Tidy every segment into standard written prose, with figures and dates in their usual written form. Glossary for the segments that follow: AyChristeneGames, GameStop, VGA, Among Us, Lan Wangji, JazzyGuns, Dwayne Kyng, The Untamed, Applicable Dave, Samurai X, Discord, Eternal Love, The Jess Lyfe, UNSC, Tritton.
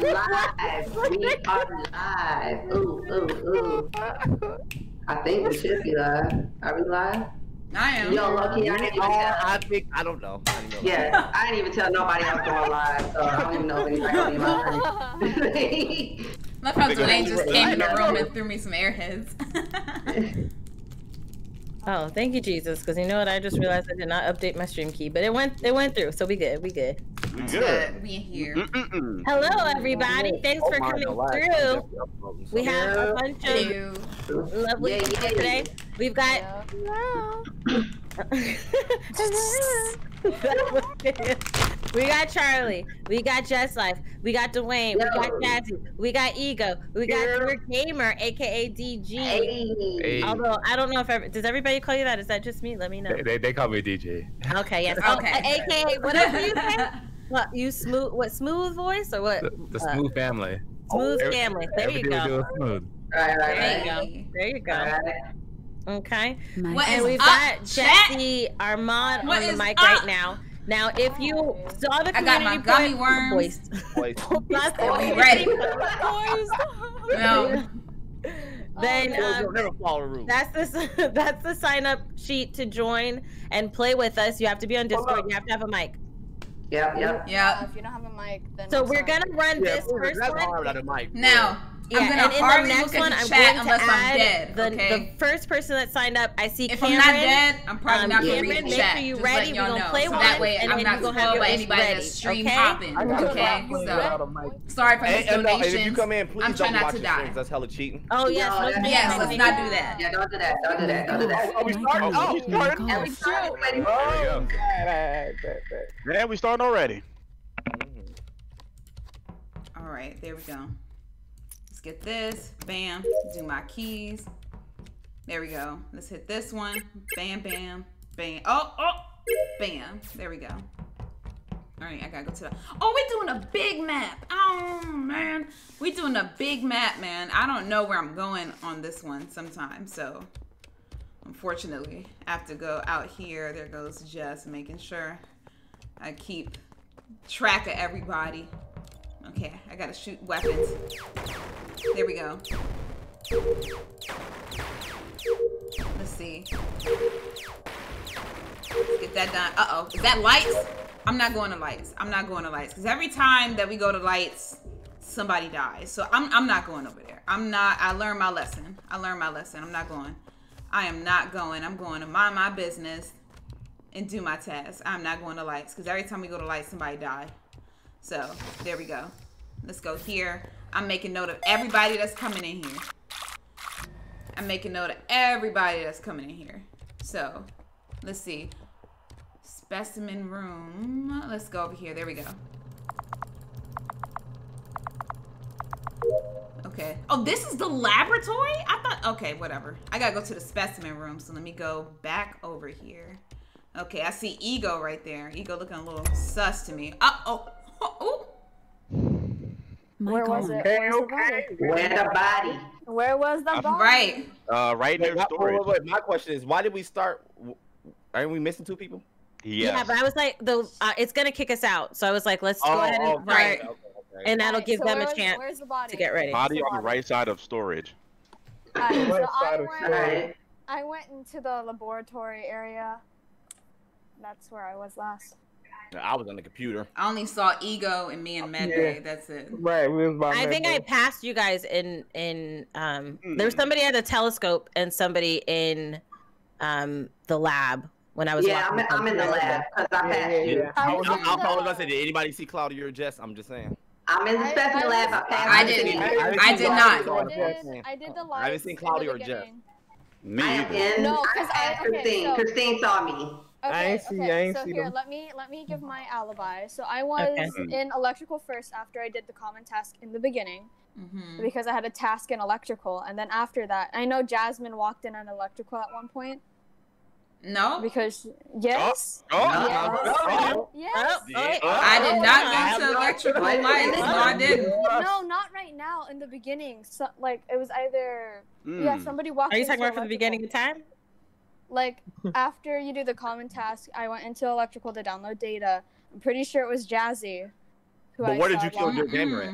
Live. We are live. Ooh, ooh, ooh. I think we should be live. Are we live? I am. Yo, Loki, I didn't even tell. I don't know. Yeah, I didn't even tell nobody I was going live, so I don't even know if anybody live. Love how Dwayne just came in the room and threw me some airheads. Oh, thank you, Jesus, because you know what? I just realized I did not update my stream key, but it went through, so we good, we good. We good. We here. Hello, everybody. Thanks for coming through. We have a bunch of lovely people today. We've got... We got Charlie, we got Jess Lyfe, we got Dwayne, we got Jazzy, we got Ego, we got your gamer, aka DG. Hey. Although I don't know if does everybody call you that? Is that just me? Let me know. They call me DG. Okay, yes. Okay. AKA whatever you say. What you smooth? What smooth voice or what? The smooth family. Smooth family. There you go. Right. There you go. Okay. And we've got Jesse, our mod, on the mic right now. Now, if you saw the community, I got my gummy worms. That's the sign-up sheet to join and play with us. You have to be on Discord. You have to have a mic. Yeah. If you don't have a mic, then so we're gonna run this first one. Now. Yeah, I'm gonna hardly look at the chat unless I'm dead. The first person that signed up, I see Cameron. If I'm not dead, I'm probably not gonna read the chat. Make sure you're ready. We're gonna play one. That way, I'm not gonna have anybody that's stream hopping. Okay, so sorry for the donations. I'm trying not to die. That's hella cheating. Oh yes, let's not do that. Yeah, don't do that. Don't do that. Don't do that. Oh, we started. And we started already. Man, we started already. All right, there we go. Get this, bam, do my keys. There we go. Let's hit this one. Bam, bam, bam. Oh, bam. There we go. All right, I gotta go to the... Oh, we're doing a big map. Oh, man. We're doing a big map, man. I don't know where I'm going on this one sometimes, so unfortunately, I have to go out here. There goes Jess, making sure I keep track of everybody. Okay, I gotta shoot weapons. There we go. Let's see. Let's get that done. Uh-oh, is that lights? I'm not going to lights. I'm not going to lights. Because every time that we go to lights, somebody dies. So I'm not going over there. I learned my lesson. I'm not going. I am not going. I'm going to mind my business and do my task. I'm not going to lights. Because every time we go to lights, somebody dies. So, there we go. Let's go here. I'm making note of everybody that's coming in here. So, let's see. Specimen room. Let's go over here. There we go. Okay. Oh, this is the laboratory? I thought... Okay, whatever. I gotta go to the specimen room. So, let me go back over here. Okay, I see Ego right there. Ego looking a little sus to me. Uh-oh. Oh, where was it? Where the body? Where was the body? Right. Right there. My question is, why did we start? Aren't we missing two people? Yes. Yeah, but I was like, it's gonna kick us out, so I was like, let's go ahead and start, and that'll give them a chance to get ready. Body on the right side of storage. I went into the laboratory area. That's where I was last. I was on the computer. I only saw Ego and me and Medway. Yeah. That's it. Right. We was by I think I passed you guys in. There was somebody at the telescope and somebody in the lab when I was. Yeah, I'm in the lab because I passed you. I was gonna say, did anybody see Claudia or Jess? I'm just saying. I'm in the special lab. I passed. I did not. I did the live. I haven't seen Claudia or Jess. Me either. No, because Christine saw me. Okay, so here, let me give my alibi. So I was in electrical first after I did the common task in the beginning because I had a task in electrical. And then after that, I know Jasmine walked in on electrical at one point. No. Because, yes. I did not go to electrical lights. No, I didn't. No, not right now. In the beginning. So, like, it was either, somebody walked in. Are you talking about from the beginning of time? Like, after you do the common task, I went into electrical to download data. I'm pretty sure it was Jazzy. But where did you kill your gamer at?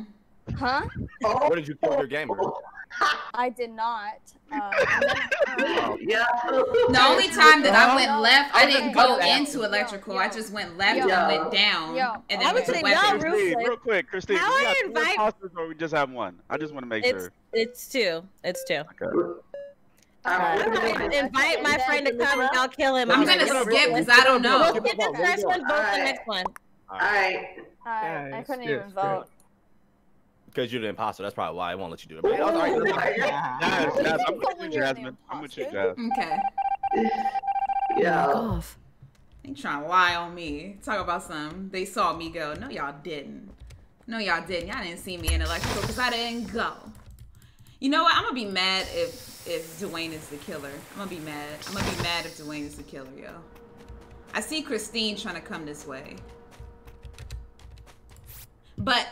Huh? Oh. What did you call your gamer? I did not. Yeah. The only time that I went left, I didn't go into electrical. I just went left and went down. And then went to weapons. Real quick, Christine, how we got two imposters or we just have one? I just want to make sure. It's two. It's two. Okay. I'm going to invite my friend to come and I'll kill him. I'm going to skip because I don't know. We'll skip the first one, vote the next one. All right. I couldn't even vote. Because you're the imposter, that's probably why I won't let you do it. But, all right, Jazz, I'm with you, Jasmine. I'm with you, Jazz. Okay. Yeah. Oh, they trying to lie on me. Talk about something. They saw me go. No, y'all didn't. No, y'all didn't. Y'all didn't see me in electrical because I didn't go. You know what? I'm gonna be mad if Dwayne is the killer. I'm gonna be mad. I'm gonna be mad if Dwayne is the killer, yo. I see Christine trying to come this way. But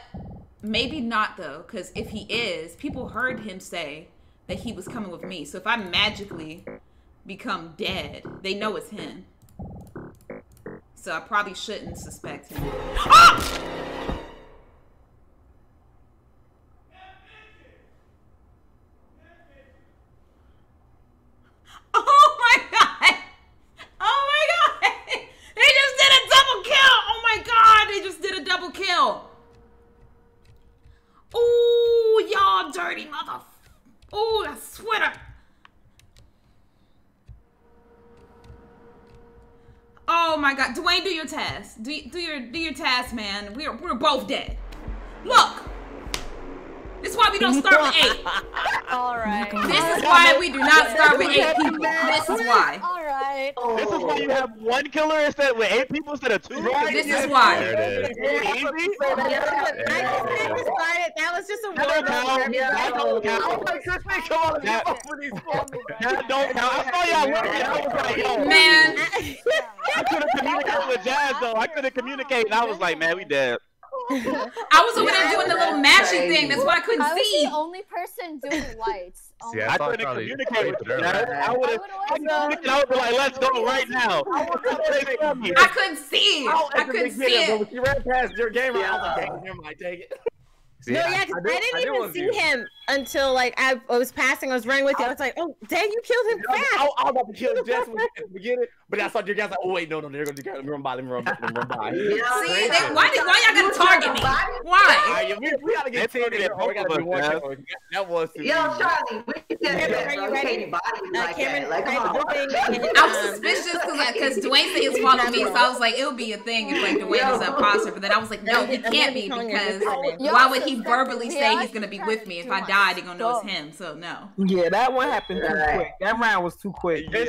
maybe not, though, because if he is, people heard him say that he was coming with me. So if I magically become dead, they know it's him. So I probably shouldn't suspect him. Ah! Oh, my God. Oh, my God. They just did a double kill. Oh, my God. They just did a double kill. Ooh, y'all dirty mother. Ooh, that sweater. Oh my God, Dwayne, do your task. Do your task, man. We're both dead. Look, this is why we don't start with 8. All right. This is why we do not start with 8 people. This is why. All right. This is why you have one killer instead with 8 people instead of 2. This is why. That was just a word. That don't count. Oh my gosh, they come on and fuck with these problems. That don't count. I saw y'all working. I was like, yo. Man. I couldn't communicate with Jazz though. I couldn't communicate. And I was like, man, we dead. I was over there doing the little matching thing. That's why I couldn't see. I was the only person doing lights. See, I couldn't communicate with you. I would have been like, let's go right now. I couldn't see. I couldn't see it. When she ran past your gamer, I was like, dang, never mind, take it. No, yeah, because I didn't even see him until, like, I was passing. I was running with you. I was like, oh, dang, you killed him fast. I was about to kill Jess at the beginning, but I saw your guys like, oh, wait, no, they're going to run by, let me run by. See, why y'all got to target me? Why? We got to get targeted. We got to do one. That was... Yo, Charlie, we said, are you ready? I was suspicious because Dwayne said he was following me, so I was like, it'll be a thing if, like, Dwayne was an imposter, but then I was like, no, he can't be because why would he verbally say he's gonna be with me. If I die, they're gonna know it's him. So no. Yeah, that one happened too quick. That round was too quick. We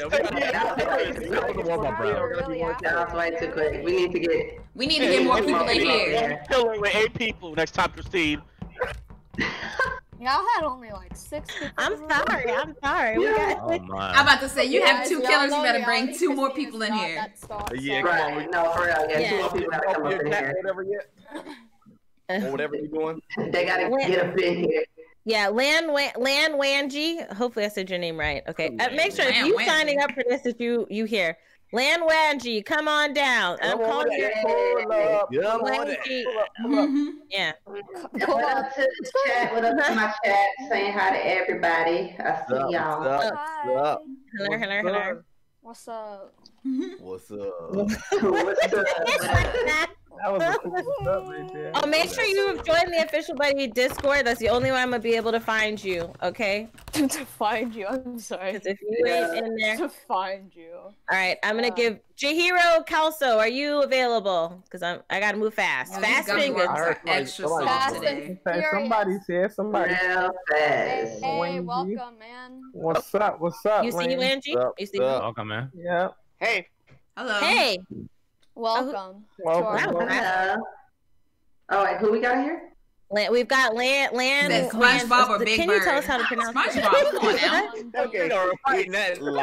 need to get. We need to get more people in here. Killing with 8 people next time, Christine. Y'all had only like 6 people. I'm sorry. Yeah. Oh, I'm about to say, you have 2 killers, you better bring 2 more people in here. Yeah, right. No, for real. Yeah, 2 more people gotta come up in here. Or whatever you're doing. They gotta get up in here. Yeah, Lan Wangji. Hopefully I said your name right. Okay. Make sure if you're signing up for this, if you hear. Lan Wangji, come on down. I'm calling you. Yeah. What up to the chat? What up to my chat? Saying hi to everybody. I see y'all. What's up? Hello, hello, hello. What's up? What's up? What's up? That was a cool stuff right there. Oh, make sure you have joined the official buddy Discord. That's the only way I'm gonna be able to find you. Okay. To find you. I'm sorry. If you ain't in there. To find you. All right. I'm gonna give Jahiro Calso. Are you available? Because I gotta move fast. Fast fingers. Extra fast today. Somebody said somebody. Real fast. Hey, welcome, man. What's up? What's up? You see you, Angie? You see me? Welcome, man. Yeah. Hey. Hello. Hey. Welcome. Welcome. All right, who we got here? We've got Lan. SpongeBob or Big Bird? Can you tell us how to pronounce SpongeBob? Come on now. Okay. Come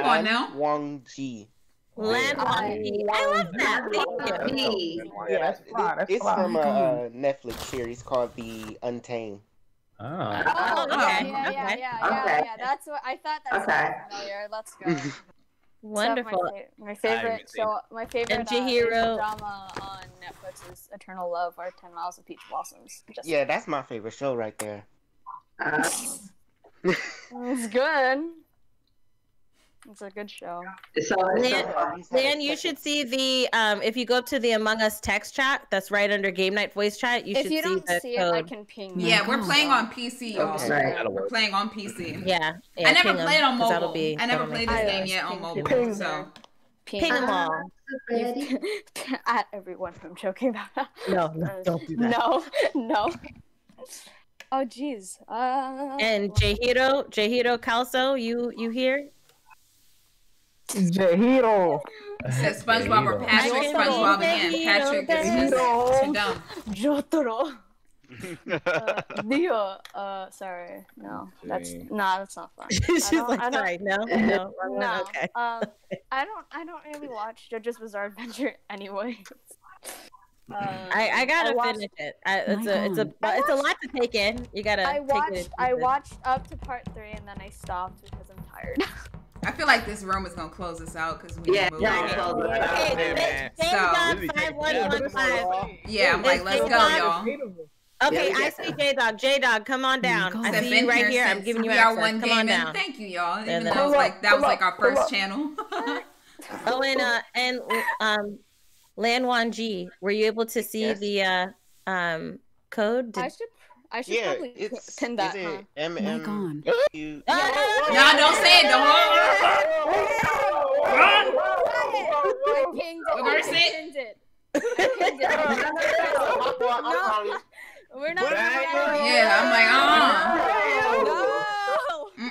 on now. Wangji. Lan Wangji. I love that. Thank you. Yeah, that's fine. It's from a Netflix series called The Untamed. Oh. Okay. Yeah. That's what I thought. That sounded familiar. Let's go. Wonderful. My favorite drama on Netflix's Eternal Love or 10 Miles of Peach Blossoms. Yeah, that's my favorite show right there. It's good. It's a good show. Lan, you should see the if you go up to the Among Us text chat that's right under Game Night voice chat. You should see. If you don't see it, I can ping. Yeah, we're playing on PC, y'all. We're playing on PC. Yeah, I never played on mobile. I never played this game yet on mobile. So ping them all. At everyone who I'm joking about. No, don't do that. No. Oh jeez. And Jahiro Calso, you here? Jahiro. Says SpongeBob or Patrick? SpongeBob again. Patrick is just too dumb. Jotaro. Dio. Sorry. No. That's not fun. She's like, sorry, no. Okay. I don't really watch JoJo's Bizarre Adventure anyway. I gotta finish it. It's a lot to take in. You gotta. I watched up to part 3 and then I stopped because I'm tired. I feel like this room is gonna close us out because we moved. Yeah, I'm like, let's go, y'all. Okay, I see J-Dog. J-Dog, come on down. I see you right here. I'm giving you access. Come on down. Thank you, y'all. Even though that was like our first channel. Oh, and Lan Wangji, were you able to see the code? I should probably pin that. No, don't say it. Don't. We're not. I'm like, oh. No.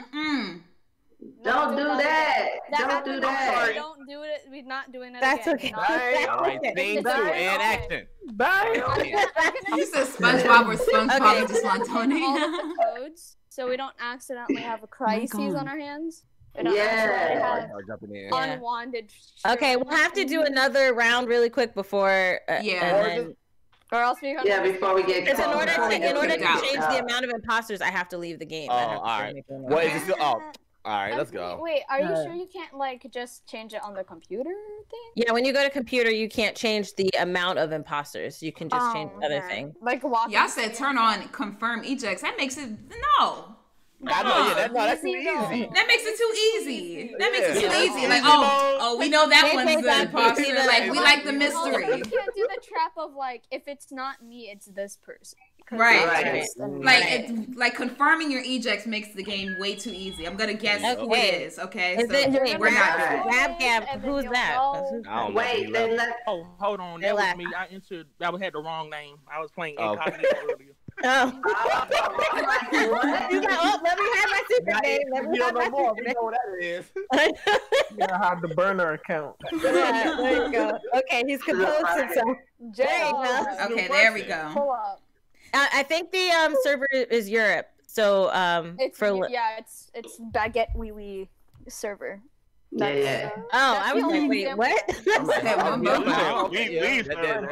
Don't do that. Don't do that. Don't do it. We're not doing it. That's okay. All right. Thing two and action. Bye. You said SpongeBob or SpongeBob just Montoni. All the codes, so we don't accidentally have a crisis on our hands. Unwanted. Okay, we'll have to do another round really quick before. Or else we before we get called. In order to change the amount of imposters, I have to leave the game. Oh, all right. What is this? Oh. All right, let's go. Wait, are you sure you can't like just change it on the computer thing? Yeah, when you go to computer, you can't change the amount of imposters. You can just change the other thing. Like walking. Y'all said turn on confirm ejects. That makes it that's too easy. That makes it too easy. Like we know that one's the imposter. Like we like the mystery. You can't do the trap of like if it's not me, it's this person. Right. Like confirming your ejects makes the game way too easy. I'm gonna guess who it is. Okay, we're not Gab. Who's that? Wait, they left. Oh, hold on. That was me. I entered. I had the wrong name. I was playing incognito earlier. He's like, oh, let me have my secret name. You gotta have the burner account. Yeah, there you go. Okay, he's composed himself. Okay, there we go. Pull up. I think the server is Europe, so it's Baguette Wee server. I was like, wait, what?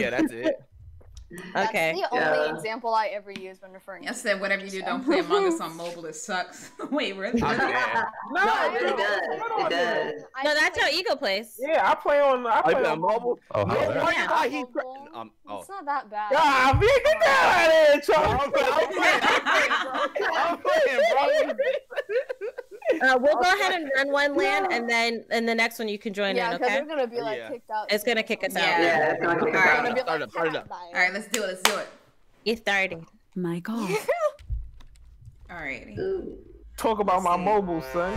Yeah, that's it. Okay. That's the only example I ever use when referring. I said, whatever you do, don't play Among Us on mobile. It sucks. Wait, really? No, it does. No, that's how Ego plays. Yeah, I play on mobile. Oh, it's not that bad. Ah, get out of here, Charles. I'm playing, bro. We'll go ahead and run one, Lan, and then in the next one you can join in. Okay. We're gonna be like kicked out. It's gonna kick us out. Yeah. All right. All right. Let's do it. Get started. My God. All right. Talk about my mobile, son.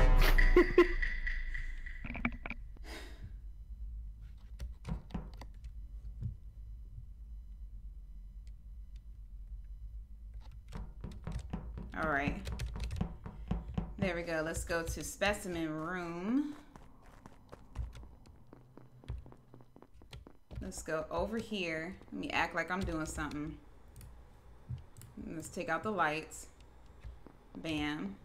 All right. There we go. Let's go to specimen room. Let's go over here. Let me act like I'm doing something. Let's take out the lights. Bam.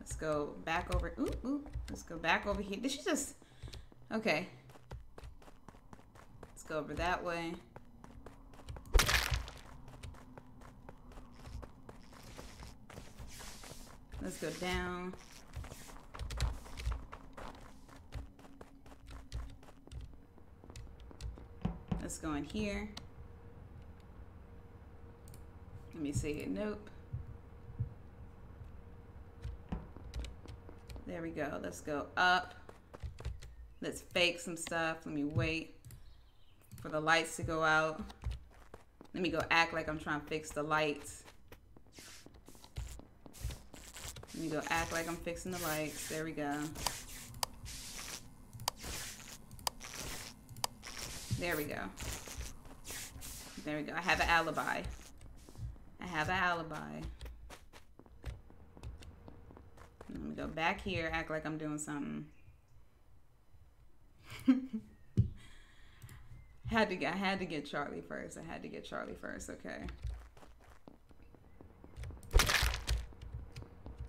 Let's go back over. Ooh. Let's go back over here. Did she just... Okay. Let's go over that way. Let's go down. let's go in here. Let me see it. Nope. There we go. Let's go up. Let's fake some stuff. Let me wait for the lights to go out. Let me go act like I'm trying to fix the lights. Let me go act like I'm fixing the lights. There we go. There we go. There we go. I have an alibi. I have an alibi. Let me go back here, act like I'm doing something. I had to get Charlie first. I had to get Charlie first, okay.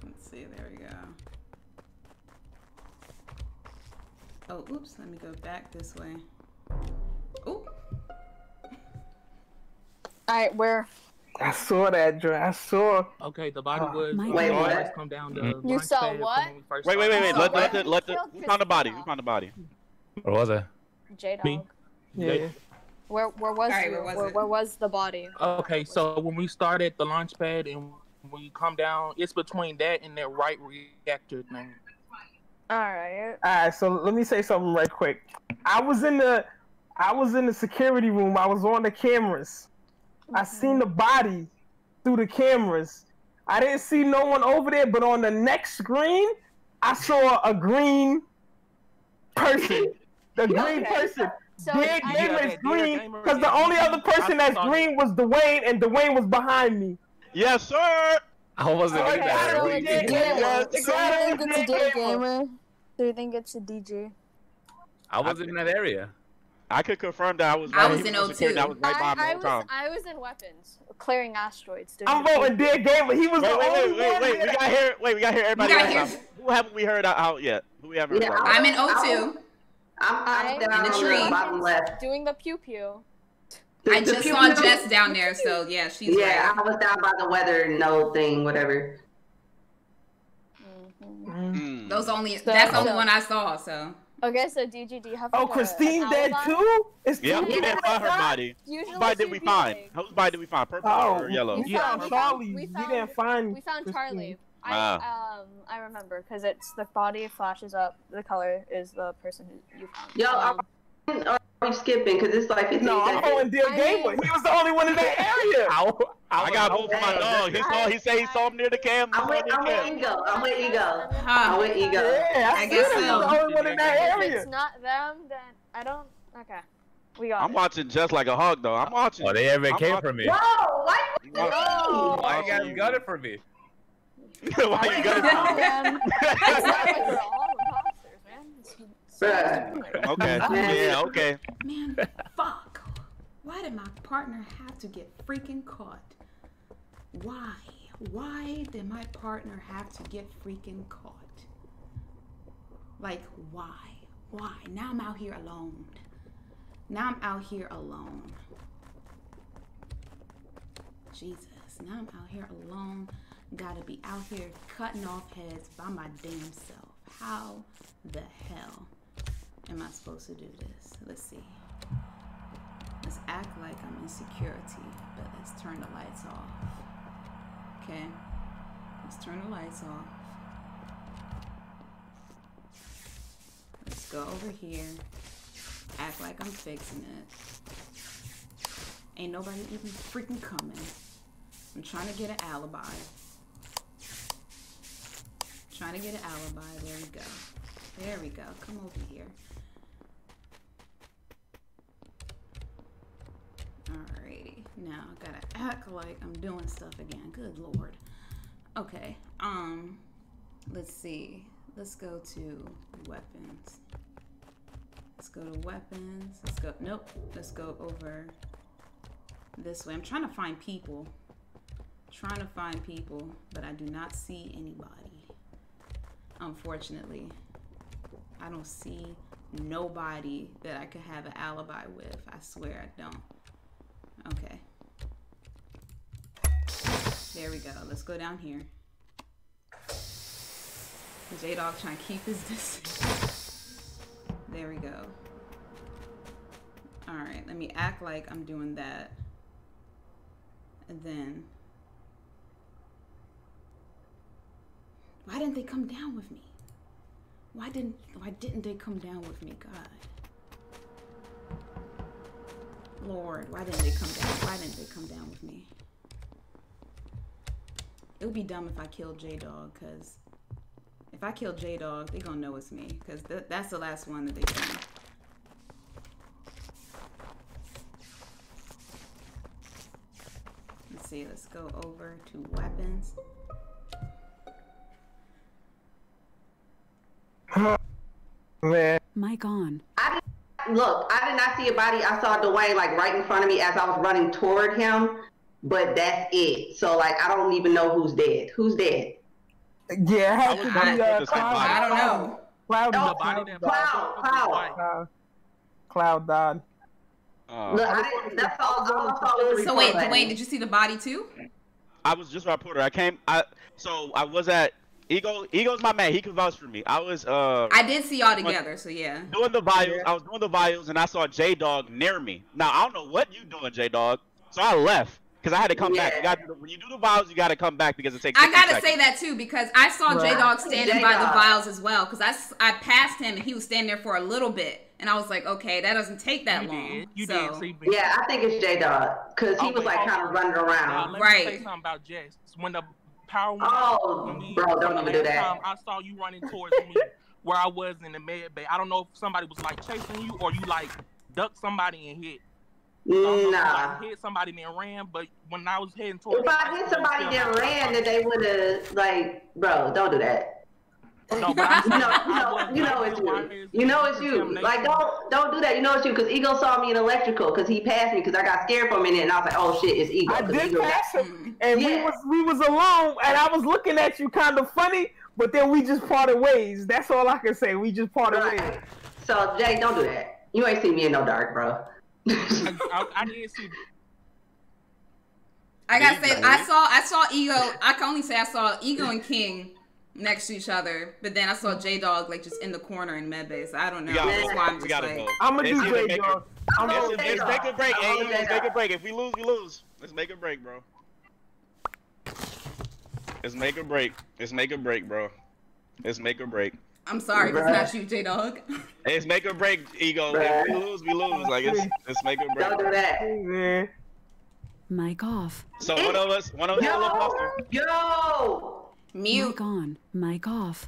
Let's see, there we go. Oh, oops, let me go back this way. Oh. All right, where? I saw that, Dre. I saw. Okay, the body was. Wait, what? Come down to you saw what? Wait. Let the. Who found the body? Who found the body? Where was I? J-Dog. Me. Yeah. Where was the body? Okay, so when we started the launch pad and when you come down, it's between that and that right reactor thing. All right. All right. So let me say something right quick. I was in the security room. I was on the cameras. Okay. I seen the body through the cameras. I didn't see no one over there, but on the next screen, I saw a green person. The green person. So their name is green because the only other person that's green was Dwayne, and Dwayne was behind me. Yes, sir. I wasn't in that. So do you think it's a DJ? I wasn't in that area. I could confirm that I was right by him the whole time. I was in weapons, clearing asteroids. I'm voting Dear Gamer. He was the only one. We got here. Everybody. Who haven't we heard out yet? Who we haven't heard out? I'm in O2. I'm down in the tree. Bottom left. Doing the pew pew. I just saw Jess down there, so yeah, she's right. I was down by the weather no thing, whatever. Mm-hmm. That's the only one I saw, so. Okay, so DG, do you have? Oh, Christine dead too? Yeah, we didn't find her body. Whose body did we find? Whose body did we find? Purple or yellow? We found Charlie. We found Charlie. I remember because it's the body flashes up. The color is the person who you found. Yo, I'm skipping because it's like I'm going Dear Gamer. He was the only one in that area. I got both for my dog. He said he saw him near the cam. I'm with ego. I'm with ego. Yeah, I guess I'm the only one in that area. If it's not them, then I don't. Okay, we got. I'm watching just like a hog though. I'm watching. Oh, they ever came for me. Whoa, why you guys got it for me? Why you got it? Okay. Yeah. Okay. Man, fuck. Why did my partner have to get freaking caught? Why? Why did my partner have to get freaking caught? Like, why? Why? Now I'm out here alone. Jesus. Now I'm out here alone. Gotta be out here cutting off heads by my damn self. How the hell am I supposed to do this? Let's see. Let's act like I'm in security, but let's turn the lights off. Okay, let's turn the lights off. Let's go over here, act like I'm fixing it. Ain't nobody even freaking coming. I'm trying to get an alibi. There we go. Come over here. Alrighty. Now I gotta act like I'm doing stuff again. Good lord. Okay. Let's see. Let's go to weapons. Nope. Let's go over this way. I'm trying to find people. But I do not see anybody. Unfortunately, I don't see nobody that I could have an alibi with. I swear I don't. Okay. There we go. Let's go down here. J-Dog trying to keep his distance. There we go. All right, let me act like I'm doing that. And then, why didn't they come down with me? Why didn't they come down with me? God. Lord, why didn't they come down? Why didn't they come down with me? It would be dumb if I killed J-Dog, because if I kill J-Dog, they're going to know it's me, because that's the last one that they found. Let's see, let's go over to weapons. Man. Mic on. I did not see a body. I saw Dwayne like right in front of me as I was running toward him. But that's it. So, like, I don't even know who's dead. Who's dead? Yeah, I don't know. Cloud died. Look, that's all gone. So wait, Dwayne, did you see the body too? I was just my reporter. I was at Ego's my man. He can vouch for me. I did see y'all together, so yeah. I was doing the vials, and I saw J-Dog near me. Now I don't know what you doing, J-Dog. So I left. Because I had to come back. When you do the vials, you got to come back because it takes. I got to say that too, because I saw J-Dog standing by the vials as well. Because I passed him and he was standing there for a little bit. And I was like, okay, that doesn't take that long. Yeah, I think it's J-Dog. Because he was like kind of running around. Right. Let me say something about Jess. When the power went out, bro, don't even do that. I saw you running towards me where I was in the med bay. I don't know if somebody was like chasing you or you like ducked somebody and hit. Nah. I hit somebody and ran, but when I was heading towards, if I hit somebody and ran, then they would have like, bro, don't do that. No, but you know it's you. Like, don't do that. You know it's you, because Ego saw me in electrical, because he passed me, because I got scared for a minute, and I was like, oh shit, it's Ego. I did pass him, and we was alone, and I was looking at you kind of funny, but then we just parted ways. That's all I can say. We just parted ways. So Jay, don't do that. You ain't seen me in no dark, bro. I didn't see. I gotta say, I saw Ego. I can only say I saw Ego and King next to each other, but then I saw J-Dog like just in the corner in medbay. So I don't know. That's why I'm just like, I'm gonna do J-Dog. Let's make a break. Let's make a break. If we lose, we lose. Let's make a break, bro. Let's make a break. Let's make a break, bro. Let's make a break. I'm sorry, but it's not you, J-Dog. It's make or break, Ego. If we lose, we lose. Like, it's make or break. Don't do that. Mic off. So one of us a little closer. Yo! Mute. Mic on. Mic off.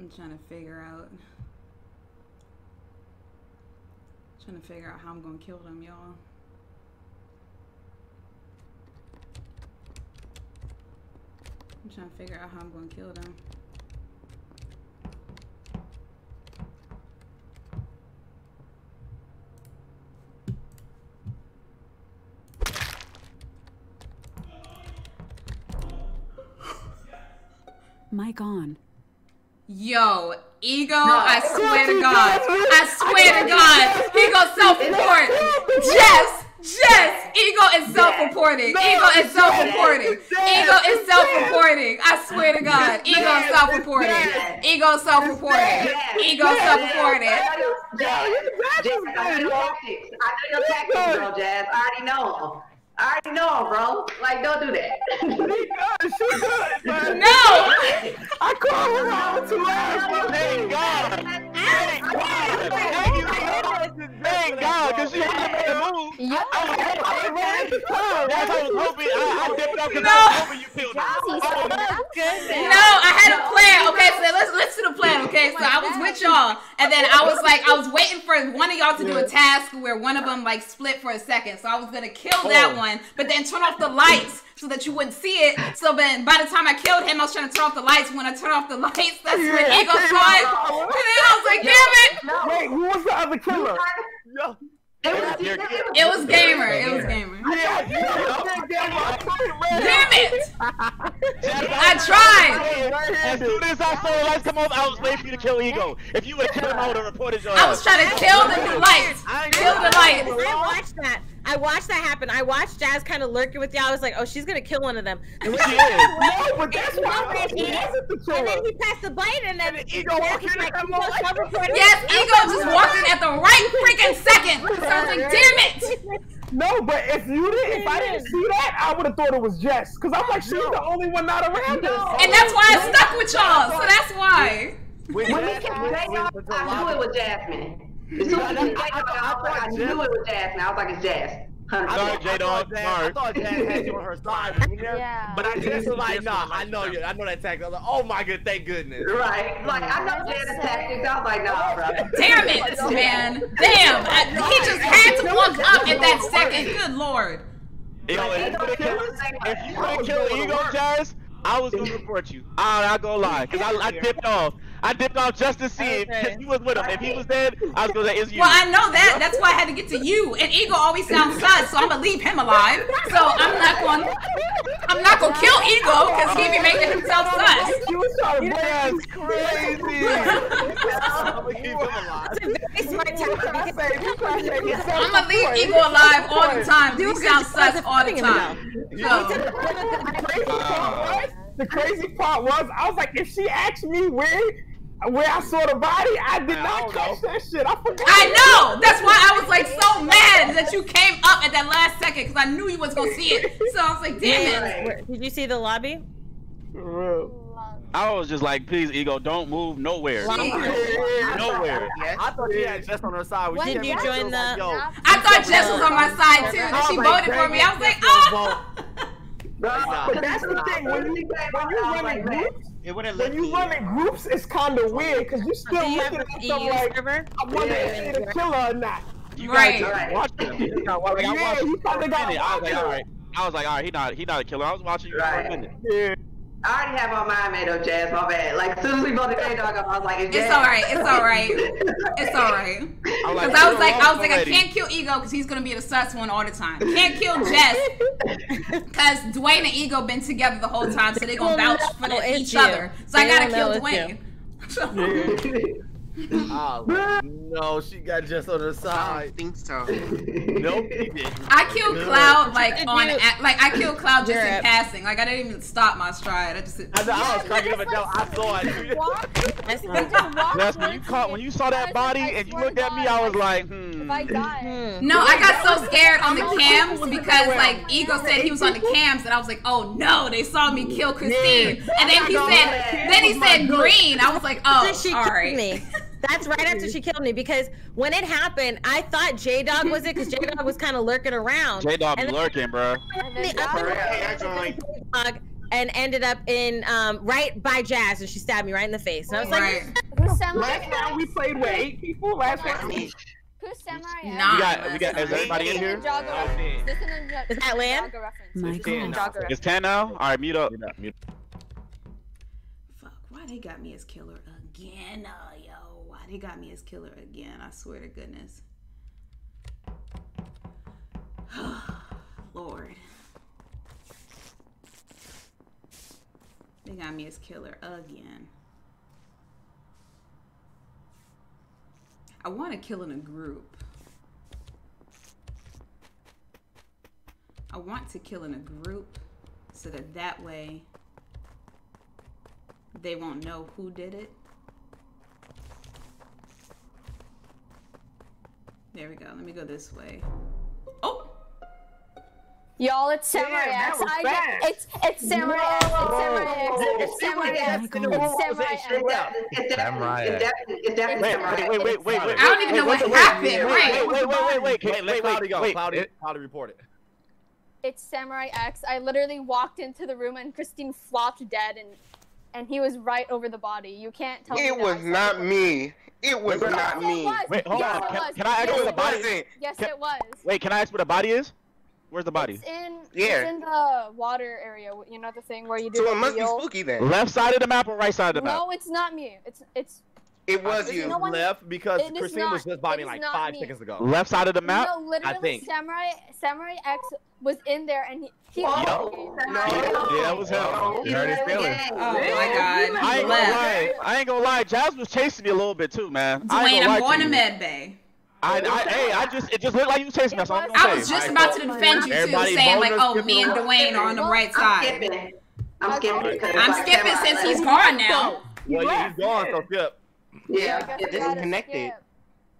I'm trying to figure out how I'm gonna kill them, y'all. I'm trying to figure out how I'm gonna kill them. Mic on. Yo, Ego, I swear to God. I swear to God. Ego's self-report. Jess, Ego is self-reporting. Ego is self-reporting. Ego is self-reporting. I swear to God. Ego is self-reporting. Ego self-reporting. Ego self-reporting. Jess, I know your tactics. I know your tactics, bro, Jess. I already know them. I already know, bro. Like, don't do that. She good, man. No! I called her out to last. Thank God. Thank you. I had a plan. Okay, so let's listen to the plan. Okay, so I was with y'all, and then I was like, I was waiting for one of y'all to do a task where one of them like split for a second. So I was gonna kill that one, but then turn off the lights so that you wouldn't see it. So then by the time I killed him, I was trying to turn off the lights. When I turn off the lights, that's when he goes on. And then I was like, damn it. Wait, who was the other killer? It was Gamer. It was Gamer. Yeah, damn it! I tried. As soon as I saw the lights come off, I was waiting for you to kill Ego. If you would have killed him, I would have reported your ass. I was trying to kill the lights. Kill the lights. I watched that. I watched that happen. I watched Jazz kind of lurking with y'all. I was like, oh, she's gonna kill one of them. And she no, but that's why he isn't the killer. And then he passed the blade, and then Ego walked in. Yes, Ego just walked in at the right freaking second. So I was like, damn it. No, but if you didn't, if I didn't see that, I would have thought it was Jess, because I'm like, she's the only one not around us. And that's why I stuck with y'all. So that's why. I knew it was Jasmine. As soon as he picked up, I knew it was Jazz. Now I was like, it's Jazz. Sorry, J-Dog. I thought Jazz had you on her side, but I just was like, nah, I know you. I know that tactic. I was like, oh my god, thank goodness. Right. Like I know Jazz's tactics. I was like, nah, bro. Damn it, this man. Damn. He just had to look up at that second. Good lord. If you were to kill Ego, Jazz, I was gonna report you. I'm not gonna lie, cause I dipped off. I dipped off just to see if you was with him. If he was dead, I was gonna say it's you. Well, I know that. That's why I had to get to you. And Ego always sounds sus, so I'm gonna leave him alive. So I'm not gonna kill Ego because he be making himself sus. You are crazy. I'm gonna keep him alive. I'm gonna leave Ego alive all the time. He sounds sus all the time. The crazy part was, I was like, if she asked me where I saw the body, I did not catch that shit. I forgot. I know. That's why I was like so mad that you came up at that last second, because I knew you was gonna see it. So I was like, damn it. Did you see the lobby? I was just like, please, Ego, don't move nowhere. Nowhere. I thought she had Jess on her side. When did you join the? I thought Jess was on my side too. That she voted for me. I was like, oh. But that's the thing, when you run in groups, it's kind of weird, because you're still looking at them like, I wonder if she's a killer or not. Right. Watch them. I was like, all right, he not a killer. I was watching you for a minute. Yeah. I already have my mind made up, Jazz, my bad. Like, as soon as we both dog up, I was like, it's all right, it's all right. It's all right. Because I was like, I can't kill Ego because he's going to be the sus one all the time. Can't kill Jess because Dwayne and Ego been together the whole time, so they're going to vouch for each other. So I got to kill Dwayne. Oh, no, she got Jess on her side. I don't think so. Nope. I killed Cloud I killed Cloud just in passing. Like I didn't even stop my stride. I just. I was cracking up and down. I saw it. That's when you saw that body and you looked at me. I was like, No, I got so scared on the cams because like Ego said he was on the cams and I was like, oh no, they saw me kill Christine. And then he said green. I was like, oh, all right. That's right after she killed me, because when it happened, I thought J-Dog was it, because J-Dog was kind of lurking around. J-Dog lurking, bro. And ended up in right by Jazz, and she stabbed me right in the face. And I was like, last round we played with 8 people. Last round. Who's Samurai X? We got, is everybody in here? Is that Lan? Is Tan now? All right, mute up. Fuck, why they got me as killer again? He got me as killer again, I swear to goodness. Lord. They got me as killer again. I want to kill in a group. I want to kill in a group so that way they won't know who did it. There we go. Let me go this way. Oh! Y'all, it's Samurai X. It's Samurai X. It's Samurai X. It's Samurai X. Wait. I don't even know what happened. Wait. Cloudy, report it. It's Samurai X. I literally walked into the room and Christine flopped dead, and he was right over the body. You can't tell me. It was not me. It was not me. Wait, hold on. Can I ask where the body is? Yes, it was. Wait, can I ask where the body is? Where's the body? It's in the water area. You know the thing where you do. So it must be spooky then. Left side of the map or right side of the map? No, it's not me. It's. It was you. No one, left because Christine was just by me like 5 seconds ago. Left side of the map. No, literally, I think. Samurai X was in there and he. Oh, no. Yeah, that was him. Oh my God. I ain't gonna lie. Jazz was chasing me a little bit too, man. Dwayne, I'm going to med bay. It just looked like you chasing us. I was just about to defend you too, saying like, oh, me and Dwayne are on the right side. I'm skipping since he's gone now. Well, yeah, he's gone, so skip. Yeah, it didn't connect it.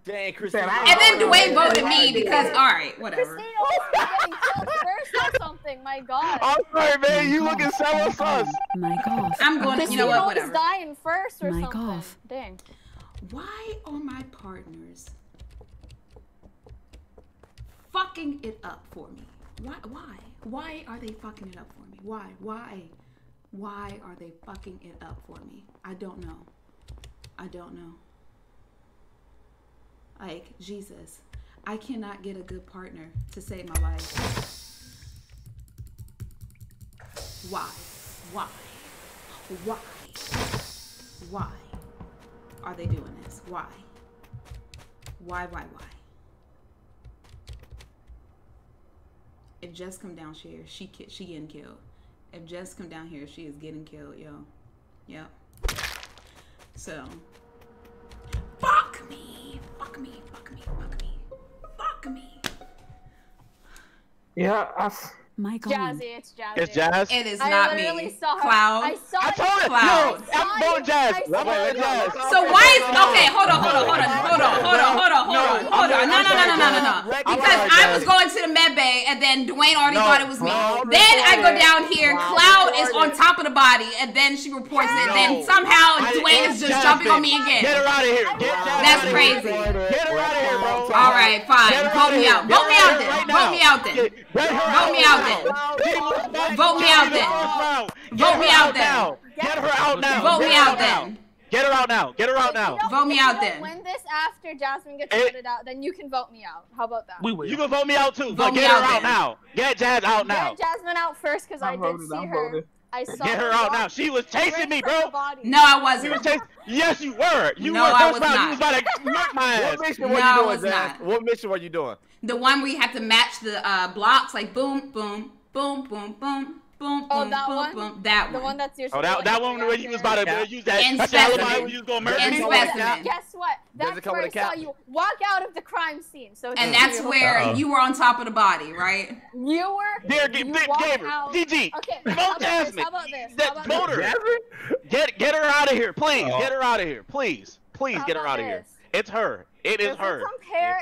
Dang, Christine. And then Dwayne voted me because, all right, whatever. Christine always getting killed first or something. My God. I'm sorry, man. You looking so sus. My God. I'm going to, you know what, whatever. Christine always dying first or something. My God. Dang. Why are my partners fucking it up for me? Why? Why are they fucking it up for me? Why? Why are they fucking it up for me? I don't know. Like, Jesus, I cannot get a good partner to save my life. Why are they doing this? Why? If Jess come down here, she getting killed. If Jess come down here, she is getting killed, yo. Yep. So, fuck me. Yeah, my God. Jazzy, it's Jazzy. It's Jazz? It is not me. Cloud. I saw it. No, I'm going Jazz. So why is, okay, hold on. No. Because I was going to the med bay and then Dwayne already thought it was me. Then I go down here, Cloud is on top of the body and then she reports it. Then somehow Dwayne is just jumping on me again. Get her out of here. That's crazy. Get her out of here, bro. All right, fine. Vote me out then. Get her out now. Vote me out then. When this after Jasmine gets voted out, then you can vote me out. How about that? You can vote me out too. But get her out now. Get Jazz out now. Get Jasmine out first because I did see her. Get her out now. She was chasing me, bro. No, I wasn't. Yes, you were. You were first round. You was about to knock my ass. What mission were you doing, Jazz? What mission were you doing? The one where you have to match the blocks, like boom, boom, boom, boom, boom. Boom, boom, boom, that one. The one that's your that one where you was about to use that. And specimen. You was gonna murder me. Guess what? That's where I saw you walk out of the crime scene. So and that's where you were on top of the body, right? You were. There, Gabriel. GG. Okay. Vote Jasmine. How about this? Vote her. Get her out of here, please. Get her out of here, please. Please get her out of here. It's her. It is her.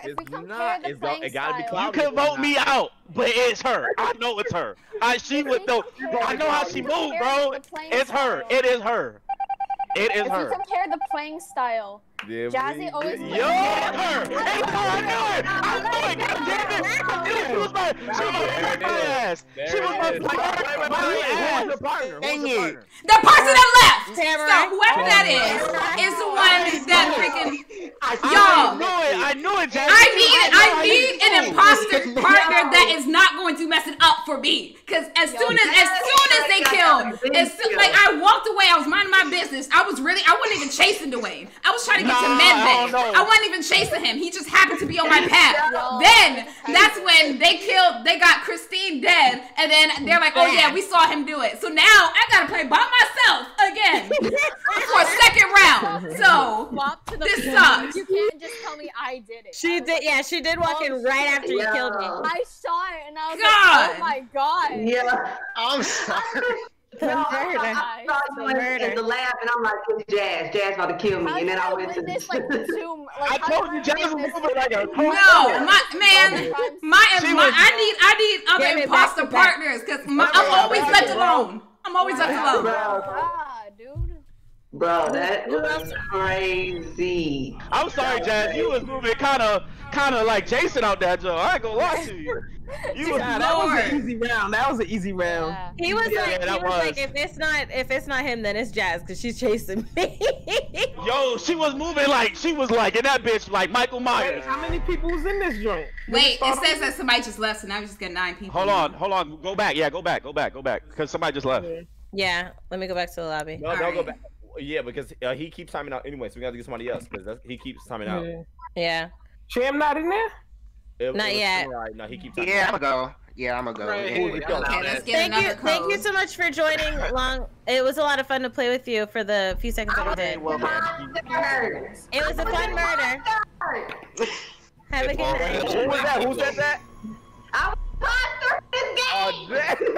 If we compare the playing style, you can vote me out, but it's her. I know it's her. She would though. I know how she moved, bro. It's her. It is her. It is her. If you compare the playing style, Jazzy always. Yo, her. That's how I knew it. I knew it. She was my. She was my partner. Dang it. The person that left. So whoever that is the one that freaking. I knew it. I need an imposter partner that is not going to mess it up for me. Cause as soon as they killed, like I walked away, I was minding my business. I wasn't even chasing Dwayne. I was trying to get to med bay. I wasn't even chasing him. He just happened to be on my path. Then that's when they got Christine dead, and then they're like, oh yeah, we saw him do it. So now I gotta play by myself again for a second round. So this sucks. You can't just tell me I did it. She did walk in right after you killed me. I saw it and I was like, oh my God. Yeah, I'm sorry. I saw you in the lab, and I'm like, it's Jazz. Jazz about to kill me. And then I went to this, like, Zoom. Like, I told you, Jazz was moving like a I need other imposter partners because I'm always left alone. I'm always left alone. Bro, that was crazy. I'm sorry, Jazz. You was moving kind of like Jason out there, Joe. I ain't gonna lie to you. That was an easy round. That was an easy round. Yeah. He was like, if it's not him, then it's Jazz, because she's chasing me. Yo, she was moving like she was like in that bitch like Michael Myers. Wait, how many people was in this joint? Wait, it says that somebody just left, so now we just got 9 people. Hold on, go back. Yeah, go back, because somebody just left. Yeah, let me go back to the lobby. No, go back. Yeah, because he keeps timing out anyway, so we got to get somebody else because he keeps timing out. Yeah. Sham not in there? Not yet. Right. No, he keeps timing out. I'm gonna go. Okay, let's get thank you so much for joining. It was a lot of fun to play with you for the few seconds that we did. It was a fun murder. Have a good night. Who was that? Who said that? I was this game.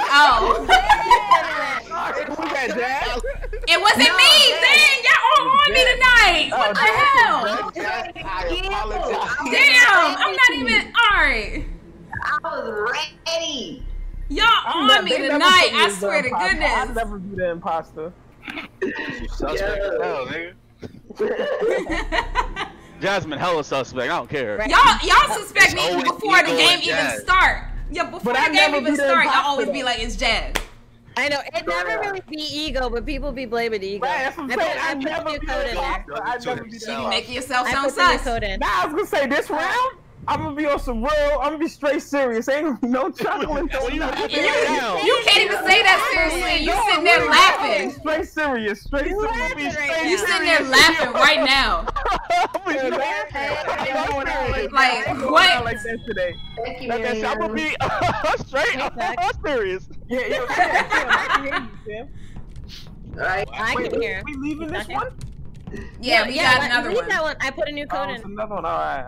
Oh. Who said that? It wasn't me! Dang, y'all all on me tonight! What the hell? Damn, I'm not even alright. I was ready. Y'all on me tonight, I swear to goodness. I'll never be the imposter. You suspect as hell, nigga. Jasmine, hella suspect, I don't care. Y'all suspect me even before the game even start. Yeah, before the game even start, y'all always be like, it's Jazz. I know it never really be ego, but people be blaming the ego. Right, I never put the code in there. You making yourself sound sus. Nah, I was gonna say this round, I'm gonna be on some real. I'm gonna be straight serious. Ain't no chuckling. You can't even say that seriously. You sitting there laughing. Straight serious. Straight serious. You sitting there laughing right now. Like what? Like that today. I'm gonna be straight serious. Yeah, I can hear. We leaving this one? Yeah, we got another one. That one. I put a new code in. It's another one. All right.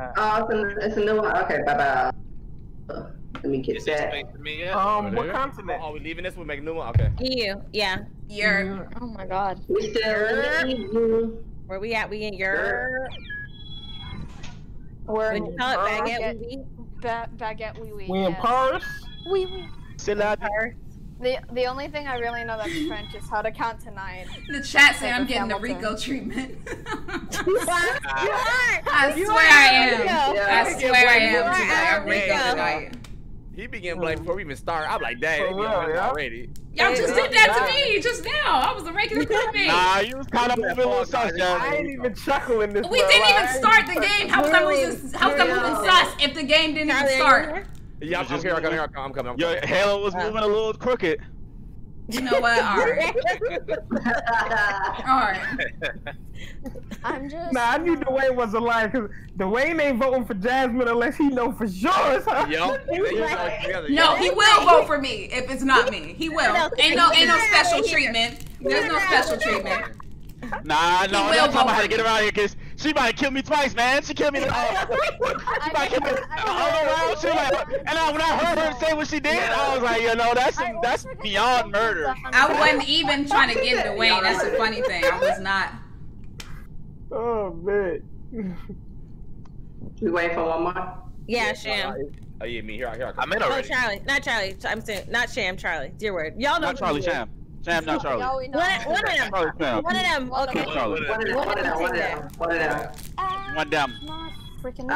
It's a new one. Okay, bye. Let me get that. What continent? Are we leaving this? We make a new one. Okay. EU. Yeah. Europe. Oh my God. We still. Where we at? We in Europe. Where? We call it baguette wee wee. Baguette wee wee. We in Paris. Wee wee. Still out there. The only thing I really know that's French is how to count to 9. The chat saying I'm getting the Rico treatment. I swear I am. He began playing before we even started. I'm like, dang, already. Y'all just did that to me just now. I was a regular teammate. Nah, you was kind of moving a little sus, y'all. I ain't even chuckling this. We didn't even start the game. How was I moving sus if the game didn't even start? Yeah, I'm here. I'm coming. Yo, Halo was moving a little crooked. You know what? All right. All right. I'm just. Nah, I knew Dwayne was a liar because Dwayne ain't voting for Jasmine unless he know for sure. So no, he will vote for me if it's not me. He will. Ain't no special treatment. There's no special treatment. Nah, I'm talking about how to get around here because she might kill me twice, man. She killed me the other round. And when I heard her say what she did, I was like, you know, that's beyond murder. I wasn't even trying to get Dwayne. That's the funny thing. I was not. Oh, man. You waiting for one more? Yeah, Sham. Oh, yeah, me. Here I come. I'm in already. Oh, Charlie. Not Charlie. I'm saying, not Sham, Charlie. Dear word. Y'all know. Not Charlie, Sham. Sam, not Charlie. One of them. Okay. One of them. Freaking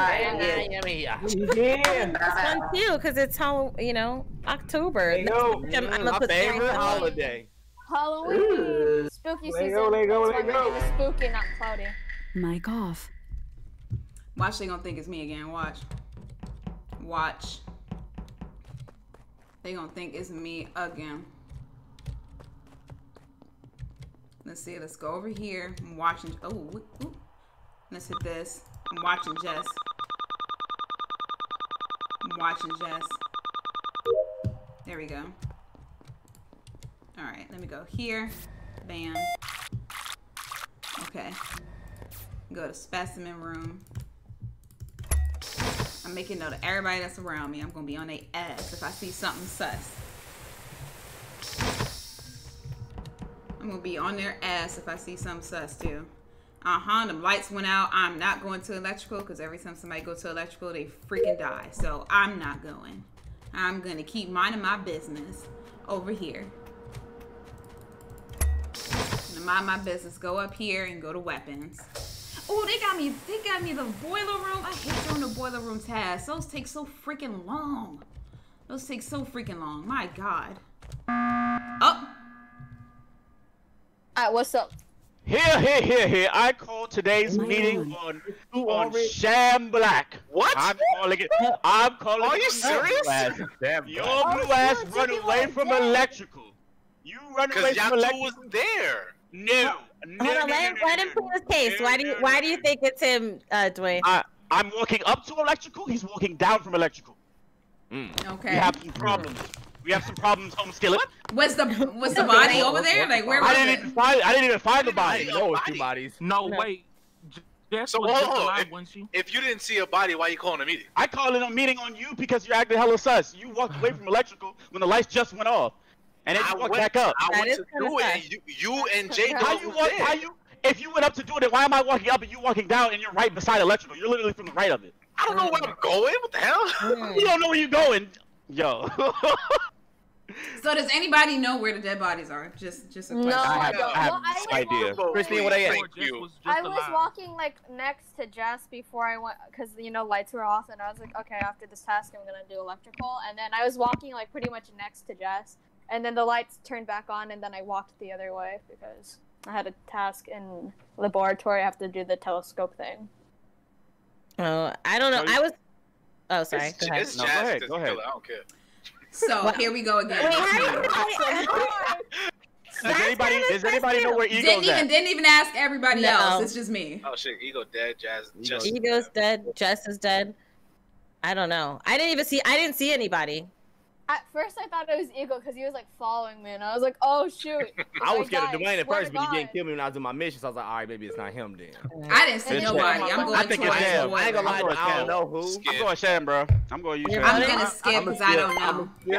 yeah. That's one too, because it's home, you know, October. Hey, yo, I'm my favorite holiday. Halloween. Spooky season. Let go. It's spooky, not cloudy. Mic off. Watch, they gonna think it's me again. Watch. They gonna think it's me again. Let's see, let's go over here. I'm watching. Oh, let's hit this. I'm watching Jess. There we go. All right, let me go here. Bam. Okay. Go to specimen room. I'm making note of everybody that's around me. I'm going to be on their ass if I see something sus. I'm going to be on their ass if I see something sus too. The lights went out. I'm not going to electrical because every time somebody goes to electrical, they freaking die. So I'm not going. I'm going to keep minding my business over here. Mind my business. Go up here and go to weapons. Oh, they got me the boiler room. I hate doing the boiler room tasks. Those take so freaking long. My God. Oh. All right, what's up? Here. I call today's meeting on Sham Black. What? I'm calling it. Are you serious? Your blue ass run away from electrical. You run away from electrical. Was there. No, let him prove his case. Why do you think it's him, Dwayne? I'm walking up to electrical. He's walking down from electrical. Okay. We have some problems. Home skillet. Was the body over there? Like where? I didn't even find the body. No, it's two bodies. No. Wait. Jess so hold on. If you didn't see a body, why are you calling a meeting? I called it a meeting on you because you're acting hella sus. You walked away from electrical when the lights just went off. And then you walked back up. I went to do it, and you and Jay if you went up to do it, then why am I walking up and you walking down and you're right beside electrical? You're literally from the right of it. I don't know where I'm going. What the hell? You don't know where you're going. Yo. So does anybody know where the dead bodies are? Just a question. No, I have no idea. Christine, what are you? I was walking like next to Jess before I went, cause you know lights were off, and I was like, okay, after this task, I'm gonna do electrical, and then I was walking like pretty much next to Jess. And then the lights turned back on, and then I walked the other way because I had a task in laboratory. I have to do the telescope thing. Oh, I don't know. I was. Oh, sorry. Go ahead. I don't care. So here we go again. Wait, does anybody know where Ego's at? Didn't even ask everybody else. It's just me. Oh shit, Ego dead. Ego's dead. Jess is dead. I don't know. I didn't see anybody. At first, I thought it was Eagle because he was like following me, and I was like, "Oh shoot!" I was scared of Dwayne at first, but he didn't kill me when I was in my mission. So I was like, "All right, maybe it's not him then." I didn't see nobody. I'm going to Sham. I ain't gonna lie, I don't know who. I'm going Sham, bro. I'm going to use Sham. I'm gonna skip because I don't know.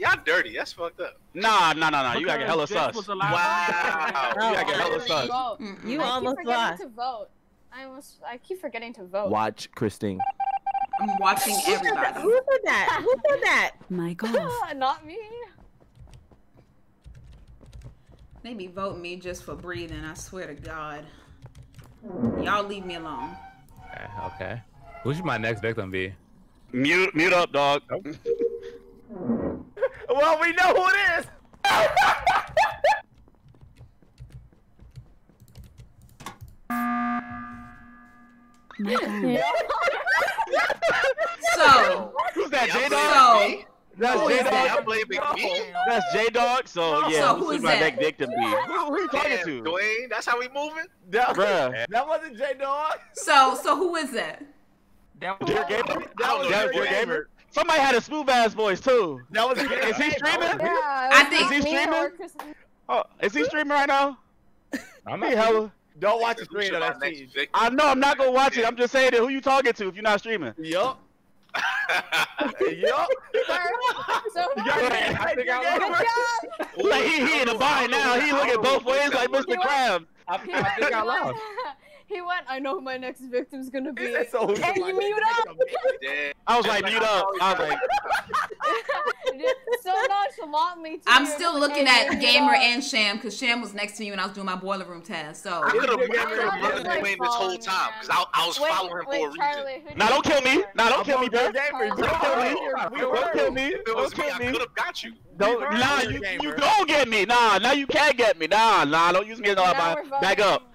Y'all dirty. That's fucked up. Nah. You gotta get hella sus. Wow. You gotta get hella sus. You almost lost. I keep forgetting to vote. Watch, Christine. I'm watching everybody. Who did that? My God. Not me. They be voting me just for breathing. I swear to God. Y'all leave me alone. Okay. Who should my next victim be? Mute up, dog. Well, we know who it is. My God. So who's that? J Dog. That's J Dog. That's J Dog. So yeah, who is my next victim? Who are you talking to? Dwayne. That's how we moving. That wasn't J Dog. So who is that? That was your gamer. Somebody had a smooth ass voice too. That was. Is he streaming? Yeah, I think he's streaming. Oh, is he streaming right now? I'm not hella. Don't watch the stream. I know I'm not gonna watch it. I'm just saying that who you talking to if you're not streaming. Yup. Yup. Like he in the bind now. He looking both ways like Mr. Krabs. I think I lost. He went. I know who my next victim's gonna be. Can you mute up? I was like mute up. I was like. So nonchalantly too. I'm still looking at Gamer and Sham because Sham was next to you and I was doing my boiler room task. So I could have been Dwayne this whole time because I was following him for a reason. Now don't kill me. Bro. Don't kill me. If it was me, I could have got you. Nah, you don't get me. Nah, you can't get me. Nah, don't use me as an alibi. Back up.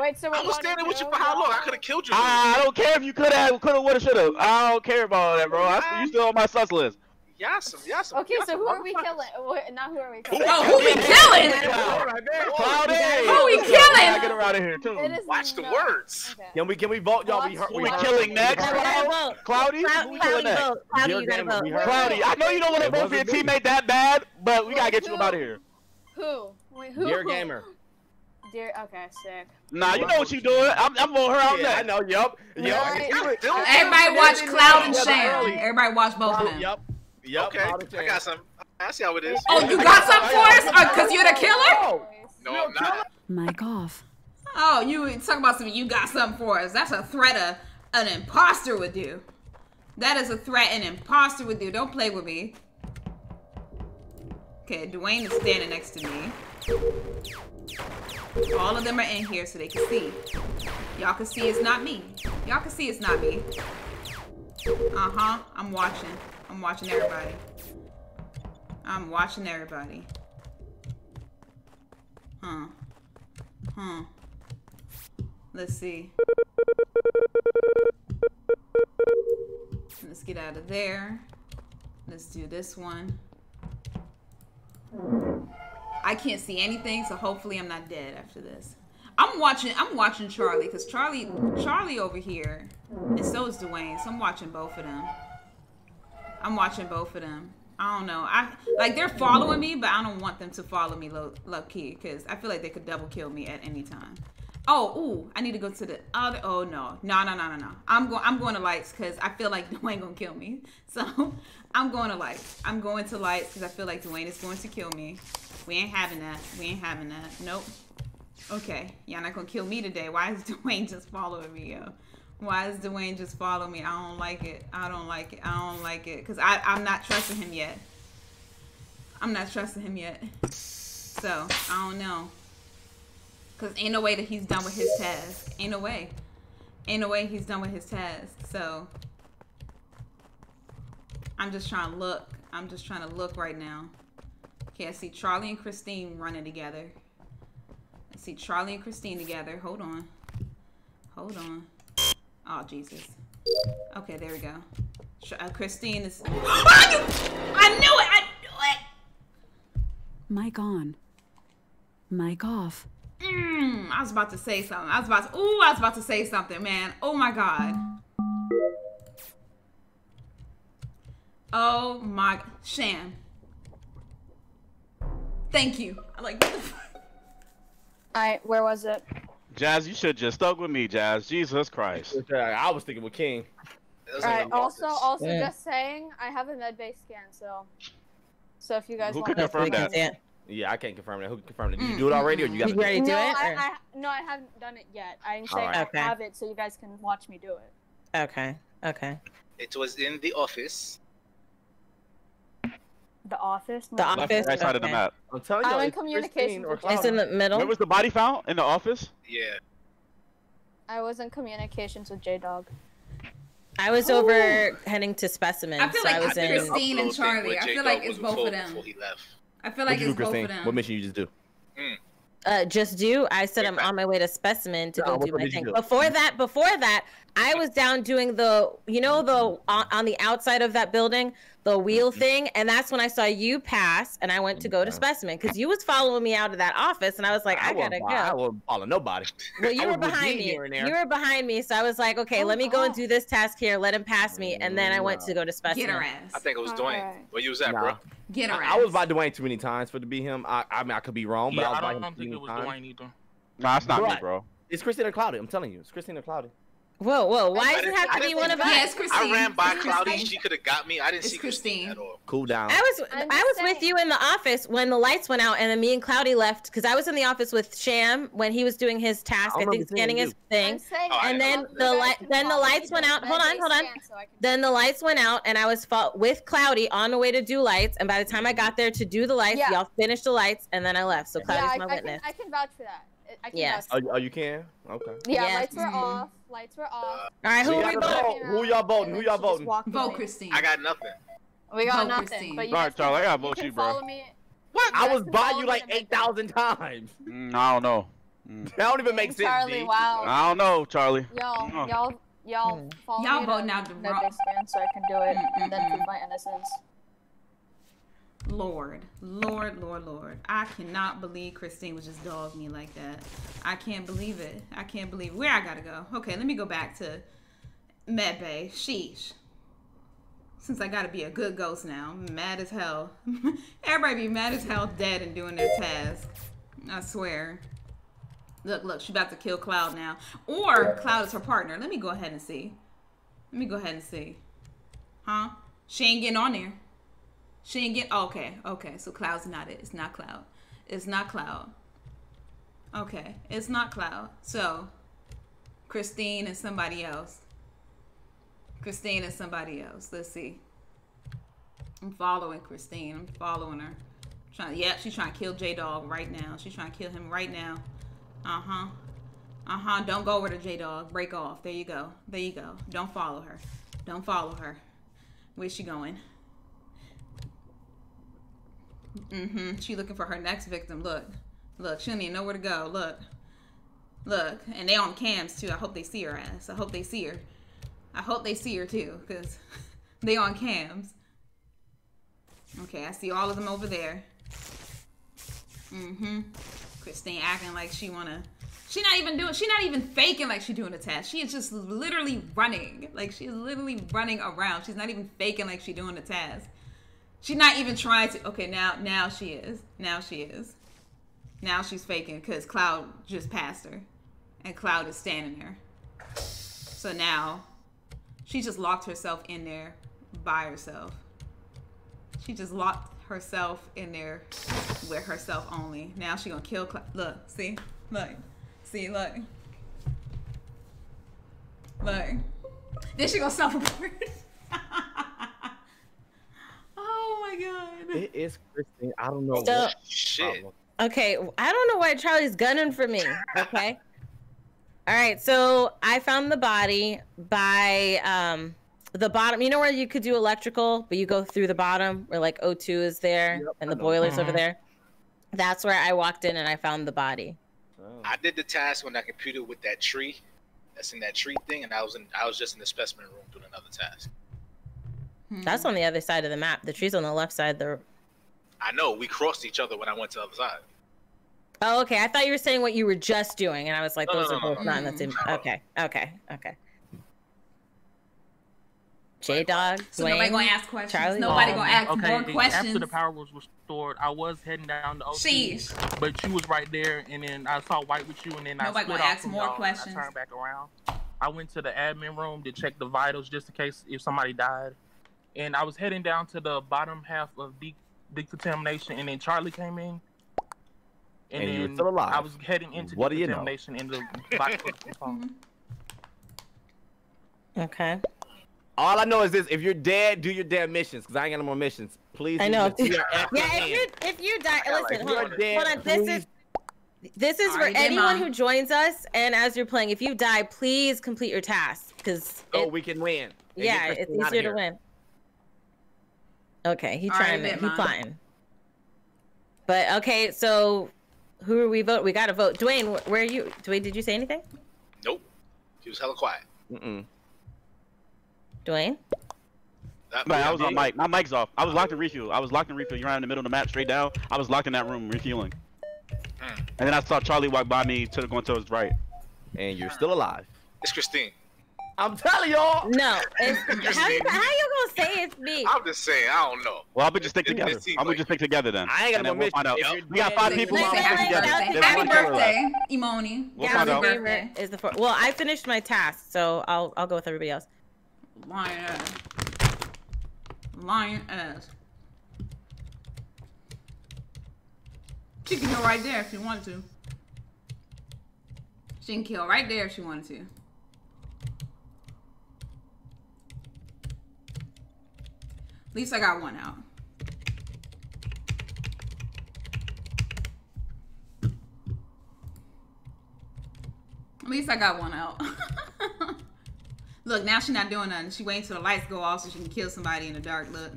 Wait, so I was standing with you for how long? I could have killed you. I don't care if you could have, would have, should have. I don't care about all that, bro. You still on my sus list. Yes. Okay, so who are we killing? Not who are we killing. Oh, who we killing? Who we killing? Get her out of here too. Watch the words. Okay. Can we vote, y'all? We killing next? Cloudy? Cloudy, you gotta vote. Cloudy, I know you don't want to vote for your teammate that bad, but we gotta get you out of here. Who? Dear Gamer. Okay, sick. Nah, you know what you doing. I'm on her out there. I know, yup. Everybody watch Cloud and Sham. Everybody watch both of them. Yup. Okay, I got some. I see how it is. Oh, you got some for us? Because you're the killer? my cough. Oh, you talk about something. You got something for us. That's a threat of an imposter with you. That is a threat and imposter with you. Don't play with me. Okay, Dwayne is standing next to me. All of them are in here so they can see. Y'all can see it's not me. Y'all can see it's not me. Uh-huh. I'm watching. I'm watching everybody. I'm watching everybody. Huh. Huh. Let's see. Let's get out of there. Let's do this one. I can't see anything, so hopefully I'm not dead after this. I'm watching Charlie, because Charlie over here, and so is Dwayne, so I'm watching both of them. I don't know. Like, they're following me, but I don't want them to follow me low-key, because I feel like they could double kill me at any time. Oh, ooh, I need to go to the other, oh no. No. I'm going to lights, because I feel like Dwayne gonna kill me. So, I'm going to lights, because I feel like Dwayne is going to kill me. We ain't having that. Nope. Okay. Y'all not gonna kill me today. Why is Dwayne just following me, yo? Why is Dwayne just following me? I don't like it. Because I'm not trusting him yet. So, I don't know. Because ain't no way that he's done with his task. So, I'm just trying to look. Right now. Okay, I see Charlie and Christine running together. Hold on. Oh, Jesus. Okay, there we go. Christine is... I knew it! Mic on. Mic off. I was about to say something. I was about to say something, man. Oh, my God. Sham. Thank you. I'm like, what the fuck? Alright, where was it? Jazz, you should just stuck with me, Jazz. Jesus Christ. I was thinking with King. Alright, also yeah. Just saying, I have a medbay scan, so if you guys want to confirm that. Yeah, I can't confirm that. Who confirmed it? Did you do it already, or you guys ready to do it? No, I haven't done it yet. I'm saying I have it, so you guys can watch me do it. Okay. It was in the office. The office? The office? Right side of the map. I'm telling you, in communications. It's in the middle. Where was the body found? In the office? Yeah. I was in communications with J-Dog. I was over heading to Specimen. I feel like it's Christine and Charlie. I feel like it's both of them. I feel like it's both of them. What mission you just do? I said I'm on my way to Specimen to go do my thing. Before that, I was down doing the, on the outside of that building, the wheel thing, and that's when I saw you pass, and I went to go to Specimen, because you was following me out of that office, and I was like, I gotta go. I wasn't following nobody. Well, you were behind me. You were behind me, so I was like, okay, let me go and do this task here, let him pass me, and then I went to go to Specimen. Get her ass. I think it was Dwayne. Where you was at, bro? Get her ass. I was by Dwayne too many times for it to be him. I mean, I could be wrong, but I was by him too many times. I don't think it was Dwayne either. Nah, it's not me, bro. It's Christine and Cloudy. I'm telling you, it's Christine and Cloudy. Whoa! Why does it have to be one of us? Yes, I ran by Cloudy. She could have got me. I didn't see Christine at all. Cool down. I was with you in the office when the lights went out, and then me and Cloudy left because I was in the office with Sham when he was doing his task. I think scanning his thing. And then the lights went out. Hold on. Then the lights went out, and I was with Cloudy on the way to do lights. And by the time I got there to do the lights, y'all finished the lights, and then I left. So Cloudy's my witness. I can vouch for that. Yes. Oh, you can? Okay. Yeah, lights were off. All right, who are we voting? Who y'all voting? Vote Christine. I got nothing. We got nothing. All right, Charlie, I gotta vote you, bro. What? I was by you like 8,000 times. I don't know. That don't even make sense. Charlie, wow. I don't know, Charlie. Y'all follow me. Y'all voting out the wrong. So I can do it and then prove my innocence. Lord. I cannot believe Christine was just dogging me like that. I can't believe it. Where I gotta go? Okay, let me go back to Medbay. Sheesh. Since I gotta be a good ghost now. I'm mad as hell. Everybody be mad as hell dead and doing their task. I swear. Look, she about to kill Cloud now. Or Cloud is her partner. Let me go ahead and see. Huh? She ain't getting on there. Okay, so Cloud's not it. It's not Cloud. Okay, it's not Cloud. So, Christine is somebody else. Christine is somebody else. Let's see. I'm following Christine. I'm following her. Yep, she's trying to kill J-Dog right now. She's trying to kill him right now. Uh-huh. Uh-huh. Don't go over to J-Dog. Break off. There you go. There you go. Don't follow her. Don't follow her. Where's she going? Mm-hmm. She looking for her next victim. Look. Look. She don't even know where to go. Look. Look. And they on cams, too. I hope they see her ass. I hope they see her. I hope they see her, too, because they on cams. Okay, I see all of them over there. Mm-hmm. Christine acting like she wanna... She not even faking like she doing a task. She is just literally running. Like, she's literally running around. She's not even faking like she doing a task. She's not even trying to... Okay, now she is. Now she is. Now she's faking because Cloud just passed her. And Cloud is standing there. So now, she just locked herself in there by herself. She just locked herself in there with herself only. Now she gonna kill Cloud. Look, see? Look. See, look. Look. Then she gonna self-report. Oh my god. It is Christine. I don't know what shit. Okay, I don't know why Charlie's gunning for me. Okay. All right, so I found the body by the bottom. You know where you could do electrical, but you go through the bottom where like O2 is there, yep, and the boiler's over there. That's where I walked in and I found the body. I did the task on that computer with that tree, that's in that tree thing, and I was just in the specimen room doing another task. That's on the other side of the map. The tree's on the left side. I know we crossed each other when I went to the other side. Oh, okay. I thought you were saying what you were just doing, and I was like, no, those are both not in the same. Okay, okay, okay. J Dog, so Dwayne, nobody gonna ask questions. Charlie? Nobody gonna ask more questions. After the power was restored, I was heading down to O2, but you was right there, and then I saw white with you, and then nobody I split off from y'all. I turned back around. I went to the admin room to check the vitals just in case if somebody died, and I was heading down to the bottom half of decontamination, and then Charlie came in, and then you were still alive. I was heading into decontamination in the vitals. Okay. All I know is this: if you're dead, do your damn missions. Cause I ain't got no more missions. Please. I know. If you die, listen. Hold on. This is for anyone who joins us and as you're playing. If you die, please complete your task. Cause we can win. Yeah, it's easier to win. Okay, he's trying. But okay, so who are we vote? We gotta vote. Dwayne, where are you? Dwayne, did you say anything? Nope. He was hella quiet. Mm-mm. Dwayne? I was on mic. My mic's off. I was locked in refuel. You're right in the middle of the map, straight down. I was locked in that room refueling. And then I saw Charlie walk by me going to his right. And you're still alive. It's Christine. I'm telling y'all. No. It's how you gonna say it's me? I'm just saying, I don't know. Well, I'll just stick together. I'm gonna just stick together then. I ain't gonna miss it. We got 5 people. Happy birthday, Imoni. Happy birthday. Well, I finished my task, so I'll go with everybody else. Lion ass. Lion ass. She can go right there if she wanted to. She can kill right there if she wanted to. At least I got one out. At least I got one out. Look, now she's not doing nothing. She waiting till the lights go off so she can kill somebody in the dark. Look.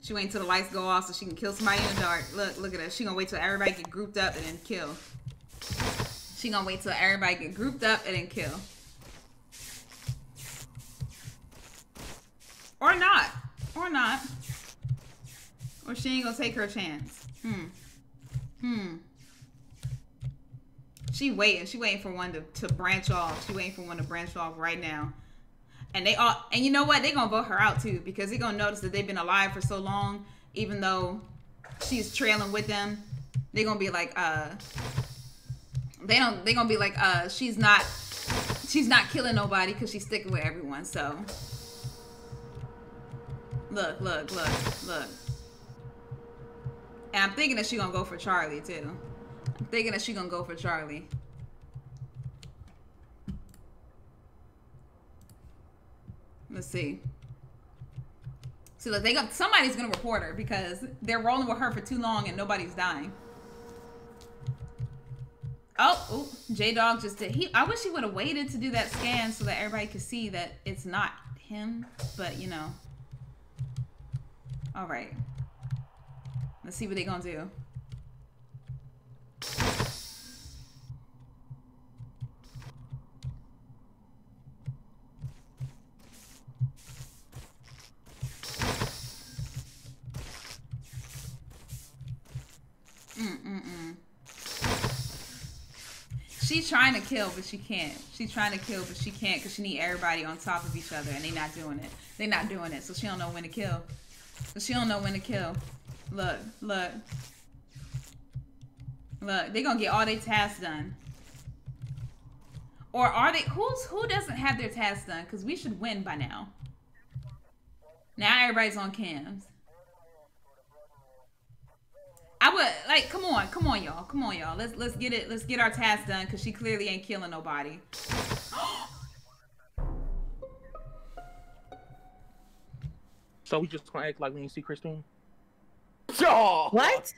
She waiting till the lights go off so she can kill somebody in the dark. Look, look at her. She gonna wait till everybody get grouped up and then kill. She gonna wait till everybody get grouped up and then kill. Or not. Or not. Or she ain't gonna take her chance. She waiting. She waiting for one to branch off. She waiting for one to branch off right now. And they all. And you know what? They gonna vote her out too because they gonna notice that they've been alive for so long. Even though she's trailing with them, they gonna be like, They gonna be like, she's not killing nobody because she's sticking with everyone. So. Look! Look! Look! Look! And I'm thinking that she gonna go for Charlie too. Thinking that she gonna go for Charlie. Let's see. See, look, somebody's gonna report her because they're rolling with her for too long and nobody's dying. Oh, J-Dog just did. I wish he would have waited to do that scan so that everybody could see that it's not him, but you know. All right. Let's see what they gonna do. She's trying to kill, but she can't. She's trying to kill, but she can't because she need everybody on top of each other, and they not doing it. They not doing it, so she don't know when to kill. Look, look. Look, they gonna get all their tasks done. Or are they, who doesn't have their tasks done? Because we should win by now. Now everybody's on cams. I would, like, come on, y'all. Let's get it. Let's get our task done because she clearly ain't killing nobody. So we just gonna act like we didn't see Christine? Oh. What?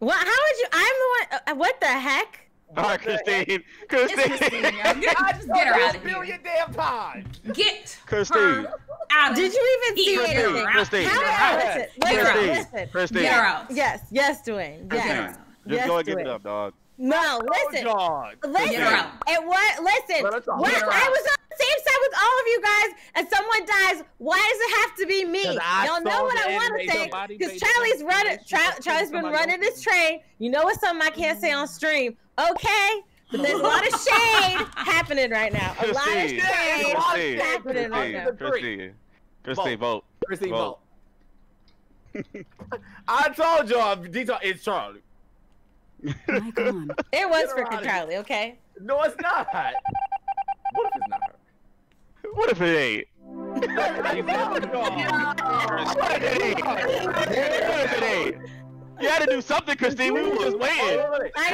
What? How would you? I'm the one. What the heck? All right, Christine. Christine. I just get her out of here. Damn time. Get Christine. Her out of here. Did you even see anything? Christine. Christine. Get her out. Yes. Yes, Dwayne. Yes. Just go and get it up, dog. No, listen. Listen. And what? Listen. I was on the same side with all of you guys, and someone dies. Why does it have to be me? Y'all know what I want to say because Charlie's been running this train. You know what's something I can't say on stream. Okay, but there's a lot of shade happening right now. A lot of shade happening right now. Christine, vote. Christine, vote. I told y'all, it's Charlie. My God. It was freaking Charlie, okay? No, it's not. What if it's not her? What if it ain't? You had to do something, Christine. We were just waiting. I know. I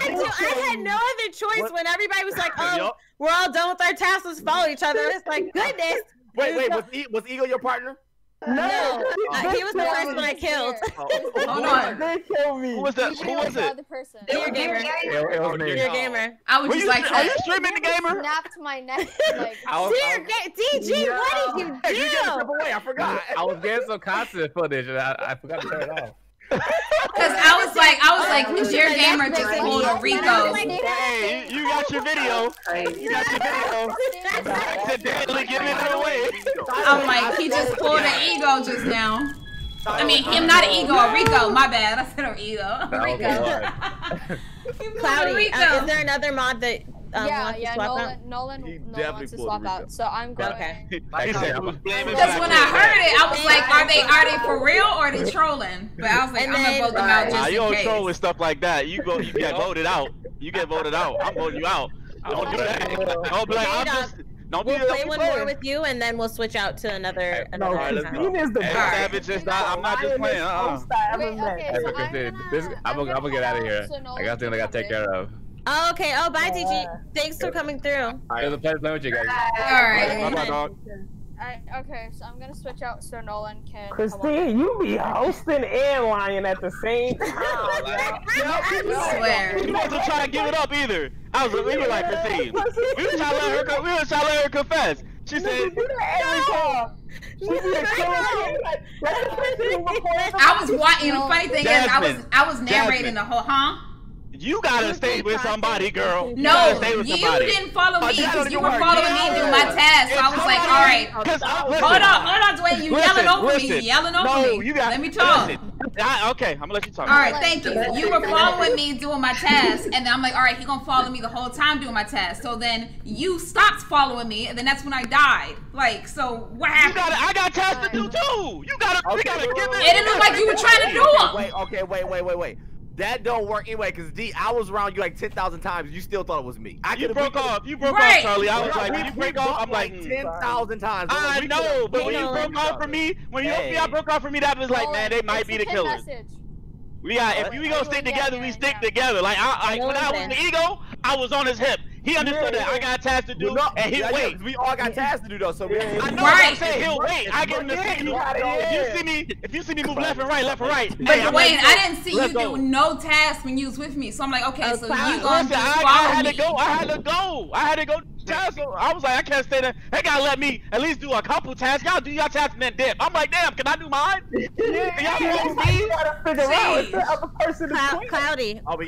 had to. I had no other choice when everybody was like, "Oh, we're all done with our tasks. Let's follow each other." It's like, goodness. Wait. Was Eagle your partner? No. He was the first one I killed. Hold on. They killed me. Who was that? Who was it? You're Gamer. You're Gamer. I was just like, "Are you streaming the Gamer?" Snapped my neck. Dear DG, what did you do? You just step away. I forgot. I was getting some constant footage and I forgot to turn it off. Cause I was like, "Cause your gamer just pulled a Rico." Hey, you got your video. Accidentally giving it away. I'm like, he just pulled an Ego just now. I mean, him not an Ego, a Rico. My bad. I said an Ego. Rico. Cloudy. Is there another mod that? Yeah, Nolan wants to swap out, so I'm going. Okay. Because when I heard it, I was like, are they for real or are they trolling? But I was like, I'm gonna vote them out just in case. You don't troll with stuff like that. You get voted out. You get voted out. I'm voting you out. Don't do that. Don't be like, I'm just. Don't we'll play one more with you, and then we'll switch out to another. No, Christine is the savage. I'm not just playing. I'm gonna get out of here. I got things I gotta take care of. Oh, okay. Oh, bye, DG. Thanks for coming through. All right. It was a pleasure playing with you guys. All right. Bye, dog. All right. Okay, so I'm gonna switch out so Nolan can. Christine, you be hosting and lying at the same time. I swear. You wasn't trying to give it up either. I was really like Christine. We were trying to let her. We were trying to let her confess. She said. No. I was watching. The funny thing is, I was narrating the whole. Huh? You gotta stay with somebody, girl. No, you didn't follow me because you were following me through my task. So I was like, all right. Hold on, Dwayne. You yelling over me. You yelling over me. Let me talk. Okay, I'm gonna let you talk. All right, thank you. You were following me doing my task, and then I'm like, all right, he gonna follow me the whole time doing my task. So then you stopped following me, and then that's when I died. Like, so what happened? I got tasks to do too. We gotta give it. It didn't look like you were trying to do them. Wait. That don't work anyway, cause D, I was around you like 10,000 times. You still thought it was me. You broke off. You broke off, Charlie. I was like, you break off. I'm like 10,000 times. I know, but when you broke off for me, when you broke off for me, that was like, man, they might be the killers. We got, if we gonna stick together, we stick together. Like, when I was the ego, I was on his hip. He understood that I got tasks to do, and he'll wait. We all got tasks to do, though, so we I know what I'm saying, he'll wait. I get him the signal. If you see me move left and right, but hey, wait, I didn't see you do no tasks when you was with me, so I'm like, okay, so you gonna I had to go. So I was like, I can't stay there. They gotta let me at least do a couple tasks. Y'all do y'all tasks and then dip. I'm like, damn, can I do mine? Y'all me? You gotta figure out if the other person is Cloudy. Oh, you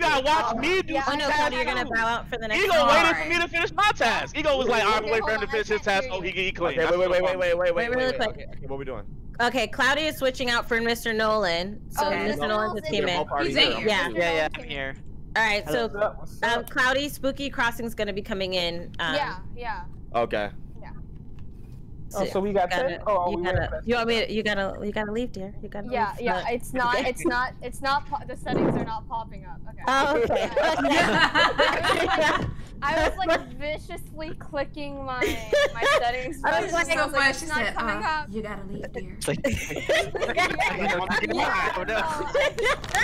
gotta watch me do some tasks. Cloudy, you're gonna bow out for the next one. Ego waited for me to finish my task. Ego was like, I'm gonna wait for him to finish his task. Oh, he can eat clean. Wait, really quick. What we doing? Okay, Cloudy is switching out for Mr. Nolan. So Mr. Nolan's his teammate. He's in here. Yeah, I'm here. All right, so Cloudy, Spooky Crossing's gonna be coming in. Okay. Yeah. Oh, so we got to. Oh, you want me? You gotta leave, dear. You gotta. Leave. Yeah. It's not. The settings are not popping up. Okay. Oh, okay. I was like viciously clicking my settings. I was like, she said, you gotta leave, dear.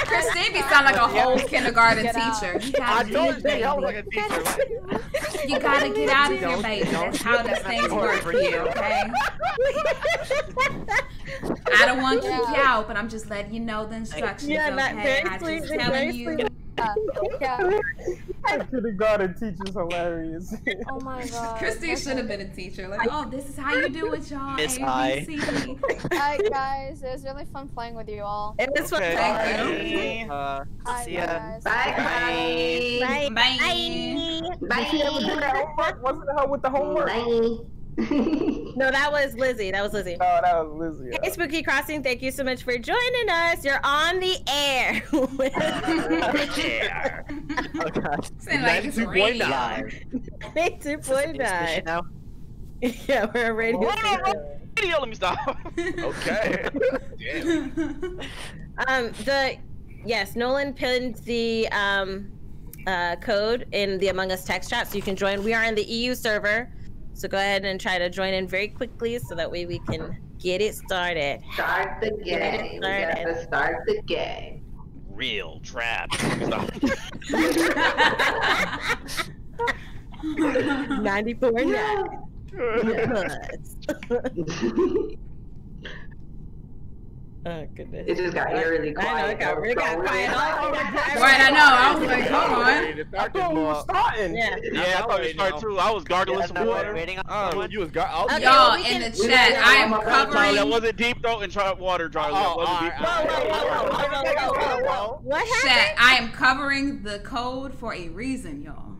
Christine sound like a whole kindergarten teacher. I told you, I was like a teacher. You gotta get out of here, baby. That's how those things work for you, okay? I don't want to kick you out, but I'm just letting you know the instructions, okay? I'm just telling you. Kindergarten teacher's hilarious. Oh my god. Christine should have been a teacher. Like, oh, this is how you do it, y'all. Miss I. Alright, guys. It was really fun playing with you all. It was fun. Thank you. See ya. Guys. Bye. Bye. Did she ever do that homework? What's the hell with the homework? Bye. No, that was Lizzie. Oh, that was Lizzie. Yeah. Hey, Spooky Crossing, thank you so much for joining us. You're on the air. Oh gosh. 92.9. 92.9. Yeah, we're a radio. Video. Let me stop. Okay. Damn. Yes, Nolan pinned the code in the Among Us text chat, so you can join. We are in the EU server. So go ahead and try to join in very quickly so that way we can get it started. Start the game. We gotta start the game. Real trap. Oh, goodness. It just got eerily quiet. I know, it got really quiet. Right, I know. I was like, come on. I thought we were starting. Yeah, I thought we started too. I was gargling some water. Y'all in the chat, I am covering. That wasn't deep throat and water, Charlie. That wasn't deep throat. What happened? Chat, I am covering the code for a reason, y'all.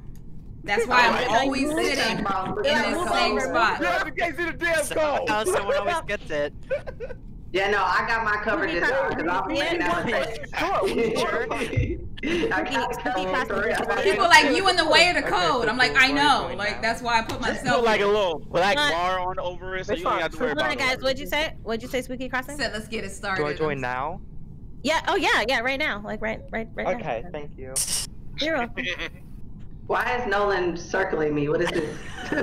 That's why I'm always sitting in the same spot. Just in case it's a damn code. Someone always gets it. Yeah, no, I got my cover this time because I'm playing that. People like you in the way of the code. I'm like, I know. Like that's why I put myself like a little black bar on over it, so you don't have to worry about it. Guys, what'd you say? What'd you say, Spooky Crossing? Said let's get it started. Do I join now? Yeah. Oh yeah. Right now. Like right now. Okay. Thank you. You're welcome. Why is Nolan circling me? What is this? We're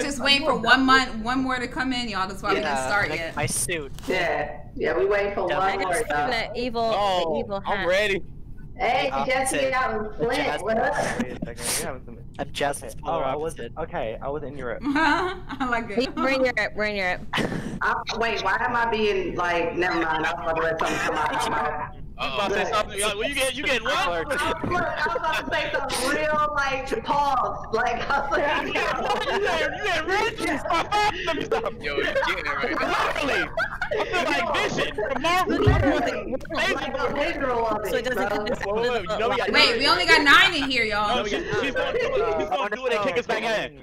just waiting for one more to come in, y'all. That's why we didn't start yet. My suit. Yeah, we waiting for one more. That evil hat. I'm ready. Hey, Jesse out in Flint. What up? I'm Jess. Oh, I was it. Okay, I was in Europe. I like it. We're in Europe. Wait, why am I being like? Never mind. I was about to let something come out of my mouth. About to say something. Well, you get what? I was about to say some real like pause. Like I was like, you said Richard. Let me stop. Yo, you're getting it right. Literally. I feel like Vision. Wait, we only got 9 in here, y'all. She's gonna do it and kick us back in.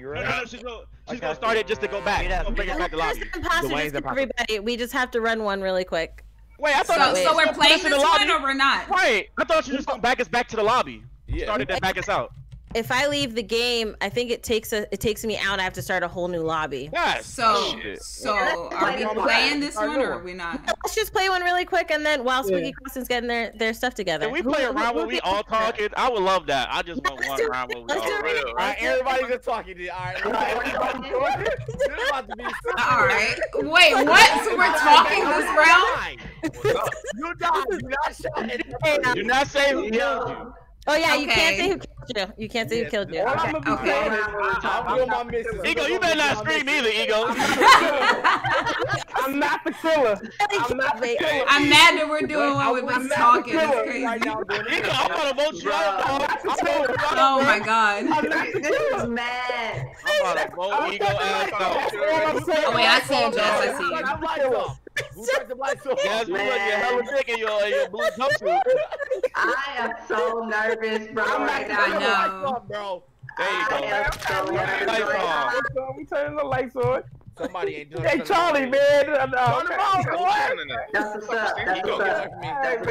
She's gonna start it just to go back. It's impossible to skip everybody. We just have to run one really quick. Wait, I thought so we're playing this one or we're not? Right. I thought you just come back us back to the lobby. Started that back us out. if I leave the game, I think it takes me out. I have to start a whole new lobby. Yes. So are we playing this one or are we not? Let's just play one really quick, and then while Squeaky Crossin's getting their stuff together. Can we play a round where we all talking? I would love that. I just want one round where we all talking. Everybody's just talking. All right. All right. Wait, what? So we're talking this round? You're not. You're not shouting. You're not saying who killed you. Oh yeah, okay. You can't say who killed you. You can't say who killed you. Okay. Okay. Ego, you better not scream either, Ego. I'm not the killer. I'm not the killer. I'm mad that we're doing what we've been talking. It's crazy. Right now, Ego, I'm gonna vote you out. Oh my god. I'm not the killer. He's mad. I'm gonna vote Ego out. Oh wait, I see you, Jess. I see you. I am so nervous, bro. I'm right now. Bro. There you go. We turning the lights on. Somebody ain't doing it. Hey, Charlie, man. Turn them off, boy. That's what's up. That's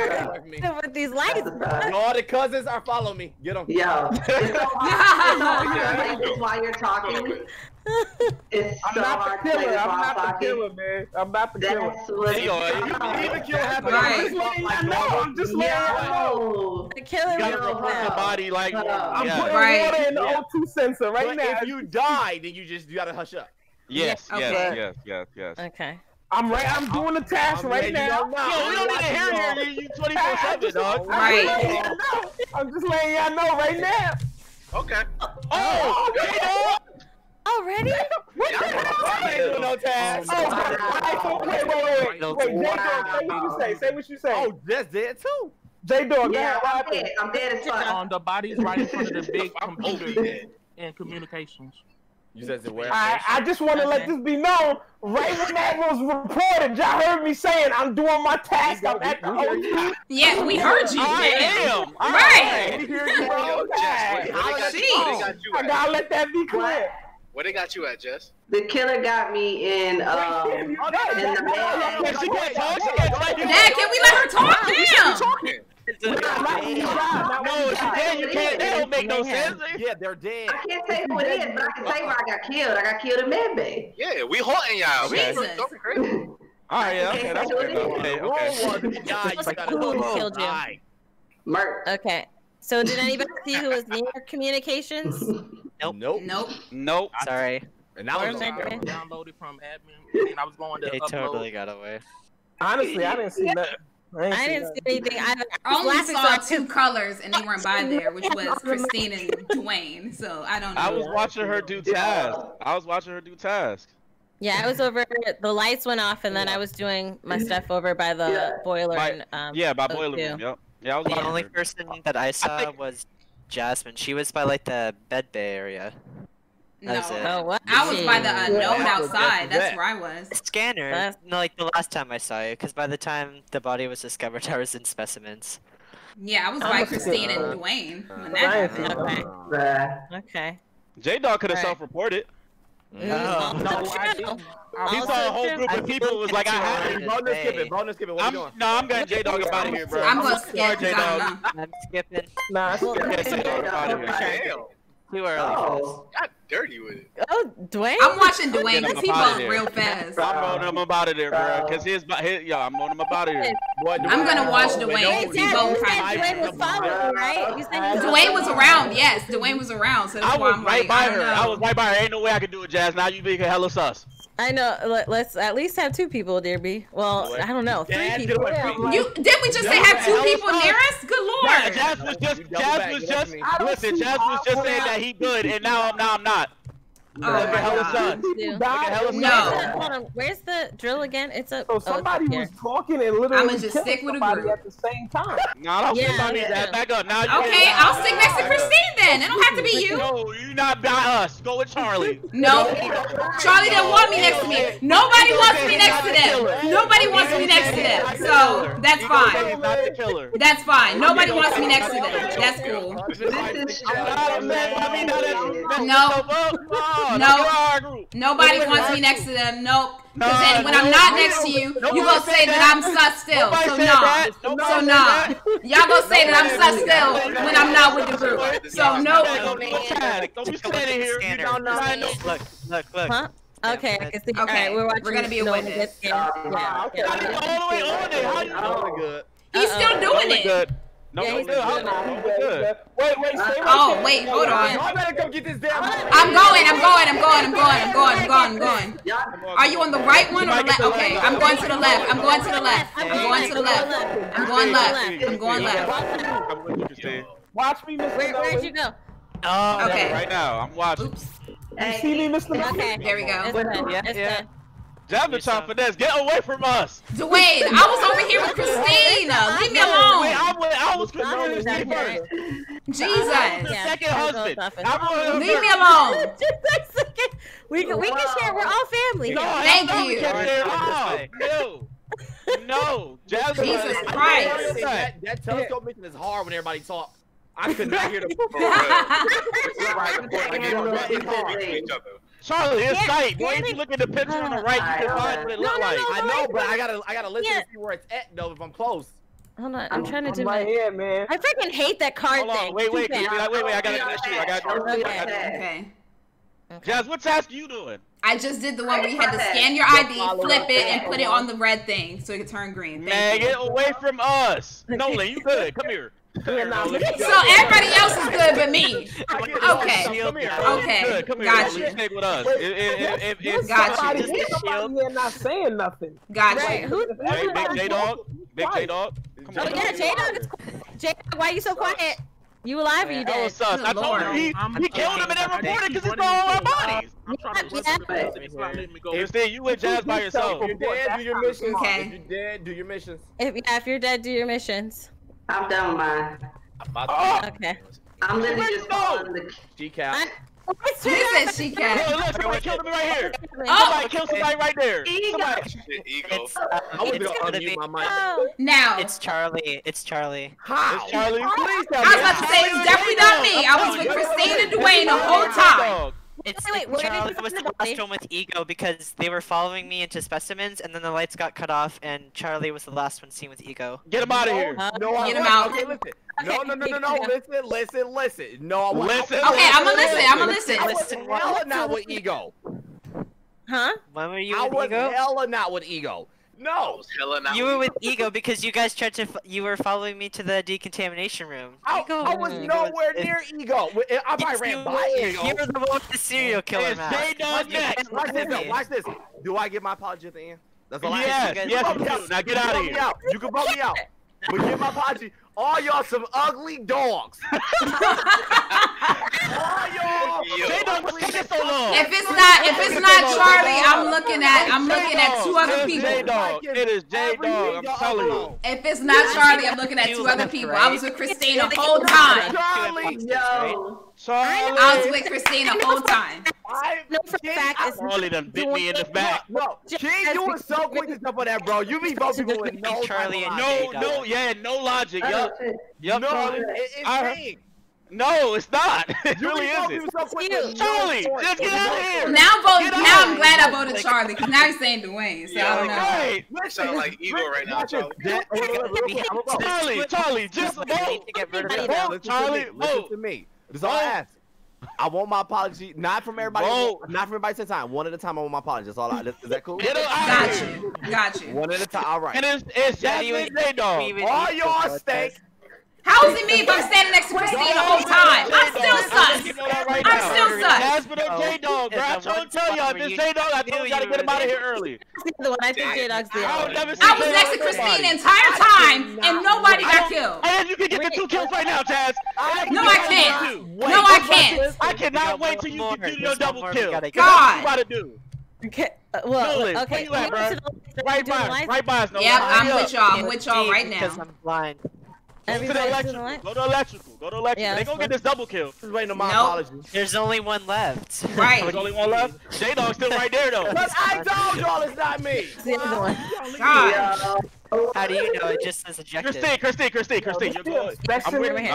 with these lights, bro. All the cousins are following me. Get them. Yo. It's so hard to play this while you're talking. It's so hard to play this while talking. I'm not the killer, man. I'm not the killer. You even kill half of them. I'm just letting you know. The killer is the body. Like, I'm putting water in the O2 sensor right now. If you die, then you gotta hush up. Yes, okay. Yes. Okay. I'm doing the task right now. No, we don't need to hear you 24/7, dog. Right. I'm just letting y'all know right now. Okay. Oh, already? What the hell? I ain't doing no task. Oh, wait. J-Dog, say what you say. Oh, that's dead too. J-Dog, yeah, I'm dead as fuck. The body's right in front of the big computer and communications. You said the I just want to let this be known. Right when that was reported, y'all heard me saying I'm doing my task. I'm at the OT. Yeah, we heard you. I am. Right. I gotta let that be clear. Where they got you at, Jess? The killer got me in. Dad, can we let her talk? Damn. No, you can't. That don't make no sense. Yeah, they're dead. I can't say who it is, but I can tell you where I got killed. I got killed in Med Bay. Yeah, we haunting y'all. Don't be crazy. All right, yeah, okay, that's good. Who killed you? Murk. Okay. So did anybody see who was near communications? Nope. Sorry. And I was downloaded from admin, and I was going to upload. They totally got away. Honestly, I didn't see nothing. I didn't see anything. I only saw two colors, and they weren't by there, which was Christine and Dwayne. So I don't know. I was watching her do tasks. Yeah, I was over. The lights went off, and then I was doing my stuff over by the boiler. By boiler room. Yep. Yeah, I was the only person that I saw was Jasmine. She was by like the bed bay area. I was by the unknown outside. That's where I was. Scanner. No, like the last time I saw you, because by the time the body was discovered, I was in specimens. Yeah, I was by Christine and Dwayne. Okay. J-Dog could have self-reported. No, I didn't. He saw a whole group of people was like, I had it. Bonus skipping. What are you doing? No, I'm getting J-Dog up out of here, bro. I'm going to skip J-Dog. I'm skipping. Nah, I'm skipping J-Dog out of here. Too early. Oh, got dirty with it. Oh, Dwayne. I'm watching Dwayne because he bumped real fast. I'm on him about it there, bro. Because I'm on him about it here. Boy, I'm gonna watch Dwayne. He both times. Dwayne was following, right? You said Dwayne was around. Yes, Dwayne was around. So that's why I'm like, I was right by her. Ain't no way I could do it, Jazz. Now you being hella sus. I know. Let's at least have two people near me. Well, I don't know. Three people. You didn't we just say have two people near us? Good lord. Jazz was just saying that he good, and now I'm not. Oh, no. Where's the drill again? It's a. So somebody was talking and literally killing somebody at the same time. Back up. Now you I'll stick next to Christine then. It don't have to be you. No, you not by us. Go with Charlie. No, Charlie didn't want me next to me. Nobody wants me next to them. So that's fine. That's fine. Nobody wants me next to them. That's cool. No. Nobody wants me next to them. Nope. Because then when I'm not next to you, you gonna say that I'm sus still. So no. So no. Y'all gonna say that I'm sus still when I'm not with the group. So no. Don't be standing here. You don't know. Look. Huh? Okay, I can see. Okay, we're gonna be a witness. I didn't all the way on it. How you doing? Good. He's still doing it. No, yeah, he's good. Wait, stay right there. Oh, wait, hold on. I better come get this damn money. I'm going. Are you on the right one or the left? Okay, I'm going left. Watch me, Mr. Where'd you go? Oh, okay. Right now, I'm watching. Oops. You see me, Mr. Lewis? Okay, there we go. Yeah. Jab the top of this. Get away from us. Dwayne, I was over here with Christina. Leave me alone. I was controlling this thing first. Jesus. I'm the second husband. Leave me alone. Just a second. We can share. We're all family. No, thank you. No. Jab the Jesus Christ. That telescope mission is hard when everybody talks. I could not hear the people. Charlotte, it's sight. Why don't you look at the picture on the right? You can find what it looks like. I know, but I gotta listen to see where it's at though if I'm close. Hold on, I'm trying to do my head, man. I freaking hate that card thing. Hold on, wait, I got an issue. Okay. Jazz, what task you doing? I just did the one where you had to scan your ID, flip it, and put it on the red thing so it could turn green. Man, get away from us. Nolan, you good. Come here. So everybody else is good but me. Okay. Gotcha. J-Dog. Come on. Yeah, J-Dog, why are you so quiet? You alive or you dead? I told him he killed him and then reported because it's all our bodies. I'm trying to Instead, you with Jazz by yourself. If you're dead, do your missions. If you're dead, do your missions. If you're dead, do your missions. I'm done with mine. Okay. I'm literally just on the G-Cat. Who said G-Cat? Look, somebody killed him right here. Somebody killed somebody right there. Ego. I would unmute my mic. Now. It's Charlie. How? It's Charlie. Please tell me. I was about to say, it's definitely not me. I was with Christine and Dwayne the whole time. Wait, Charlie was the last one with Ego because they were following me into specimens, and then the lights got cut off, and Charlie was the last one seen with Ego. Get him out of here! Get him out! Okay, listen. No! Listen! No, listen! Okay, I'ma listen. I was hella not with Ego. Huh? When were you with Ego? I was hella not with Ego. No, you were with Ego because you guys tried to. You were following me to the decontamination room. I was nowhere near Ego. I might ran by Ego. You were the one with the serial killer mask. Watch this. Do I get my apology at the end? That's all I ask. Yes. Now get out of here. You can vote me out, but get my apology. All y'all some ugly dogs. If it's not Charlie, I'm looking at two other people. It is J-Dog. I'm telling you. If it's not Charlie, I'm looking at two other people. I was with Christine the whole time. I was with Christine the whole time. Charlie done bit me in the back. Bro, King, you were so quick to jump on that, bro. You be both people with no Charlie and no logic. Yup, Charlie. It's No, it's not. It really isn't. Charlie, just get out of here. Now I'm glad I voted Charlie because now he's saying Dwayne. So I don't know. Right. Sound like Ego right now, Charlie. Charlie, just vote. Charlie, vote to me. That's all I ask. I want my apology, not from everybody. Whoa. Not from everybody. At a time, one at a time. I want my apology. That's all. Is that cool? Got you. One at a time. All right. And it's J-Dog. All y'all stink. How is it me if I'm standing next to Christine the whole time? I'm still sus. J-Dog, bro. I told y'all this J-Dog. I told y'all to get him out of here early. I think J-Dog's the other. I was next to Christine the entire time, and nobody got killed. And you can get the 2 kills right now, Taz. No, I can't. I cannot wait till you do your double kill. God. What you about to do? Okay. Well, okay. Right by us. Yep, I'm with y'all. I'm with y'all right now. Because I'm blind. Go to electrical. Yeah, they gonna get this double kill. There's only one left. Right. There's only one left. J-Dog's still right there though. But I told y'all it's not me. God. How do you know? It just says ejected. Christine, you're good. I'm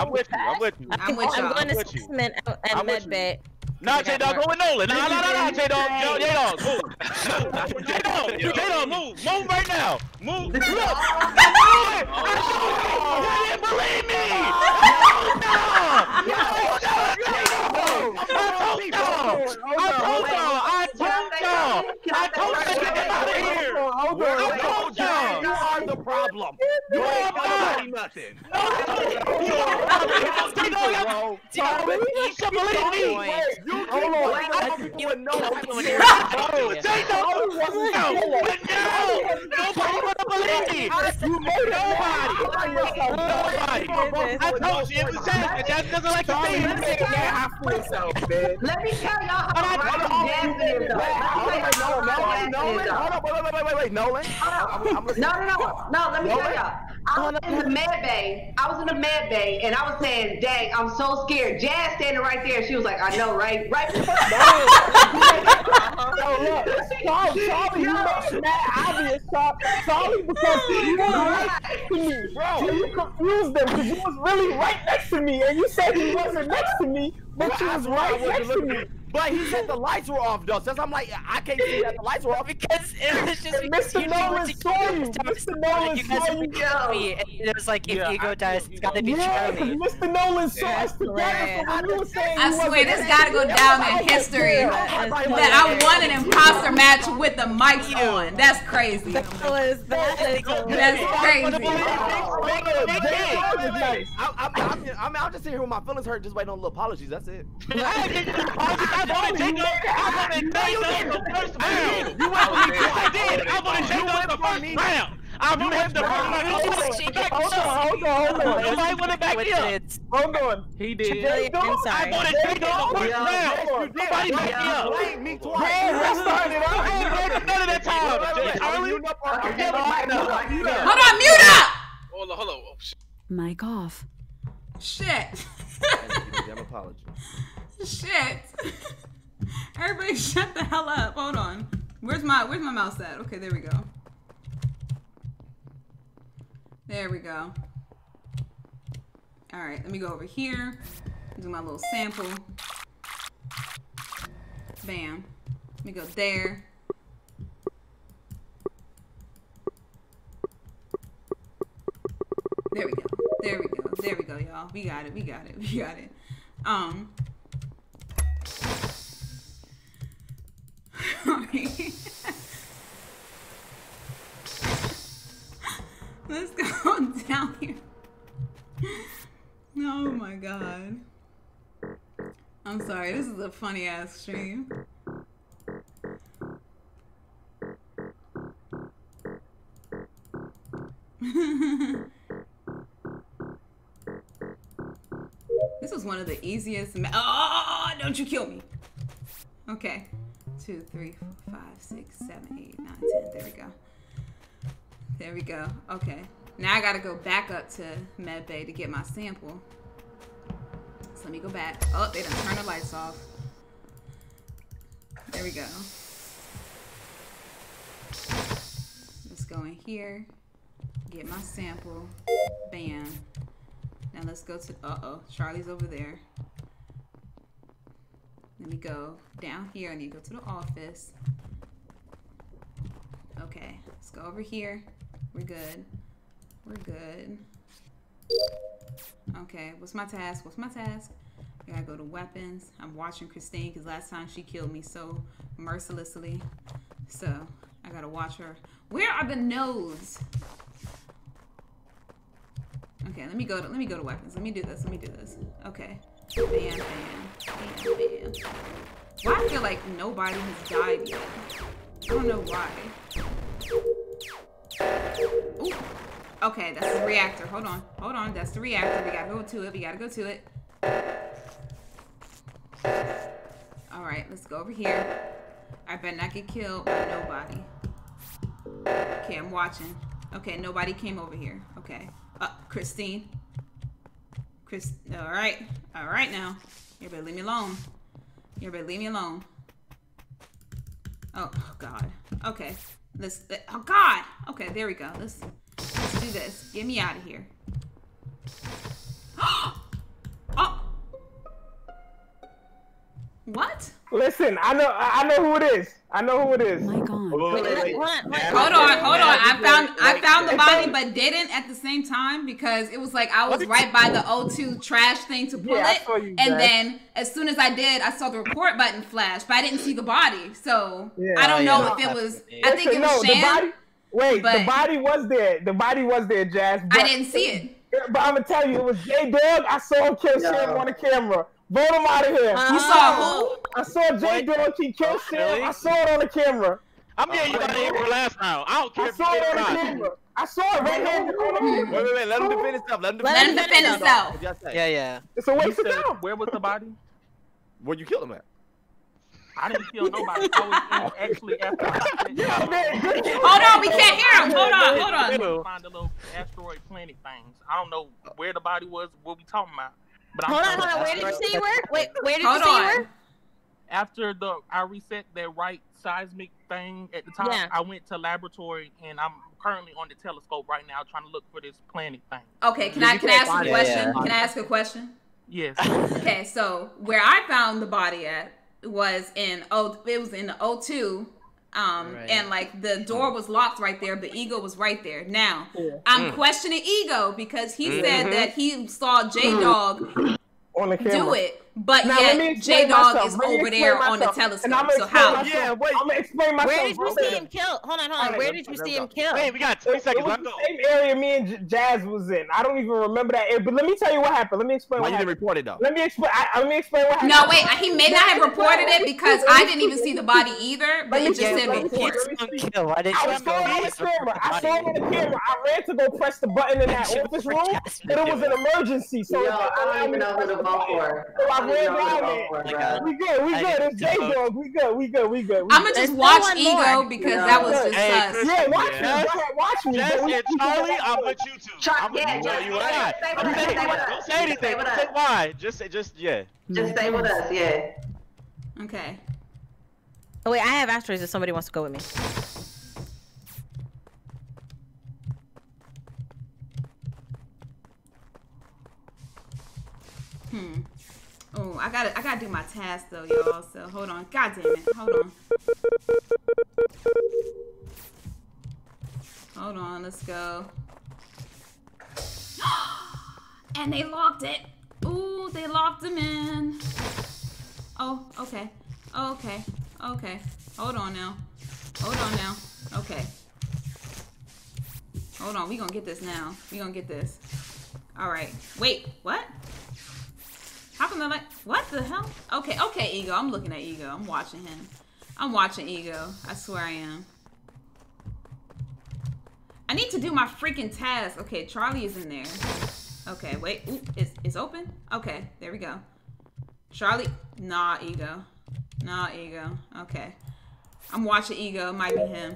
with you. I'm with you. I'm going to specimen and med bay. Nah, J-Dog, go with Nolan. Nah, J-Dog. J-Dog, move. J-Dog, move. Move right now. Move. Look. I knew it. You didn't believe me. I told y'all. You are the problem. You ain't nobody nothing. Let me tell y'all. I was in the med bay, and I was saying, dang, I'm so scared. Jazz standing right there, she was like, I know, right? Right before Charlie, you know, that obvious, Charlie, because you were right next to me, bro. You confused them, because you was really right next to me, and you said he wasn't next to me, but you was right next to me. But he said the lights were off, though. Since I'm like, I can't see that the lights were off because it's just Mr. Nolan saw you. Mr. Nolan saw you. And it was like, if Ego dies, it's got to be Charlie. Mr. Nolan saw us together. I swear, this got to go down in history that I won an imposter match with the mics on. That's crazy. That's crazy. I'm just sitting here with my feelings hurt, just waiting on little apologies. That's it. I did. I want to take over the first round. Hold on. Nobody went back here. Hold on. He did. I want to take over the first round. Nobody back here. I started. Hold on. Mute up. Hold on. Mic off. Shit. Shit. Everybody shut the hell up. Hold on. Where's my mouse at? Okay, there we go. There we go. All right, let me go over here. Do my little sample. Bam. Let me go there. There we go. There we go. There we go, y'all. We got it. We got it. We got it. Let's go down here. Oh my god. I'm sorry, this is a funny ass stream. This was one of the easiest. Oh, don't you kill me. Okay. 2, 3, 4, 5, 6, 7, 8, 9, 10. There we go. There we go. Okay. Now I gotta go back up to Med Bay to get my sample. So let me go back. Oh, they done turn the lights off. There we go. Let's go in here. Get my sample. Bam. Now let's go to, uh-oh, Charlie's over there. Let me go down here. I need to go to the office. Okay, let's go over here. We're good. We're good. Okay, what's my task? What's my task? I gotta go to weapons. I'm watching Christine because last time she killed me so mercilessly. So I gotta watch her. Where are the nodes? Okay, let me go to weapons. Let me do this. Okay. Bam, bam, bam, bam. Why I feel like nobody has died yet? I don't know why. Ooh. Okay, that's the reactor. Hold on. That's the reactor. We gotta go to it. All right, let's go over here. I better not get killed by nobody. Okay, I'm watching. Okay, nobody came over here. Okay. Christine. All right now. Everybody leave me alone. Oh God. Okay. Oh God. Okay. There we go. Let's do this. Get me out of here. Oh. What? Listen, I know who it is. I know who it is. Oh my God. Wait. Hold on. I found the body, but didn't at the same time because it was like I was right by the O2 trash thing to pull then as soon as I did, I saw the report button flash, but I didn't see the body. So yeah, I don't know if it was. I think it was Shan. Wait, the body was there. The body was there, Jazz. I didn't see it. But I'm gonna tell you, it was J-Dog. I saw him kill Shan on the camera. Vote him out of here. You saw who? I saw J-Dog. He killed Shan. I saw it on the camera. I'm here. You got to hear it last round. I don't care. I saw it on the camera. I saw it right here. Wait. Let him defend himself. Let him defend himself. Yeah. It's a waste of time. Where was the body? Where you killed him at? I didn't kill nobody. I was actually after. Hold on, we can't hear him. Hold on. Find the little asteroid planet things. I don't know where the body was. What we talking about? But hold on. Where did you see her? Wait, where did you see her? After I reset that right seismic thing at the top, I went to laboratory and I'm currently on the telescope right now trying to look for this planet thing. Okay, can I ask a question? Yes. Okay, so where I found the body at was in the O2, and like the door was locked right there, but Ego was right there. Now I'm questioning Ego because he said that he saw J-Dog on the camera do it, but now, yet J-Dog is over there on the telescope. So how? I'm gonna explain myself. Where did you see him killed? Hold on. Where did you see him killed? Hey, we got 2 seconds. It was the same area me and Jazz was in. I don't even remember that area, but let me tell you what happened. Let me explain. Why you didn't report it though? Let me explain what happened. No, wait. He may not have reported it because I didn't even see the body either. But it just said report. I saw it on the camera. I ran to go press the button in that office room, and it was an emergency. So I don't even know what the ball for. We good. It's J-Dog. We good. I'm gonna just watch Ego because that was just us. Yeah, watch me. Jess and Charlie, I'm with you two. Don't say anything. Say why. Just stay with us. Yeah. Okay. Oh wait, I have asteroids if somebody wants to go with me. Oh, I gotta do my task though, y'all. So hold on. God damn it. Hold on. Let's go. And they locked it. Ooh, they locked him in. Oh, okay. Okay. Hold on now. Okay. Hold on. We gonna get this now. All right. Wait. What? How come they're like, what the hell? Okay, Ego. I'm looking at Ego. I'm watching him. I'm watching Ego. I swear I am. I need to do my freaking task. Okay, Charlie is in there. Okay, wait. Ooh, it's open? Okay, there we go. Charlie. Nah, Ego. Okay. I'm watching Ego. It might be him.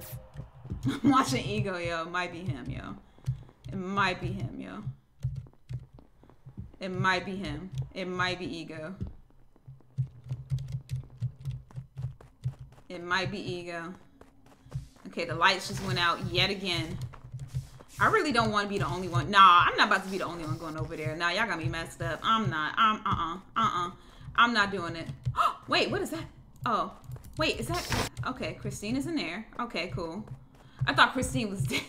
I'm watching Ego, yo. It might be him. It might be Ego. Okay, the lights just went out yet again. I really don't want to be the only one. Nah, I'm not about to be the only one going over there. Nah, y'all got me messed up. I'm not. I'm not doing it. Wait, what is that? Oh, wait, is that? Okay, Christine is in there. Okay, cool. I thought Christine was dead.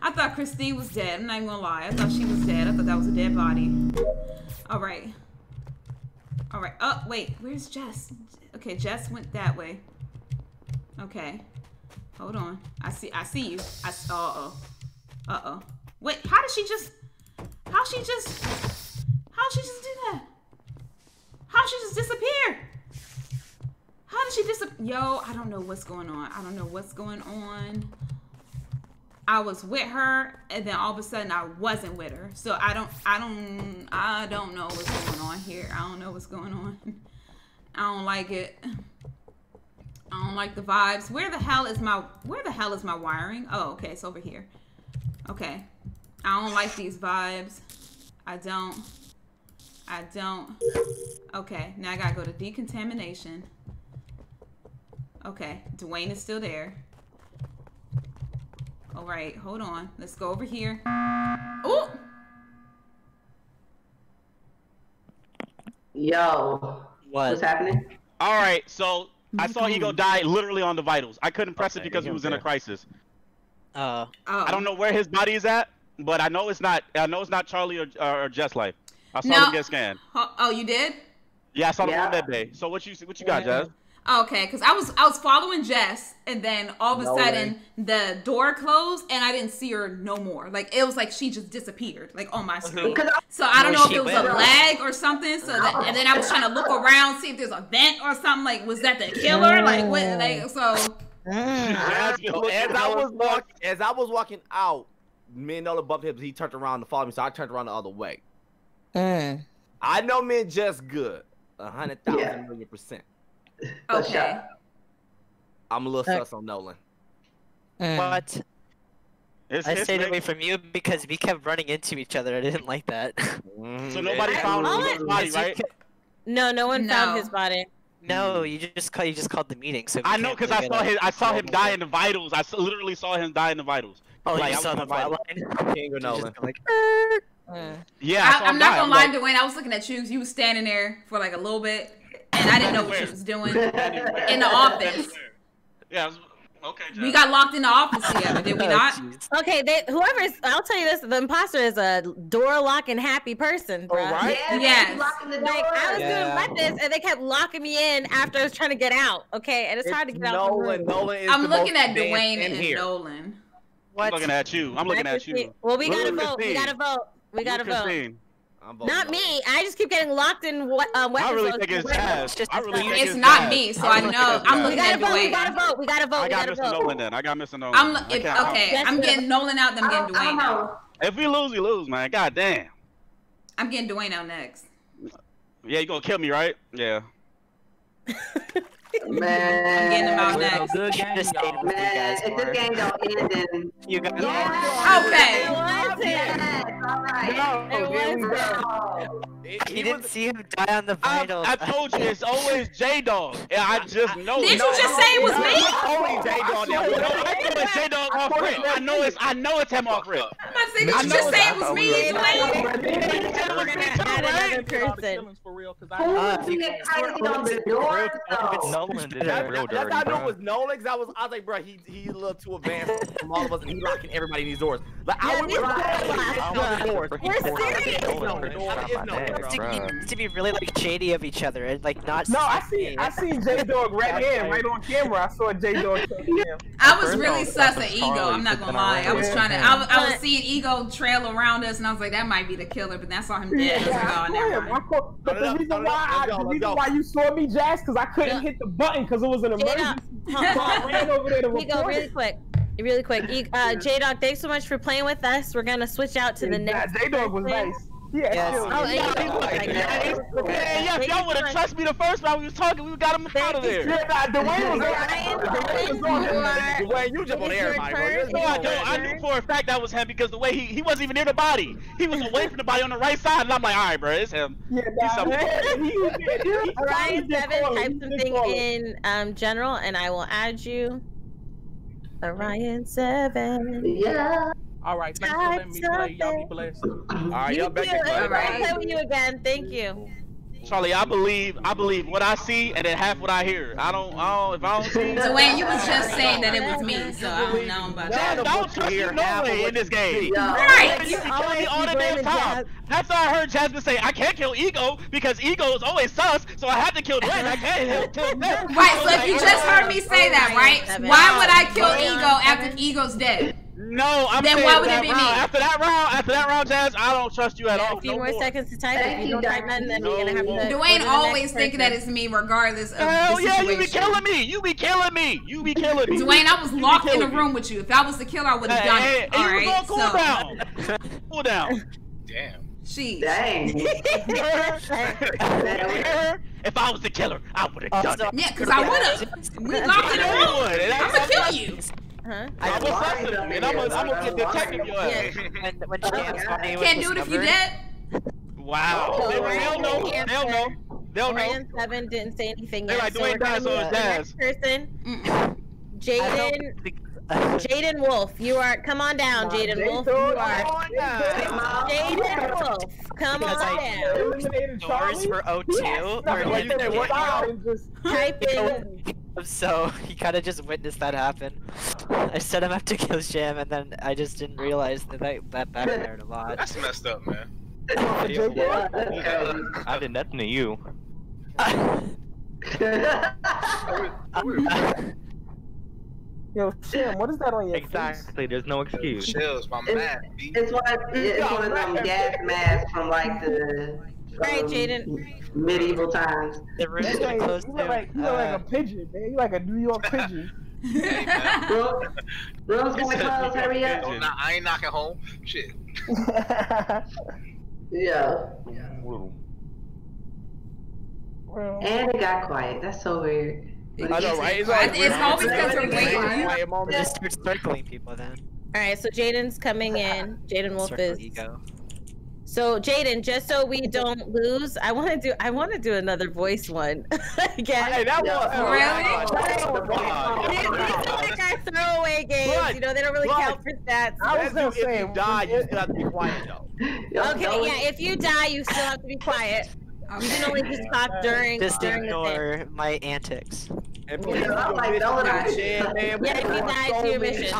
I'm not even gonna lie. I thought she was dead. I thought that was a dead body. All right. Oh, wait. Where's Jess? Okay, Jess went that way. Okay. Hold on. I see you. Uh-oh. Wait, how did she just do that? How did she just disappear? How did she disappear? Yo, I don't know what's going on. I was with her, and then all of a sudden I wasn't with her. So I don't know what's going on here. I don't like it. I don't like the vibes. Where the hell is my wiring? Oh, okay, it's over here. Okay. I don't like these vibes. I don't. Okay, now I gotta go to decontamination. Okay, Dwayne is still there. All right, hold on. Let's go over here. Oh! Yo. What's happening? All right, so I saw Ego die literally on the vitals. I couldn't press it because he was in a crisis. I don't know where his body is at, but I know it's not. I know it's not Charlie or Jess Lyfe. I saw him get scanned. Oh, you did? Yeah, I saw him on that day. So what you got, Jess? Okay, because I was following Jess, and then all of a sudden the door closed, and I didn't see her no more. Like it was like she just disappeared, like on my screen. So I don't know if it was a lag or something. So that, and then I was trying to look around, see if there's a vent or something. Like was that the killer? Like what? Like so. As I was walking out, me and Nola bumped heads. He turned around to follow me, so I turned around the other way. I know me and Jess good, 100,000 million %. Okay. I'm a little sus on Nolan. But I stayed away from you because we kept running into each other. I didn't like that. So nobody found his body, right? No, no one found his body. No, you just called the meeting. So I know because I saw him die in the vitals. I literally saw him die in the vitals. Oh, like, you saw the vital line? King or Nolan? Like, yeah, I'm not gonna lie, Dwayne. I was looking at you. You was standing there for like a little bit. And I didn't know what she was doing in the office. Yeah, okay. Jeff. We got locked in the office together, did we not? Okay, I'll tell you this: the imposter is a door locking happy person, bro. Oh, right? Yeah, yes. Locking the door. Like, I was doing leftist, and they kept locking me in after I was trying to get out. Okay, and it's hard to get out. Nolan is I'm looking at Dwayne and here. Nolan. What? I'm looking at you. I'm looking at you. Well, we gotta vote. We gotta vote. We gotta vote. Not me. I just keep getting locked in. I really think it's Jazz. It's not me, so I know. I'm looking at Dwayne. We gotta vote. We gotta vote. I got Mr. Nolan then. I got Mr. Nolan. Okay, I'm getting Nolan out, then I'm getting Dwayne out. If we lose, we lose, man. God damn. I'm getting Dwayne out next. Yeah, you gonna kill me, right? Yeah. Man, I'm getting him out next. Man, if this game don't end, then you got okay. You didn't see him die on the vitals. I told you it's always J Dog. I just know. Did you just say it was me? It's only J Dog. No, J Dog off rip. I know it's him off rip. You just say it was me. Nolan did that real dirty. That's how I knew it was Nolan because I was like, bro, he's a little too advanced from all of us, and he's locking everybody in these doors. Like, I would be to be really like shady of each other and like not. No, I see J Dog right here, right on camera. I saw J Dog. I was really sus at Ego. I'm not gonna lie. I was trying to. I was seeing Ego trail around us, and I was like, that might be the killer, but that's all him dead. But the reason why you saw me, Jazz, because I couldn't hit the button because it was an emergency. So I ran over there to report. Ego, really quick. J-Dog, thanks so much for playing with us. We're gonna switch out to the next. J-Dog was nice. Yeah. Yeah, y'all would have trusted me the first time we was talking. We got him out of there. Dwayne was on him. Dwayne, you just on everybody. No, I don't. I knew for a fact that was him because the way he wasn't even near the body. He was away from the body on the right side, and I'm like, all right, bro, it's him. Yeah, Orion 7, type something in general, and I will add you. Orion 7. Yeah. All right, thanks for letting me play. Y'all be blessed. All right, y'all back to play. All right, I'll play with you again. Thank you, Charlie. I believe what I see, and then half what I hear. I don't. If I don't see. Dwayne, you was just saying that it was me, so I don't know about that. Don't trust you no way in this game. Right? You can kill me all the damn time. That's how I heard Jasmine say, I can't kill Ego because Ego is always sus, so I have to kill Dwayne. I can't kill Dwayne. Right. So if you just heard me say that, right? Why would I kill Ego after Ego's dead? No, I'm then saying why would that it be round. Me? After that round, Jazz, I don't trust you at all. A few more seconds to type. If you don't type nothing, then you're gonna have to. Dwayne always thinking that it's me, regardless of the situation. Hell yeah, you be killing me. Dwayne, I was locked in a room with you. If I was the killer, I would have done it. All right, cool down. Damn. Jeez. Dang. If I was the killer, I would have done it. Yeah, because I would have. We locked in a room. I'm gonna kill you. Huh? I'm a detective. When can't do it if you dead. Wow. So they'll know. They'll know. Ryan 7 didn't say anything yet. Like, so we're going to the next person. Jaden Wolf. You are. Come on down, Jaden Wolf. You are. Jaden Wolf. Come because on down. Doors were O2. Yes, so he kind of just witnessed that happen. I set him up to kill Sham, and then I just didn't realize that that backfired a lot. That's messed up, man. I did nothing to you. Yo, Sham, what is that on your face? Exactly, there's no excuse. Chills, my man. It's one of them gas masks from like the right, Jaden. Medieval times. The room is close to you look like a pigeon, man. You like a New York pigeon. Hey, man. Bro, bro's going close. Hurry up. I ain't knocking home. Shit. Yeah. And it got quiet. That's so weird. I know, right? It's, like, it's always because we're waiting. We're just start circling people then. All right, so Jaden's coming in. Jaden Wolf is. Ego. So Jaden, just so we don't lose, I want to do another voice one again. Hey, that was really. These are like our throwaway games. Blood. You know, they don't really count for stats. I was gonna say, if you die, you still have to be quiet though. Okay, yeah, if you die, you still have to be quiet. You can only just stop during the thing. My antics. And please, if you die, do your mission.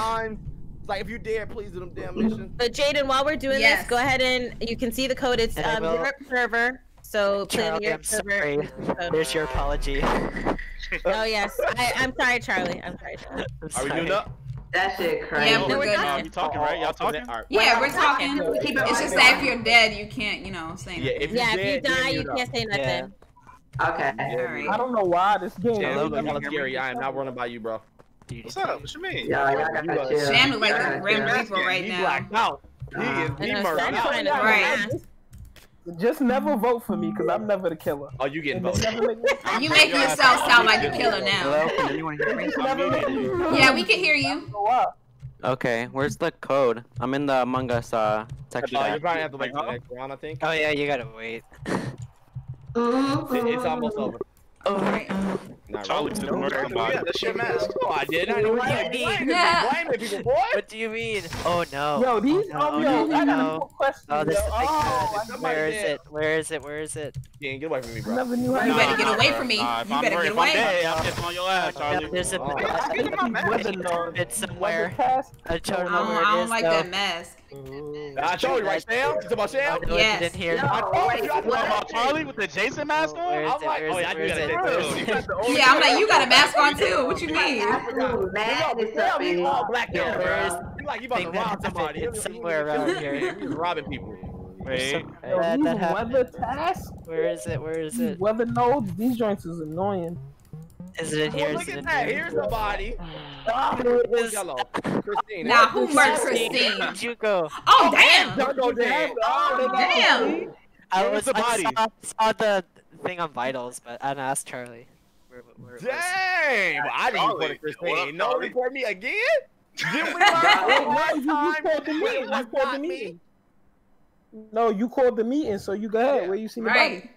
Like, if you dare, please do them damn missions. But Jaden, while we're doing this, go ahead and you can see the code. It's Europe server. So Charlie, I'm sorry. There's your apology. Oh yes, I'm sorry, Charlie. I'm sorry, Charlie. Are we doing up? That shit crazy. Yeah, we're good. You talking, right? Y'all talking? Yeah, we're talking. It's just that if you're dead, you can't, you know, say nothing. Yeah, if you die, you can't say nothing. Okay. I don't know why this game. I am not running by you, bro. What's up? What you mean? Yeah, I got you. Sham is like a grim reaper right now. He blacked out. He is murdered. Just never vote for me, because I'm never the killer. Oh, you getting voted. You making yourself sound like the killer now. Hello? You want to hear me? Yeah, we can hear you. Okay, where's the code? I'm in the Among Us section. Oh, you probably have to wait for the next round, I think. Oh, yeah, you gotta wait. It's almost over. Charlie took murder body. Oh, I did. I know what you mean. Blaming people, boy. What do you mean? Oh no. Yo, these. Oh no. I got a question. Oh, this is. Where is it? Where is it? Where is it? You ain't get away from me, bro. You better get away from me. You better get away. I'm just on your ass, Charlie. There's a. It's somewhere. I don't know where it is. I don't like that mask. I told you, right, Sam? You talking about Sam? Yes. I told you, I talking about Charlie with the Jason mask on? I'm like, oh yeah, I do that. Yeah, I'm like, you got a mask on too. What you mean? Absolutely all black now, bro. You like you about to rob somebody? It's somewhere around here. You're robbing people. Wait, that weather task? Where is it? Where is it? Weather nodes. These joints is annoying. Is it here? Look at that. Here's the body. Now who murdered Christine? Did you go? Oh damn! Oh damn! I saw the thing on vitals, but I asked Charlie. Dang! I didn't put it Christine. No, report me again? Didn't we you called the meeting. No, you called the meeting, so you go ahead. Where you see the body?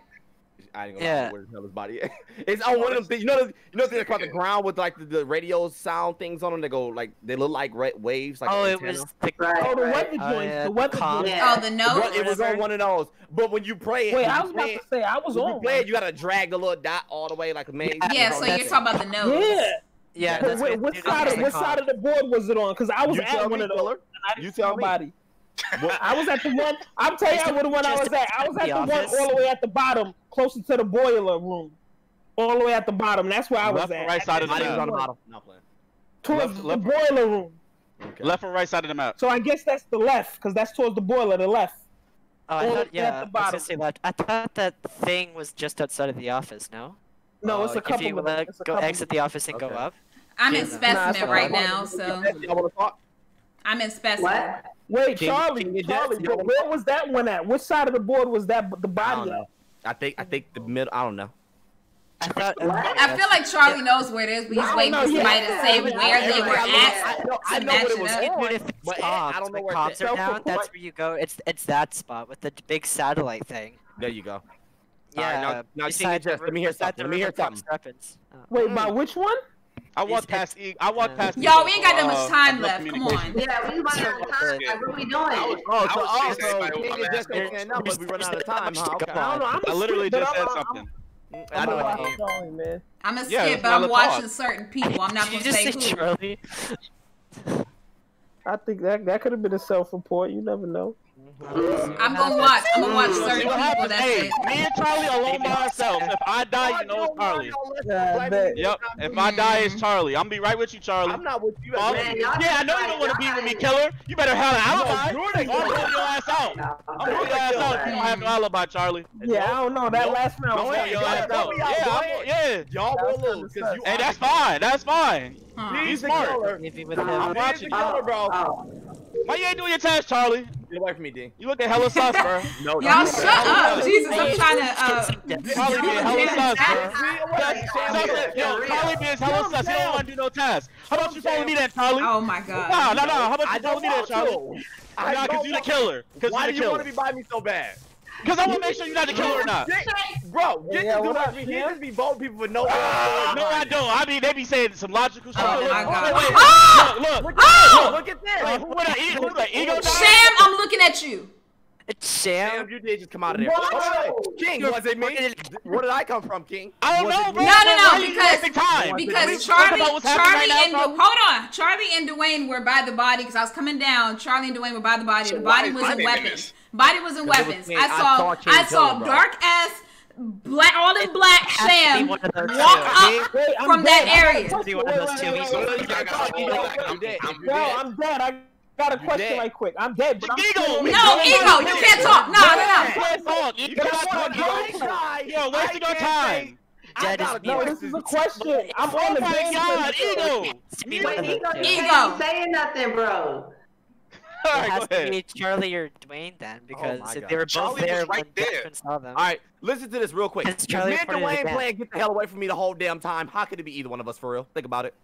I ain't gonna know where the hell his body is. It's on one of them things. You know the thing about the ground with like the radio sound things on them. They go like they look like red waves. Like the weather joints. It was on one of those. But when you play it, Wait, I was about to say, when you play it, you gotta drag the little dot all the way like a maze. Yeah, so you're talking about the nose. Yeah. Yeah. That's what side of the board was it on? Because I was at one of those. You tell me. I was at the one. I'm telling you, what the one I was at. I was at the one all the way at the bottom, closer to the boiler room. All the way at the bottom. That's where I was at. Right side of the bottom. Towards the boiler room. Left or right side of the map. So I guess that's the left, because that's towards the boiler. The left. Yeah. I thought that thing was just outside of the office. No. No, it's a couple. If you go exit the office and go up. I'm in specimen right now, so. I'm in specimen. What? Wait, Charlie, but where was that one at? Which side of the board was that the body at? I think the middle, I don't know. I feel like Charlie knows where it is, but he's waiting for somebody to say where they were at. I know what it was. I don't know where cops are now. That's where you go. It's that spot with the big satellite thing. There you go. Yeah. Now you see me. Let me hear something. Wait, by which one? I walked past. Y'all, we ain't got that much time left. Come on. Yeah, we run out of time. Like, what are we doing? Oh, so niggas just can't stand up, but we run out of time, huh? Okay. I literally just said something. I know what I mean, man. I'm a skip, but I'm watching certain people. I'm not gonna say who. I think that could have been a self-report. You never know. I'm gonna watch certain people. That's it. Me and Charlie alone by ourselves. If I die, you know it's Charlie. Yep. If I die, it's Charlie. I'm gonna be right with you, Charlie. I'm not with you. Yeah, I know you don't want to be with me, killer. You better have an alibi. I'm gonna put your ass out. I'm gonna put your ass out if you don't have an alibi, Charlie. Yeah, I don't know. That last round was like, yeah, y'all will lose. Hey, that's fine. That's fine. He's smart. I'm watching you, bro. Why you ain't doing your task, Charlie? Get away from me, D. You look at hella sauce, bro. No, y'all shut up. Jesus, I'm trying to. Charlie be hella sauce, bro. Charlie be hella sauce. He don't want to do no task. How about you telling me that, Charlie? Oh my God. No. How about you telling me that, Charlie? Nah, cause you the killer. Why do you want to be by me so bad? Cause I want to make sure you're not the killer or not. Bro, get this dude out. He just be bold people with no. No, I don't. I mean, they be saying some logical stuff. Oh my God. Look at this. Who the ego? Sam, I'm looking at you. Sam, you did just come out of there. What? King, was it me? Where did I come from, King? I don't know, bro. No, because Charlie and Dwayne were by the body because I was coming down. Charlie and Dwayne were by the body. The body was in weapons. I saw dark ass black, all in black Sam walk up from that area. I'm dead. I got a question right quick. I'm dead. Ego. No, Ego, you can't talk. No. You cannot talk, Ego. Yo, wasting your time. No, this is a question. I'm on the big God. Ego. Ego. Saying nothing, bro. It has to be Charlie or Dwayne then, because they were both there when Dwayne saw them. All right, listen to this real quick. If me and Dwayne playing get the hell away from me the whole damn time, how could it be either one of us for real? Think about it.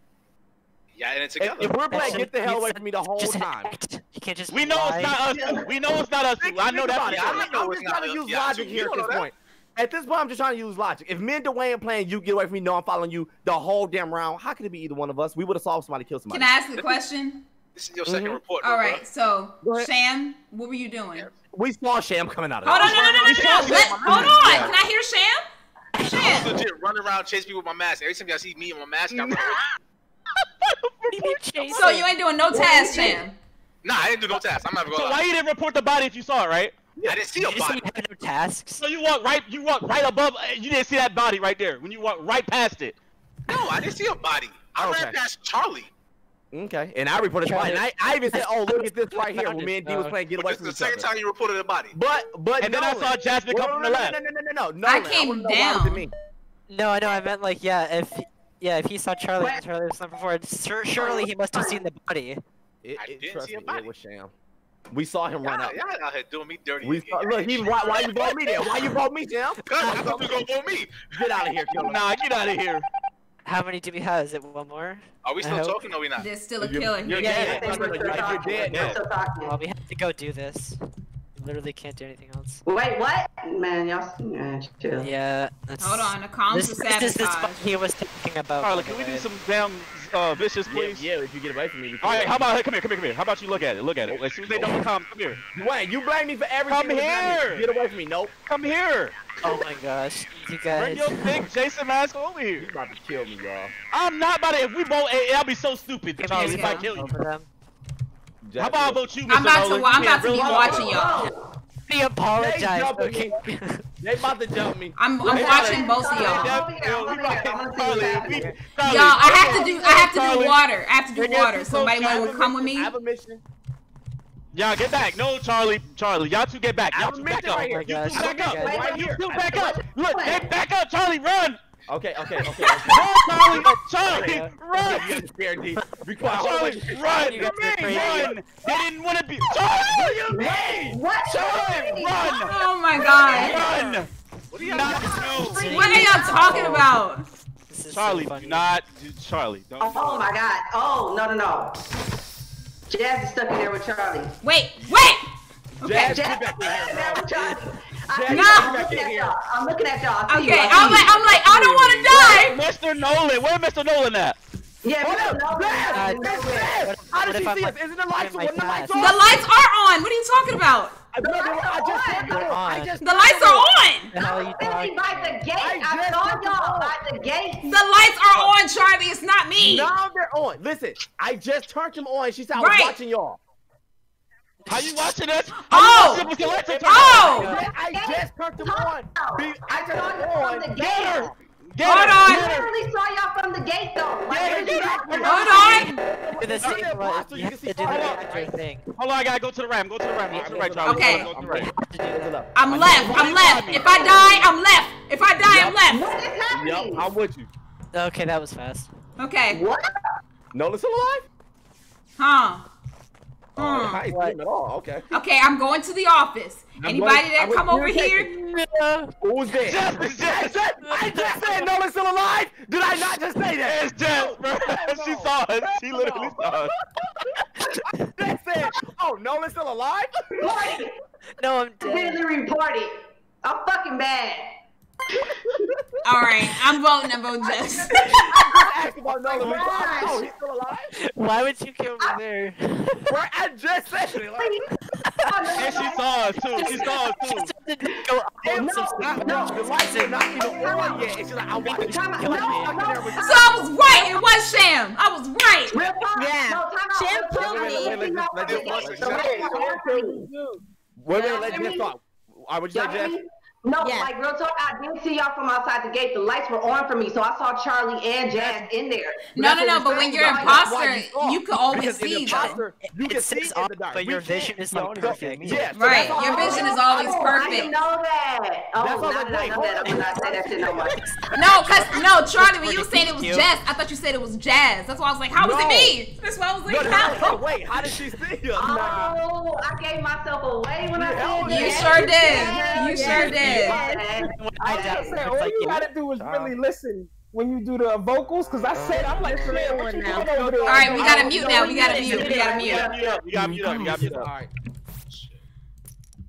Yeah, and it's together. If we're playing get the hell away from me the whole time. You can't just. We know it's not us. We know it's not us. I know that. I'm just trying to use logic here at this point. At this point, I'm just trying to use logic. If me and Dwayne playing, you get away from me, no, I'm following you the whole damn round, how could it be either one of us? We would have saw somebody kill somebody. Can I ask the question? This is your second report. All right, so Sam, what were you doing? We saw Sam coming out of there. Hold on. Can I hear Sam? Sam. I was legit running around chasing people with my mask. Every time y'all see me and my mask, I'm running. So you ain't doing no task, Sam? Nah, I didn't do no task. I'm not going to lie. So why you didn't report the body if you saw it, right? I didn't see a body. No tasks. So you walk right above. You didn't see that body right there when you walked right past it. No, I didn't see a body. I ran past Charlie. Okay, and I reported Charlie. And I even said, "Oh, look at this right here." When me and D was playing get away from each other. The second time you reported a body. But and then I saw Jasmine come from the left. No. I came down. No, I know. I meant like, if he saw Charlie, Charlie was not before. Surely he must have seen the body. I didn't see a body. It was Sam. We saw him run out. Y'all out here doing me dirty. Look, why you brought me there? Why you brought me, Sam? I thought you were gonna vote me. Get out of here, killer. Nah, get out of here. How many do we have? Is it one more? Are we still talking or are we not? There's still a killer. You're dead. Well, we have to go do this. We literally can't do anything else. Wait, what? Man, y'all chill. Yeah. Hold on, a calm sabotage. This is this he was talking about. Carla, can we do some damn vicious, please? Yeah, if you get away from me. All right, how about, come here. How about you look at it, As soon as they don't come, come here. Wait, you blame me for everything. Come here. Get away from me, nope. Come here. Oh my gosh, you guys. Bring your big Jason mask over here. You're about to kill me, y'all. I'm not about to, if we both, I'll be so stupid if I kill you. How about you, Mr. I'm about to be watching y'all. They apologize, okay? They about to jump me. I'm watching both of y'all. Y'all, I have to do water. Somebody want to come with me? I have a mission. Y'all get back. No, Charlie. Y'all two get back. Y'all two back up. You two back up. You two back up. Look, get back up, Charlie. Run. Okay. Run, Charlie. Run. Charlie, run. They didn't want to be. Charlie, run. What? Charlie, run. Oh my God. Run. What are y'all talking about? Charlie, do not. Charlie, don't. Oh my God. Oh no. Jazz is stuck in there with Charlie. Wait! Okay, Jazz is stuck in there with Charlie. I'm looking at y'all. Okay, I'm like, I don't want to die. Mr. Nolan, where Mr. Nolan at? Yeah, Blast! Isn't the lights on? The lights are on! What are you talking about? The lights are on! I saw y'all by the gate! The lights are on, Charlie! It's not me! No, they're on! Listen, I just turned them on. She said I was watching y'all. How you watching us? Oh! I just turned them on! I turned them on! Hold on! I literally saw y'all from the gate though. Hold on, I gotta go to the right. Okay. I'm left. If I die, I'm left. What is happening? Yep, I'm with you. Okay, that was fast. Okay. What? Nola's still alive? Huh. Okay. Okay, I'm going to the office. Anybody that come over here? Who's there? I just said Nola's still alive. Did I not just say that? It's Jess, bro. She saw us. She literally saw us. I just said, oh, Nola's still alive? No, I'm dead. I'm fucking bad. All right, I'm voting. Jess. Why would you kill me there? I just said it. And she saw us too. So I was right. It was Sham. I was right. Yeah. Sham killed me. All right, would you say Jess? No, like real talk, I didn't see y'all from outside the gate. The lights were on for me, so I saw Charlie and Jazz in there. No, but when you're an imposter, you can always see them. But your vision is not perfect. Right, your vision is always perfect. I didn't know that. I'm not saying that shit no more. No, Charlie, when you were saying it was Jazz, I thought you said it was Jazz. That's why I was like, how was it me? That's why I was like, how? Wait, how did she see you? Oh, I gave myself away when I did. You sure did. You sure did. All you gotta do is really listen when you do the vocals, because I said I'm like, all right, we gotta mute now. We gotta mute. All right.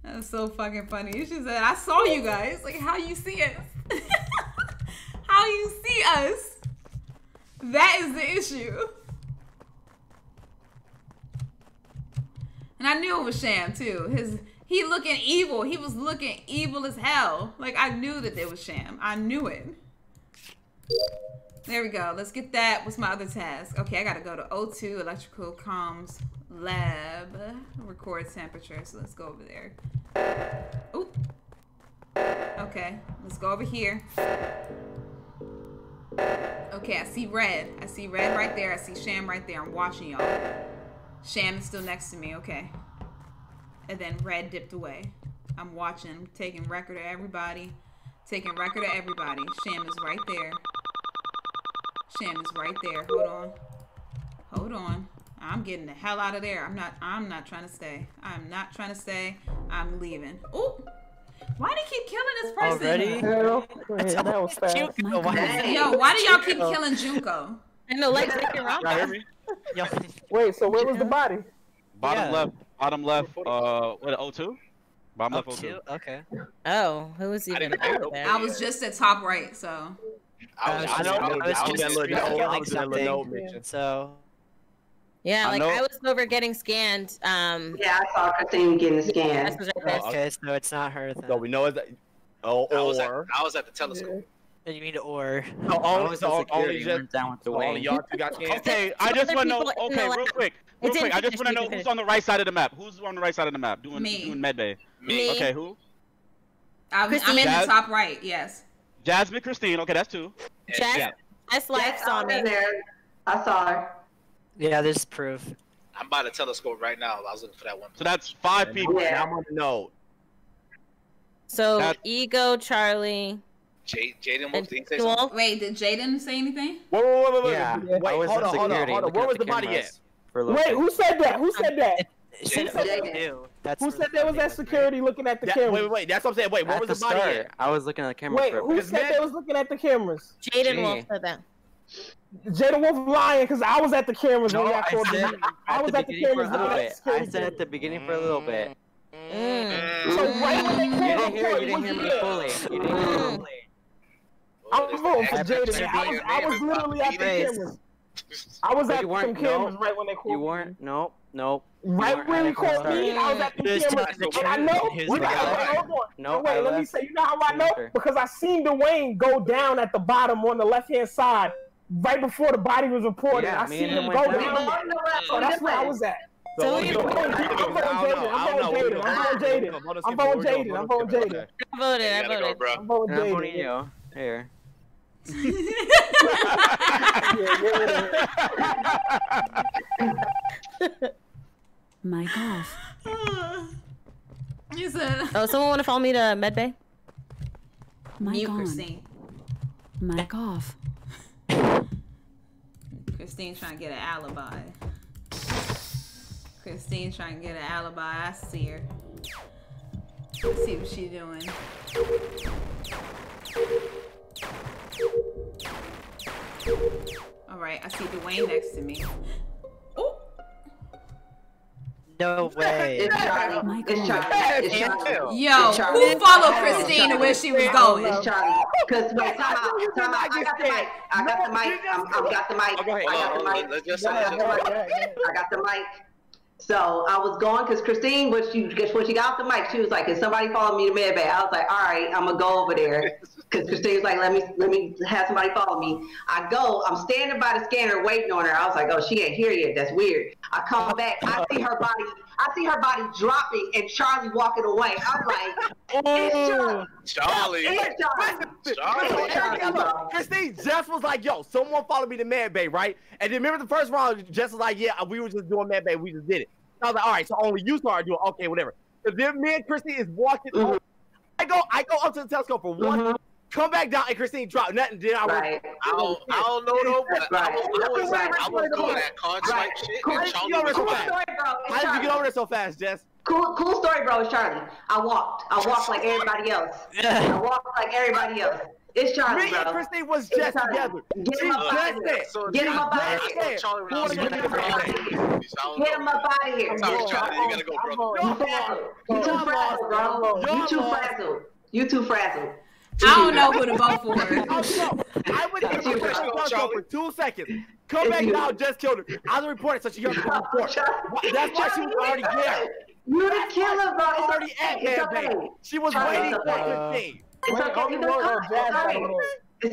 That's so fucking funny. She said, "I saw you guys. Like, how you see us? How you see us? That is the issue." And I knew it was Sham too. He looking evil. He was looking evil as hell. Like, I knew that there was Sham. I knew it. There we go. Let's get that. What's my other task? Okay, I got to go to O2, Electrical Comms Lab, record temperature. So let's go over there. Oop. Okay, let's go over here. Okay, I see red. I see red right there. I see Sham right there. I'm watching y'all. Sham is still next to me. Okay. And then red dipped away. I'm watching, taking record of everybody. Sham is right there. Hold on. I'm getting the hell out of there. I'm not trying to stay. I'm leaving. Oh, why do you keep killing this person? Already? That was fast. Yo, why do y'all keep killing Junko? And the legs making around. Wait, so where was the body? Bottom left, what, O2? Bottom left, O2. Okay. Oh, who was even there? I was just at top right, so. I was just killing something. Yeah, like, I was over getting scanned. Yeah, I saw Christine getting scanned. Okay, so it's not her then. So we know it's that. I was at the telescope. You mean or? No, only y'all two got scanned. Okay, I just want to know, okay, real quick. I just want to know who's on the right side of the map. Who's on the right side of the map? Doing med bay. Me. Okay, who? I'm in the top right, yes. Jasmine, Christine. Okay, that's two. Jess Lyfe saw me. I saw her. Yeah, there's proof. I'm by the telescope right now. I was looking for that one. So that's five people. Yeah, I'm on the node. So that's Ego, Charlie. Jaden won't say something. Wait, did Jaden say anything? Wait, hold on. Where was the body at? Wait, who said that? Who said there was that security looking at the cameras? Wait, that's what I'm saying. Wait, what was the body at? I was looking at the cameras. Wait, who said they was looking at the cameras? Jaden Wolf said that. Jaden Wolf lying, because I was at the cameras. I was at the cameras. I said at the beginning for a little bit. So right when they came, you didn't hear me fully. I'm voting for Jaden. I was literally at the cameras. I was at some cameras right when they called me. You weren't? No, no. Right when they called me, I was at the cameras. And I know. Wait, let me say, you know how I know? Because I seen Dwayne go down at the bottom on the left-hand side right before the body was reported. Yeah, I seen him go down. So that's where I was at. So I'm voting Jaden. I'm voting Jaden. I'm voting you. Here. My gosh. You said. Oh, someone want to follow me to medbay? My gosh. My gosh. Christine's trying to get an alibi. Christine trying to get an alibi. I see her. Let's see what she's doing. All right, I see Dwayne next to me. Oh! No way! Oh my God. Yo, who followed Christine to where she was going? It's Charlie. Cause wait, I got the mic. So I was going because Christine, when she got off the mic, she was like, "Can somebody follow me to medbay?" I was like, "All right, I'm gonna go over there." Because Christine was like, "Let me have somebody follow me." I go, I'm standing by the scanner waiting on her. I was like, "Oh, she ain't here yet. That's weird." I come back, I see her body dropping, and Charlie walking away. I'm like, "It's Charlie." It's Charlie. Christine, Jess was like, "Yo, someone follow me to medbay, right?" And then remember the first round, Jess was like, "Yeah, we were just doing medbay. We just did it." I was like, all right, so only you started doing, okay, whatever. So then me and Christine is walking over. I go up to the telescope for one, come back down, and Christine dropped nothing. Then I don't know though, but I was doing that contract shit. How did you get over there so fast, Jess? Cool story, bro, it's Charlie. I walked like everybody else. It's Charlie, me and Christine was just together. Get him up out of here. You gotta go, bro. You too frazzled. I don't know who to vote for. I would have to go for 2 seconds. Come back now, just killed her. I was reporting, so she got the report. That's why she was already there. You the killer, bro. Already at medbay. She was waiting for Christine. It's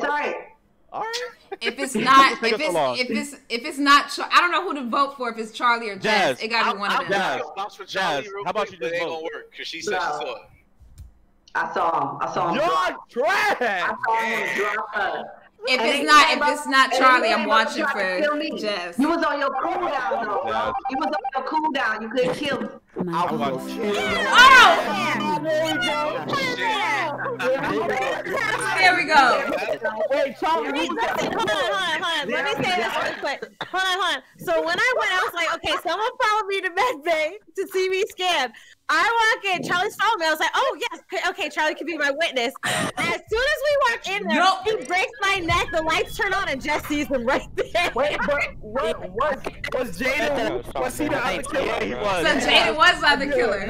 alright. If it's not, I don't know who to vote for. If it's Charlie or Jazz, it gotta be one of them. Jazz, how about you just vote? Ain't gonna work because she said she saw it. I saw him. You're trash. I saw him drop her. If it's not Charlie, I'm watching for Jazz. You was on your cooldown, though. You couldn't kill me. There we go. Wait, Charlie, hold on. Let me say this real quick. Hold on. So when I went, I was like, okay, someone followed me to medbay to see me scam. I walk in, Charlie's following me. I was like, oh, yes, okay, Charlie could be my witness. And as soon as we walk in there, he breaks my neck, the lights turn on, and Jess sees him right there. Wait, but was Jaden, was he the other killer? He was. So Jaden was the other killer.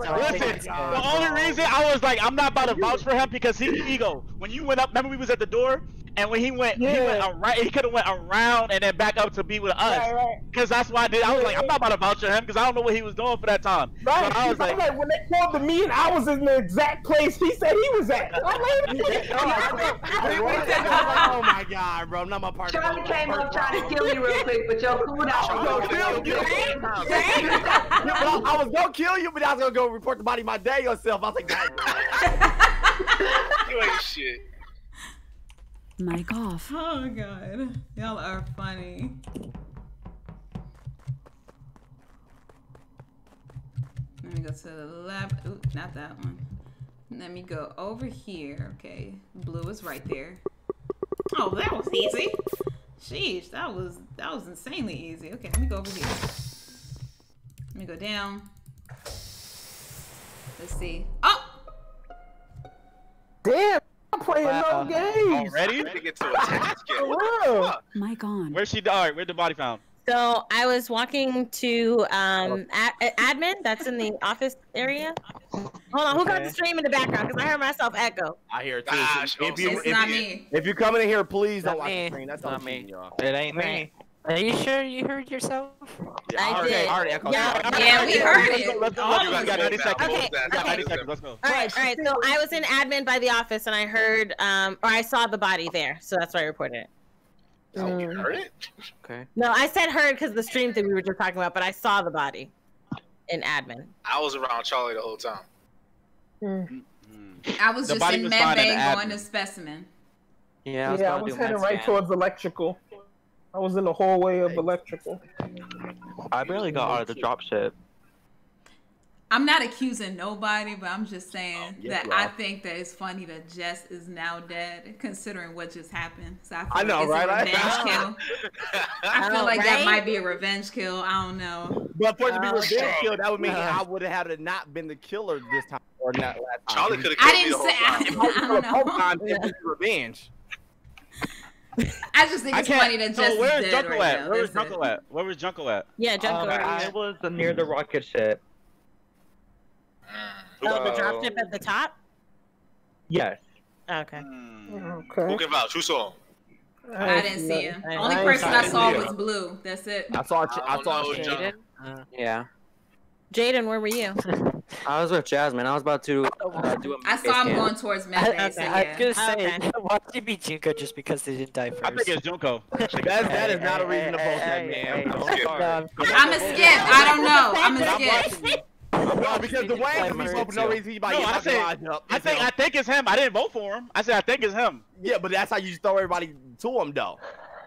The only reason I was like, I'm not about to vouch for him because he's ego. When you went up, remember we was at the door? And when he could have went around and then back up to be with us. Because that's why I was like, I'm not about to vouch for him because I don't know what he was doing for that time. Right. I was like, when they called the meeting, I was in the exact place he said he was at. Oh my God, bro, not my partner. Charlie came up trying to kill me real quick, but your cool down. I was gonna kill you, but I was gonna go report the body my day yourself. I was like, you ain't shit. My God. Oh God. Y'all are funny. Let me go to the left. Ooh, not that one. Let me go over here. Okay. Blue is right there. Oh, that was easy. Sheesh, that was insanely easy. Okay, let me go over here. Let me go down. Let's see. Oh! Damn! I'm playing no games. Already? My God. Where'd the body found? So I was walking to admin. That's in the office area. Hold on, who got the stream in the background? Because I heard myself echo. I hear it too. Gosh, it's not me. If you're coming in here, please don't watch the stream. That's not me. It ain't me. Are you sure you heard yourself? Yeah, I did. Yeah, we heard it. Let's go. You got 90 seconds. Okay. Let's go. All right. So I was in admin by the office, and I heard, or I saw the body there. So that's why I reported it. Oh, you heard it? Okay. No, I said heard because the stream thing we were just talking about, but I saw the body in admin. I was around Charlie the whole time. I was just in med bay going to specimen. Yeah, I was heading right towards electrical. I was in the hallway of electrical. I barely got out of the dropship. I'm not accusing nobody, but I'm just saying I think that it's funny that Jess is now dead, considering what just happened. So I feel like it's a revenge kill. I feel like that might be a revenge kill. I don't know. But for it to be revenge kill, that would mean I would have not been the killer this time or not last time. Charlie could have killed me. I don't know. Revenge. I just think it's funny that Jess is dead right now. Where was Junko at? Where was Junko at? Yeah, Junko. I was near the rocket ship. Oh, the drop ship at the top? Yes. Okay. Okay. Who can vouch? Who saw him? I didn't see him. The only person I saw was Blue. That's it. I saw Jaden. Yeah. Jaden, where were you? I was with Jasmine. I was about to do a I saw him going towards Matt. So yeah. I was going to say, why did it be Junko just because they didn't die first? I think it's Junko. That is not a reason to vote that man. I'm a skip. I don't know. I'm a skip. No, because Dwayne could be voting no reason. I think it's him. I didn't vote for him. I said I think it's him. Yeah, but that's how you throw everybody to him, though.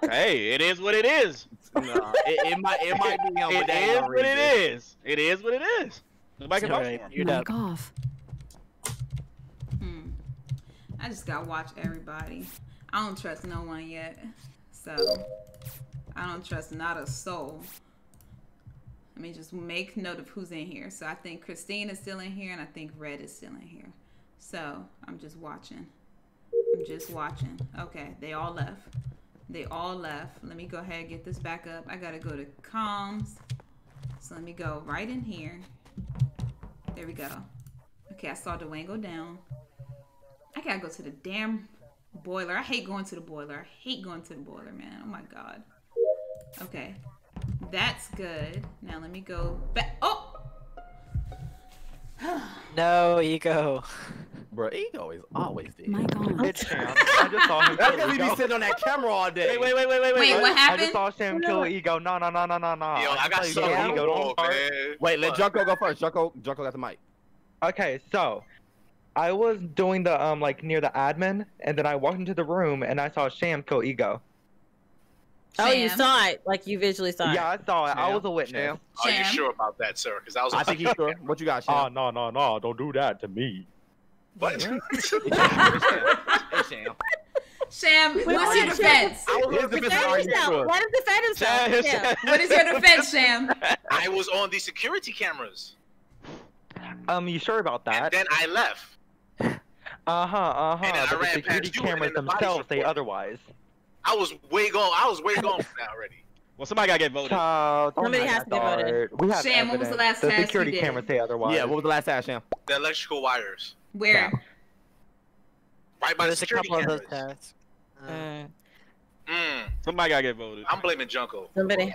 Hey, it is what it is. Nah, it might be him. It is what it is. It is what it is. Nobody can vote for him. You're done. I just gotta watch everybody. I don't trust no one yet, so I don't trust not a soul. Let me just make note of who's in here. So I think Christine is still in here, and I think Red is still in here. So I'm just watching. I'm just watching. Okay, they all left. They all left. Let me go ahead and get this back up. I gotta go to comms. So let me go right in here. There we go. Okay, I saw Dwayne go down. I gotta go to the damn boiler. I hate going to the boiler. I hate going to the boiler, man. Oh my God. Okay. That's good. Now let me go back. Oh! No, Ego. Bro, Ego is always there. My God. It's him. I just saw him. That's because we be sitting on that camera all day. Wait, what happened? I just saw Sam kill Ego. No. Yo, I got so Ego. Wait, let Junko go first. Junko got the mic. Okay, so I was doing the like near the admin, and then I walked into the room and I saw Sam kill Ego. Sam. Oh, you saw it? Like, you visually saw it? Yeah, I saw it. Sam. I was a witness. Sam. Are you sure about that, sir? Because I was. I think he's sure. What you got, Sam? Oh, no. Don't do that to me. But Sam, what's your defense? What is the defense? Sam, what is your defense, Sam? I was on the security cameras. You sure about that? And then I left. And then I ran past you and then the cameras themselves say otherwise. I was way gone for that already. Well, somebody gotta get voted. Somebody has to get voted. We have Sam, what was the last task? The security cameras say otherwise. Yeah, what was the last task, Sam? The electrical wires. Where? Yeah. Right by the security cameras. Somebody gotta get voted. I'm blaming Junko. Somebody.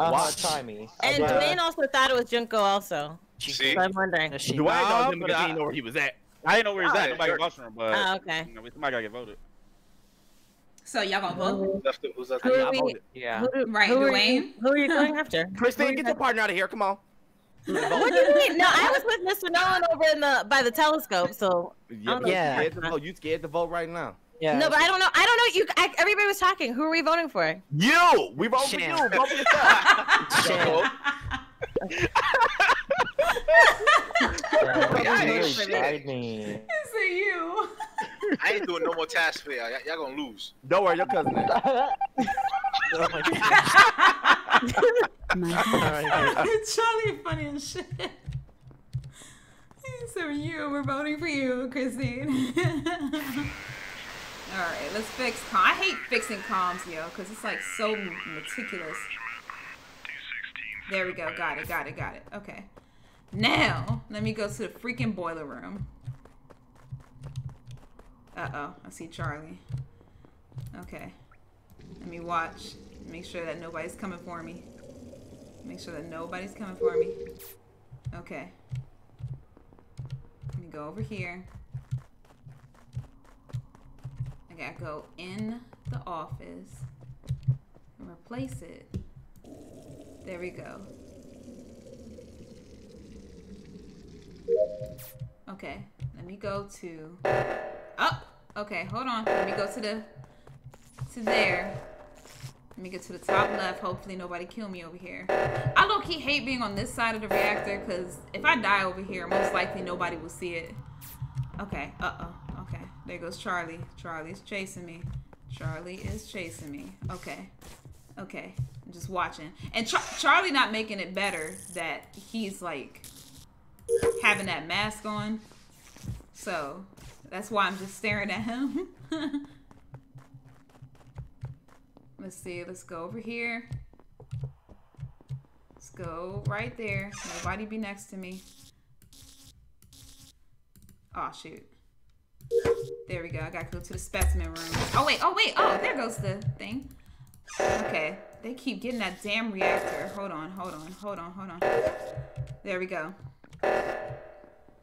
Watch Timey. And Dwayne also thought it was Junko also. See? So I'm wondering. Dwayne didn't even know where he was at. I didn't know where he was at. Nobody watched him, but somebody gotta get voted. So y'all gonna vote? Who's left? I voted. Yeah. Dwayne? Who are you going after? Christine, get your partner out of here. Come on. What do you mean? No, I was with Mr. Nolan over in the by the telescope. So yeah. You scared to vote right now? Yeah. No, but I don't know. Everybody was talking. Who are we voting for? You. We vote for you. Vote for yourself. It's you. I ain't doing no more tasks for y'all. Y'all gonna lose. Don't worry, your cousin is. Oh my gosh. Charlie funny and shit. So we're voting for you, Christine. Alright, let's fix comms. I hate fixing comms, yo, because it's like so meticulous. There we go. Got it. Okay. Now, let me go to the freaking boiler room. Uh-oh, I see Charlie. Okay. Let me watch. Make sure that nobody's coming for me. Make sure that nobody's coming for me. Okay. Let me go over here. I gotta go in the office and replace it. There we go. Okay, let me go to... Oh! Okay, hold on. Let me go to the... to there. Let me get to the top left. Hopefully nobody kill me over here. I low-key hate being on this side of the reactor, because if I die over here, most likely nobody will see it. Okay, uh-oh. Okay, there goes Charlie. Charlie's chasing me. Charlie is chasing me. Okay. Okay, I'm just watching. And Charlie not making it better that he's, like... having that mask on, so that's why I'm just staring at him. Let's see, let's go over here, let's go right there. Nobody be next to me. Oh shoot, there we go. I gotta go to the specimen room. Oh wait, oh there goes the thing. Okay, they keep getting that damn reactor. Hold on, there we go. Let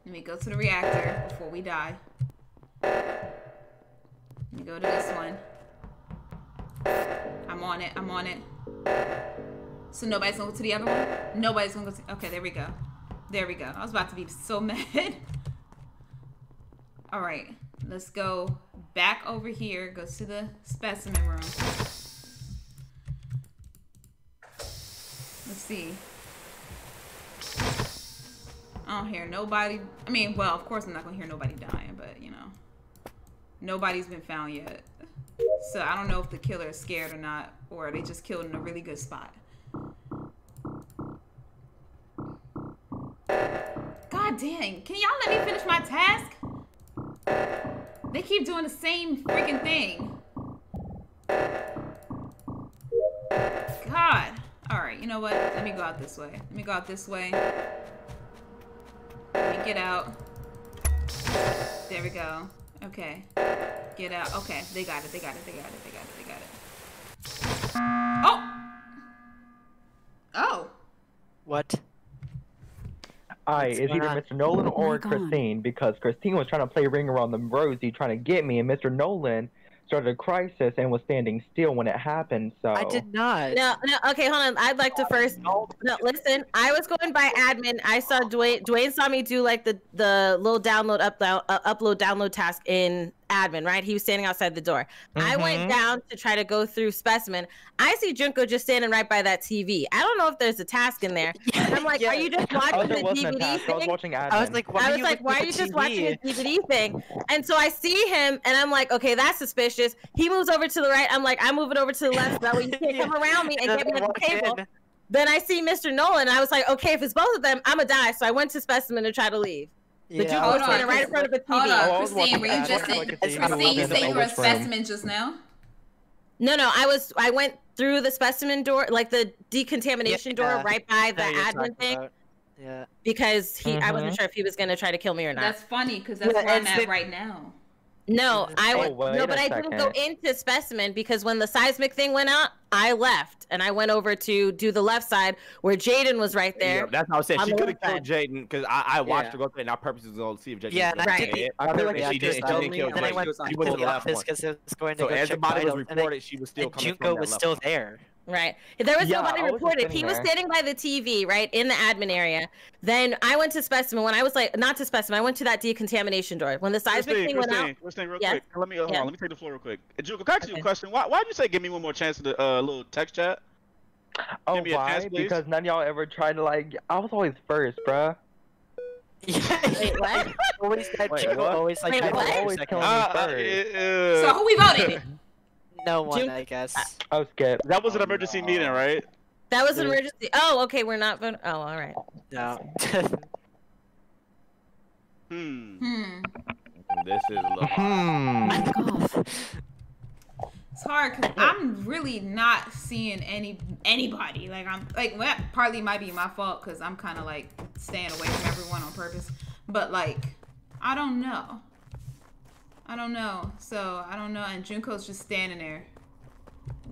me go to the reactor before we die. Let me go to this one. I'm on it. So nobody's gonna go to the other one? Nobody's gonna go to... Okay, there we go. There we go. I was about to be so mad. Alright, let's go back over here. Go to the specimen room. Let's see. I don't hear nobody. I mean, well, of course I'm not gonna hear nobody dying, but you know, nobody's been found yet. So I don't know if the killer is scared or not, or they just killed in a really good spot. God dang, can y'all let me finish my task? They keep doing the same freaking thing. God. All right, you know what? Let me go out this way. Let me go out this way. Get out. There we go. Okay. Get out. Okay. They got it. Oh! What? It's either Mr. Nolan or Christine, because Christine was trying to play Ring Around the Rosie, trying to get me, and Mr. Nolan started a crisis and was standing still when it happened, so... I did not. No, okay, hold on. I'd like to first... No, listen. I was going by admin. I saw Dwayne. Dwayne saw me do, like, the little download, upload, download task in admin, right? He was standing outside the door. I went down to try to go through specimen. I see Junko just standing right by that TV. I don't know if there's a task in there. I'm like, are you just watching the DVD thing? I was watching admin. I was like, why are you just watching the DVD thing? And so I see him, and I'm like, okay, that's suspicious. He moves over to the right. I'm like, I'm moving over to the left. So that way you can't come around me and get me at the table. Then I see Mr. Nolan, and I was like, okay, if it's both of them, I'm going to die. So I went to specimen to try to leave. The Junko was standing right in front of the TV. Christine, you say you were a specimen just now? No, I went through the specimen door, like the decontamination door, right by the admin thing. Yeah. Because I wasn't sure if he was going to try to kill me or not. That's funny, because that's where I'm at right now. No, but I didn't go into specimen, because when the seismic thing went out, I left and I went over to do the left side where Jaden was right there. Yeah, that's how I said she could have killed Jaden, because I watched her go up there and I purposely was going to see if Jaden. Yeah, was right. I feel like she didn't kill Jaden. She was on the left one. So as the body was reported, she was still coming from that left. Junko was still there. Right. There was nobody reported. He was standing by the TV, right, in the admin area. Then I went to specimen. When I was like, not to specimen, I went to that decontamination door. When the seismic thing went out. Real quick. Let me take the floor real quick. Junko, can I ask you a question? Why did you say give me one more chance to the little text chat? Oh, why? Chance, because none of y'all ever tried to, like, I was always first, bruh. Wait, what? Always killing me first. So who we voted? No one, I guess. Oh, skip. That was an emergency meeting, right? That was an emergency. Oh, okay. We're not voting. Oh, all right. No. This is a little. It's hard because I'm really not seeing anybody. Like, I'm like, well, that partly might be my fault because I'm kind of like staying away from everyone on purpose. But like, I don't know. I don't know. So I don't know. And Junko's just standing there.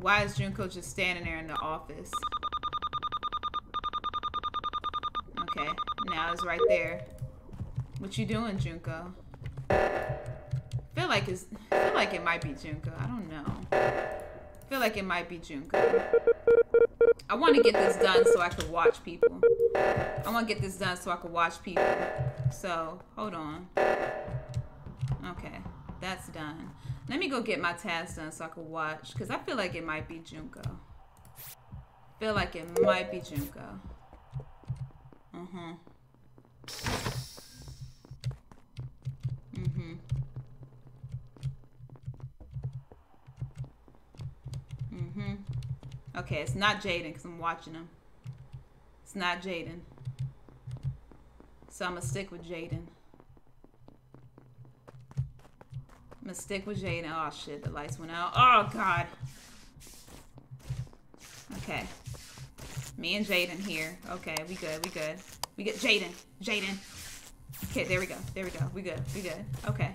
Why is Junko just standing there in the office? Okay, now it's right there. What you doing, Junko? I feel like it might be Junko. I don't know. I feel like it might be Junko. I want to get this done so I can watch people. So, hold on. Okay, that's done. Let me go get my tasks done so I can watch, because I feel like it might be Junko. Okay, it's not Jaden because I'm watching him. It's not Jaden. So I'm going to stick with Jaden. Oh, shit. The lights went out. Oh, God. Okay. Me and Jaden here. Okay, we good. We get Jaden. Okay, there we go. We good. Okay.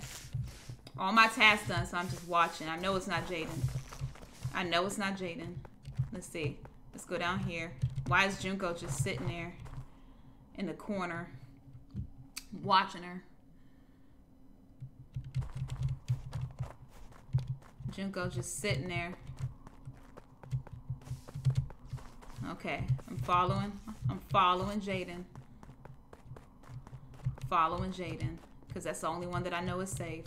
All my tasks done, so I'm just watching. I know it's not Jaden. Let's see. Let's go down here. Why is Junko just sitting there in the corner watching her? Junko's just sitting there. Okay. I'm following Jaden. Because that's the only one that I know is safe.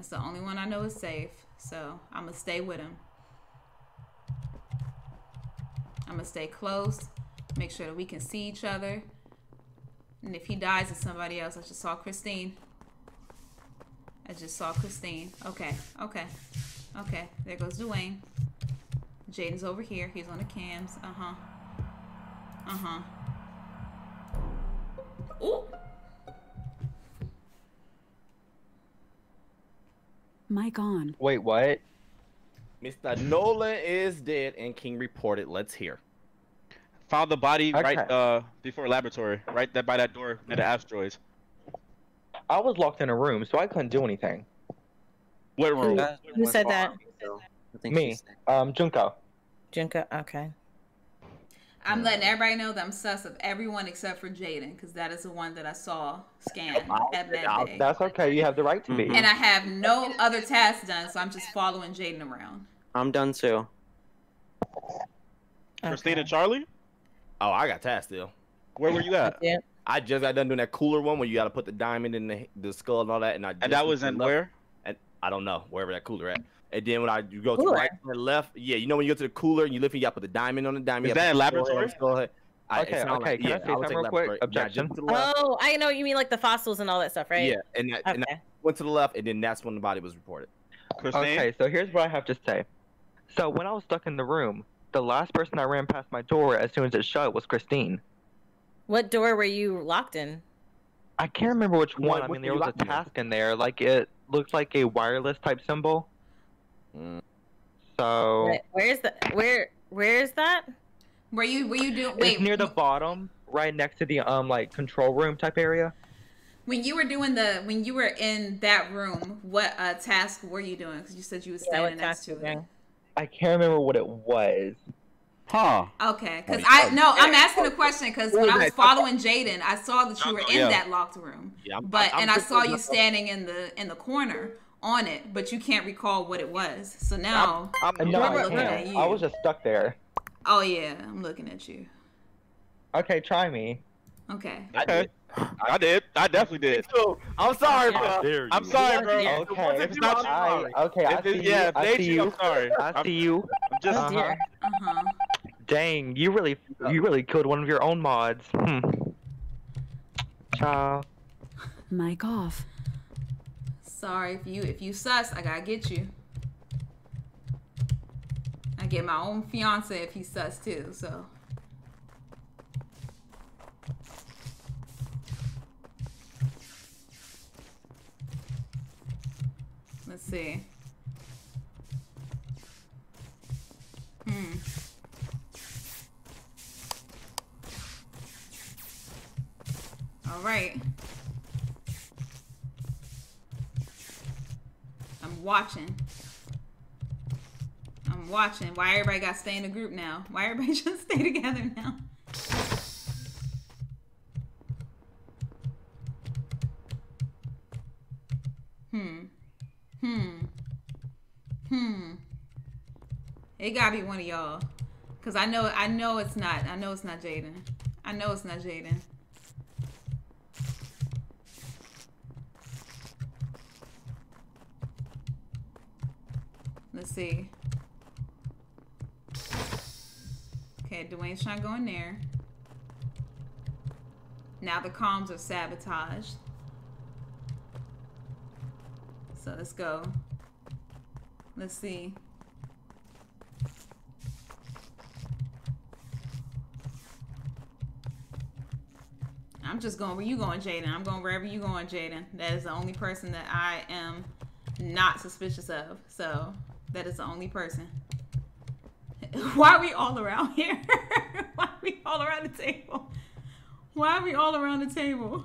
So I'm going to stay with him. I'm going to stay close, make sure that we can see each other. And if he dies, it's somebody else. I just saw Christine. Okay, There goes Dwayne. Jaden's over here. He's on the cams. Ooh. Mic on. Wait, what? Mr. Nolan is dead, and King reported. Let's hear. Found the body right before laboratory, right there by that door near the asteroids. I was locked in a room, so I couldn't do anything. What room? Who said that? Me. Junko. Okay. I'm letting everybody know that I'm sus of everyone except for Jaden, because that is the one that I saw scanned at that day. That's okay. You have the right to be. And I have no other tasks done, so I'm just following Jaden around. I'm done too. Okay. Christine and Charlie? Oh, I got tasks still. Where were you at? Yeah. I just got done doing that cooler one where you got to put the diamond in the skull and all that. And that was in where? And I don't know, wherever that cooler at. And then when you go to the right and left, yeah, you know when you go to the cooler and you lift it, you got to put the diamond on the diamond. Is that a laboratory? Okay, yeah, I'll take laboratory. Objection. Oh, I know you mean like the fossils and all that stuff, right? Yeah, and that went to the left, and then that's when the body was reported. Okay, so here's what I have to say. So when I was stuck in the room, the last person I ran past my door as soon as it shut was Christine. What door were you locked in? I can't remember which one. I mean, there was a task in there. Like, it looked like a wireless type symbol. So where's that? Were you doing? Wait, it's near the bottom, right next to the like control room type area. When you were doing when you were in that room, what task were you doing? Because you said you were standing next to it. I can't remember what it was. Huh? Okay, because I'm asking a question because when I was following Jaden, I saw that you were in that locked room. Yeah, and I saw you standing in the corner on it, but you can't recall what it was. So now I'm looking at you. I was just stuck there. Oh yeah, I'm looking at you. Okay, try me. Okay. I definitely did. I'm sorry, bro. I'm sorry, bro. Okay. If it's not you, I see you. I'm just Dang, you really killed one of your own mods. Ciao. Mic off. Sorry, if you sus, I gotta get you. I get my own fiance if he sus too, so. Let's see. Alright. I'm watching. I'm watching. Why everybody got to stay in a group now? Why everybody just stay together now? It gotta be one of y'all. Cause I know it's not. I know it's not Jaden. I know it's not Jaden. Let's see. Okay, Dwayne's trying to go in there. Now the comms are sabotaged. So let's go. Let's see. I'm just going where you going, Jaden. I'm going wherever you going, Jaden. That is the only person that I am not suspicious of. So that is the only person. Why are we all around here? Why are we all around the table? Why are we all around the table?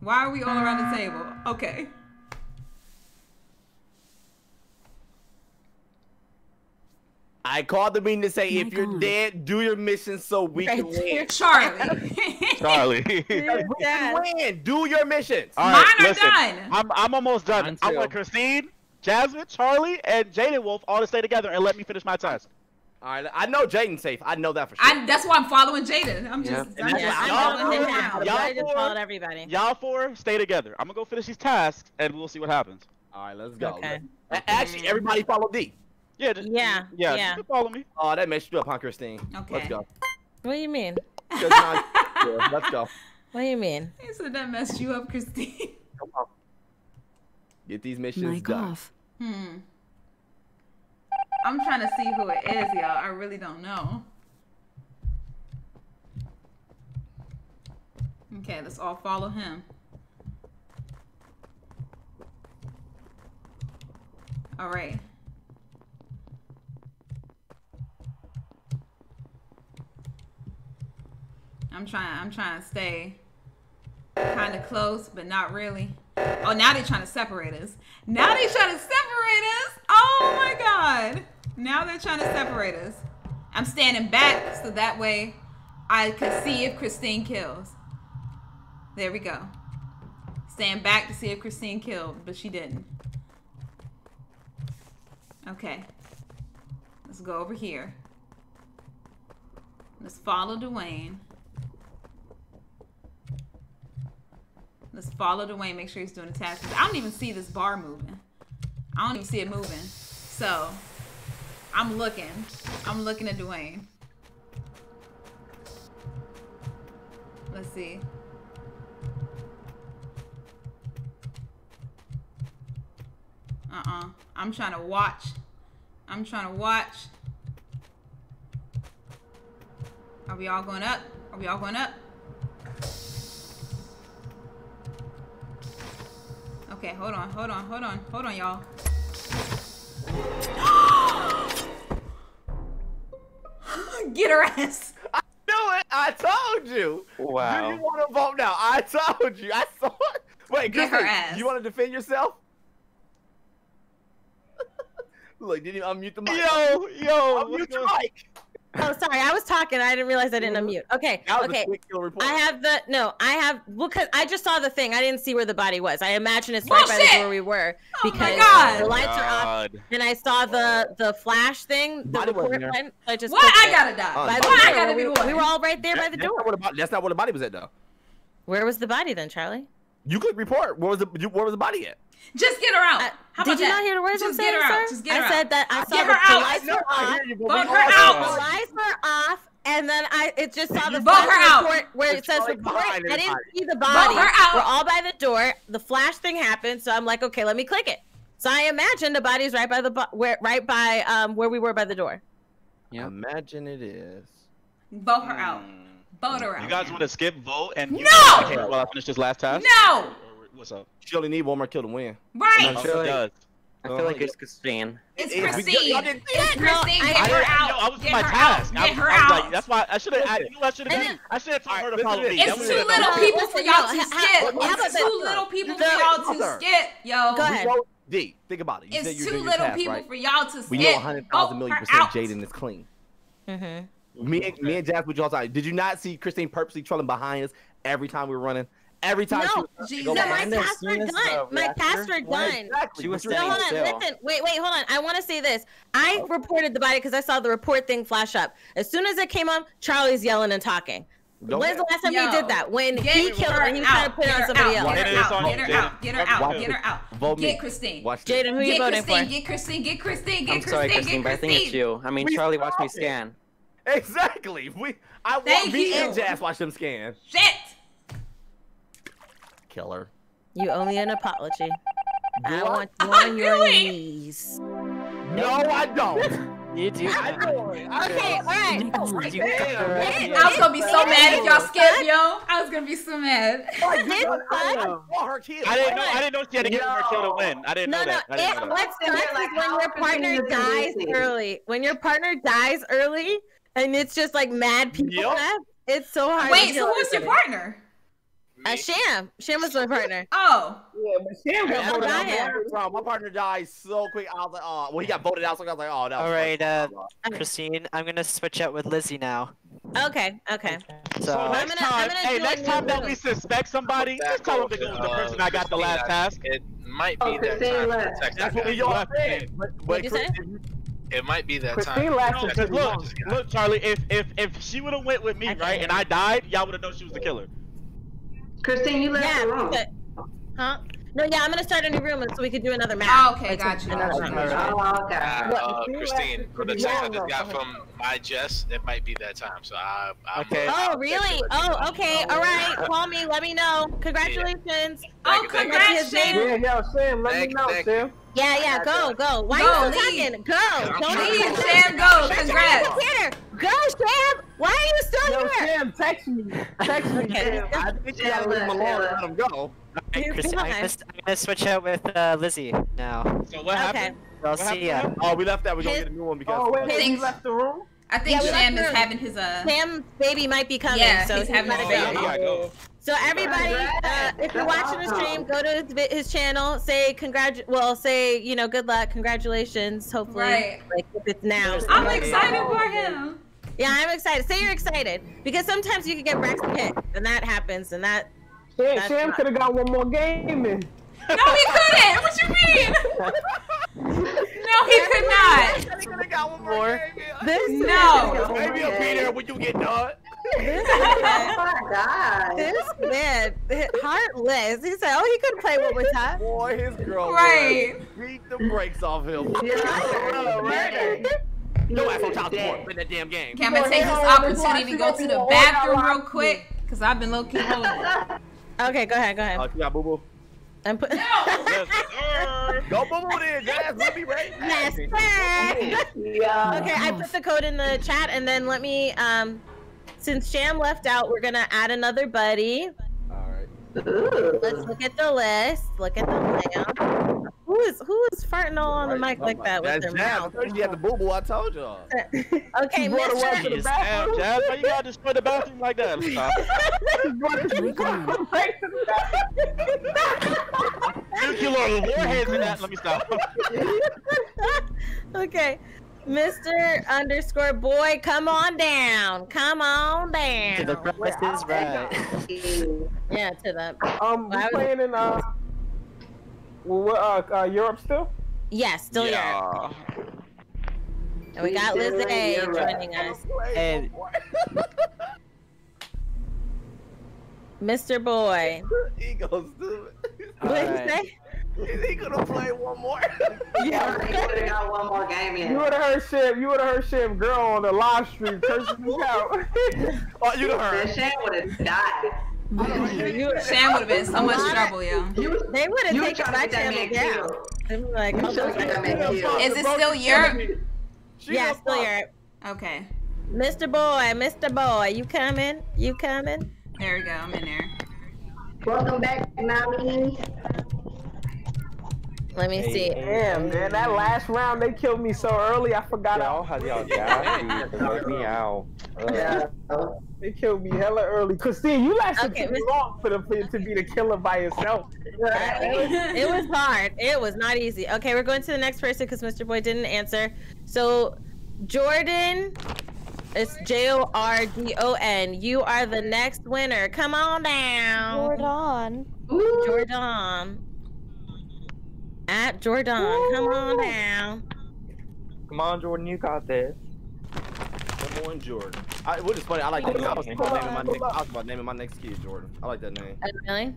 Why are we all around the table? Okay. I called the meeting to say, if you're dead, do your mission so we can win. Charlie. Charlie. We can win. Do your missions. All right, mine are done. I'm almost done. I want Christine, Jasmine, Charlie, and Jaden Wolf all to stay together and let me finish my task. All right. I know Jaden's safe. I know that for sure. That's why I'm following Jaden. I'm just following him now. I just followed everybody. Y'all four stay together. I'm going to go finish these tasks, and we'll see what happens. All right. Let's go. Okay. Actually, everybody follow D. Yeah, yeah. You can follow me. Oh, that messed you up, huh, Christine? Okay. Let's go. What do you mean? Yeah, let's go. What do you mean? He said that messed you up, Christine. Come on. Get these missions done. I'm trying to see who it is, y'all. I really don't know. Okay, let's all follow him. All right. I'm trying to stay kind of close, but not really. Oh, now they're trying to separate us. Now they're trying to separate us. Oh my God. Now they're trying to separate us. I'm standing back so that way I could see if Christine kills. There we go. Stand back to see if Christine killed, but she didn't. Okay. Let's go over here. Let's follow Dwayne. Let's follow Dwayne, make sure he's doing the task. I don't even see this bar moving. I don't even see it moving. So, I'm looking. I'm looking at Dwayne. Let's see. I'm trying to watch. I'm trying to watch. Are we all going up? Are we all going up? Okay, hold on, y'all. Get her ass. I knew it. I told you. Wow. Do you want to vote now? I told you. I saw it. Wait, get her ass. You want to defend yourself? Look, did you unmute the mic? Yo. Unmute your mic. Oh, sorry. I was talking. I didn't realize I didn't unmute. Okay. Okay. I have, because I just saw the thing. I didn't see where the body was. I imagine it's right by where we were because the lights are off, and I saw the flash thing. The report went. I just. What? I gotta die. I gotta be the one. We were all right there by the door. That's not where the body was at, though. Where was the body then, Charlie? You could report. Where was the body at? Just get her out. How about Did you not hear the words I'm saying, sir? Just get her out. I said that I saw the lights were off. The lights were off, and then it just saw the flash report where it says report. I didn't see the body. We're all by the door. The flash thing happened, so I'm like, okay, let me click it. So I imagine the body's right by where we were by the door. Yeah, imagine it is. Vote her out. Vote her out. You guys want to skip vote and while I finish this last task? No. What's up? She only need one more kill to win. Right. She does. I feel like it's Christine. It's Christine. It's Christine. Get her out. I was in my task. Get her out. That's why I should have. I should have told her to follow me. It's too little people for y'all to skip. It's too little people for y'all to skip, yo. Go ahead. D, think about it. It's too little people for y'all to skip. We know 100,000,000% Jaden is clean. Me and Jazz were y'all talking. Did you not see Christine purposely trolling behind us every time we were running? Every time she was my tasks were done. My tasks were done. She was listen, wait, hold on. I want to say this. I reported the body because I saw the report thing flash up. As soon as it came on, Charlie's yelling and talking. When's the last time he did that? When he killed her, he was trying to put on somebody else. Get her out. Get Christine. Jaden, who you voting for? Get Christine. I'm sorry, Christine, but I think it's you. I mean, Charlie watched me scan. Exactly. I want me and Jazz watch them scan. Shit. Killer. You owe me an apology. I want you on your knees. No, I don't. You do. I know it. Okay, all right. I was gonna be so mad if y'all skipped, yo. I was gonna be so mad. I didn't know she had to get her kill to win. I didn't know that. No, what's nuts is when your partner dies early. When your partner dies early, and it's just like mad people left. It's so hard. Wait, so who's your partner? Sham was my partner. Oh. Yeah, but Sham got voted out. My partner died so quick. I was like, oh. Well, he got voted out, so I was like, oh, that was all right, Christine, I'm going to switch up with Lizzie now. Okay. So next time that we suspect somebody, just tell them to go with the person I got the last task. It might be that time. That's what y'all said. What'd you say? It might be that time. Look, Charlie, if she would have went with me, right, and I died, y'all would have known she was the killer. Christine, you left alone. Huh? No, yeah, I'm gonna start a new room so we could do another map. Oh, okay, gotcha. Christine, for the text I just got from my Jess, it might be that time, so I'm okay. Oh, really? Oh, okay. All right, call me. Let me know. Congratulations. Yeah. Oh, congrats, Sam. Yeah, Sam. Let me know, Sam. Yeah, go. Why are you talking? Go. Don't leave, Sam. Go. Congrats. Go, Sam! Why are you still here? Sam, text me. Sam. I think you gotta leave him alone and let him go. Right, Chris, I'm gonna switch out with Lizzie now. So what happened? I'll see ya. Oh, we left that. We're gonna get a new one because we left the room. I think Sam is having his Sam's baby might be coming. Yeah, so he's having a baby. Go. So everybody, if you're watching the stream, go to his channel. Say good luck, congratulations. Hopefully, like if it's now. I'm excited for him. Yeah, I'm excited. Say you're excited because sometimes you can get Braxton hit, and that happens, and that. Yeah, Sam could have got one more game in. No, he couldn't. What you mean? No, he could not. He could have got one more game in. No. Maybe I'll be there when you get done. This man, oh my God. This man, heartless. He said, "Oh, he couldn't play one more time." Boy, his girl. Right. Beat the brakes off him. Yeah. No asshole child support in that damn game. Can I take this opportunity to go to the bathroom real quick? Cause I've been low key holding. Okay, go ahead. Oh, yeah, boo boo. I'm putting. No. Go boo boo there, guys. Let me right. Yes, yeah. Okay, I put the code in the chat, and then let me since Sham left out, we're gonna add another buddy. All right. Ooh. Let's look at the list. Look at the layout. Who is farting all on the mic like that with their mouth? That's Jazz. You had the boo-boo, I told y'all. Okay, Mr. Jazz, why you gotta destroy the bathroom like that? Nuclear warheads in that. Let me stop. Okay, Mr. underscore boy, come on down. To the premise is right. Yeah, to the. We're playing in Europe still? Yes, still Europe. And we got Liz A joining us. And Mr. Boy. He goes stupid. What did you say? Is he gonna play one more? Yeah, he would've got one more game in. You would've heard Sham girl on the live stream cursing me out. Oh, you heard. Sham would've died. Sam would have been in so much trouble, yo. They would have taken my channel down. They were like, is it still Europe? Yeah, still Europe. Okay. Mr. Boy, you coming? There we go, I'm in there. Welcome back, mommy. Let me see. Damn, man, that last round they killed me so early. I forgot. Y'all had y'all got me out. They killed me hella early. Christine, you lasted too long for to be the killer by yourself. It was hard. It was not easy. Okay, we're going to the next person because Mr. Boy didn't answer. So, Jordan, it's J-O-R-D-O-N. You are the next winner. Come on down. Jordan. Jordan. At Jordan. Ooh. Come on down. Come on, Jordan. You got this. Come on, Jordan. What is funny, I like that name. I was about naming my next kid Jordan. I like that name. Really?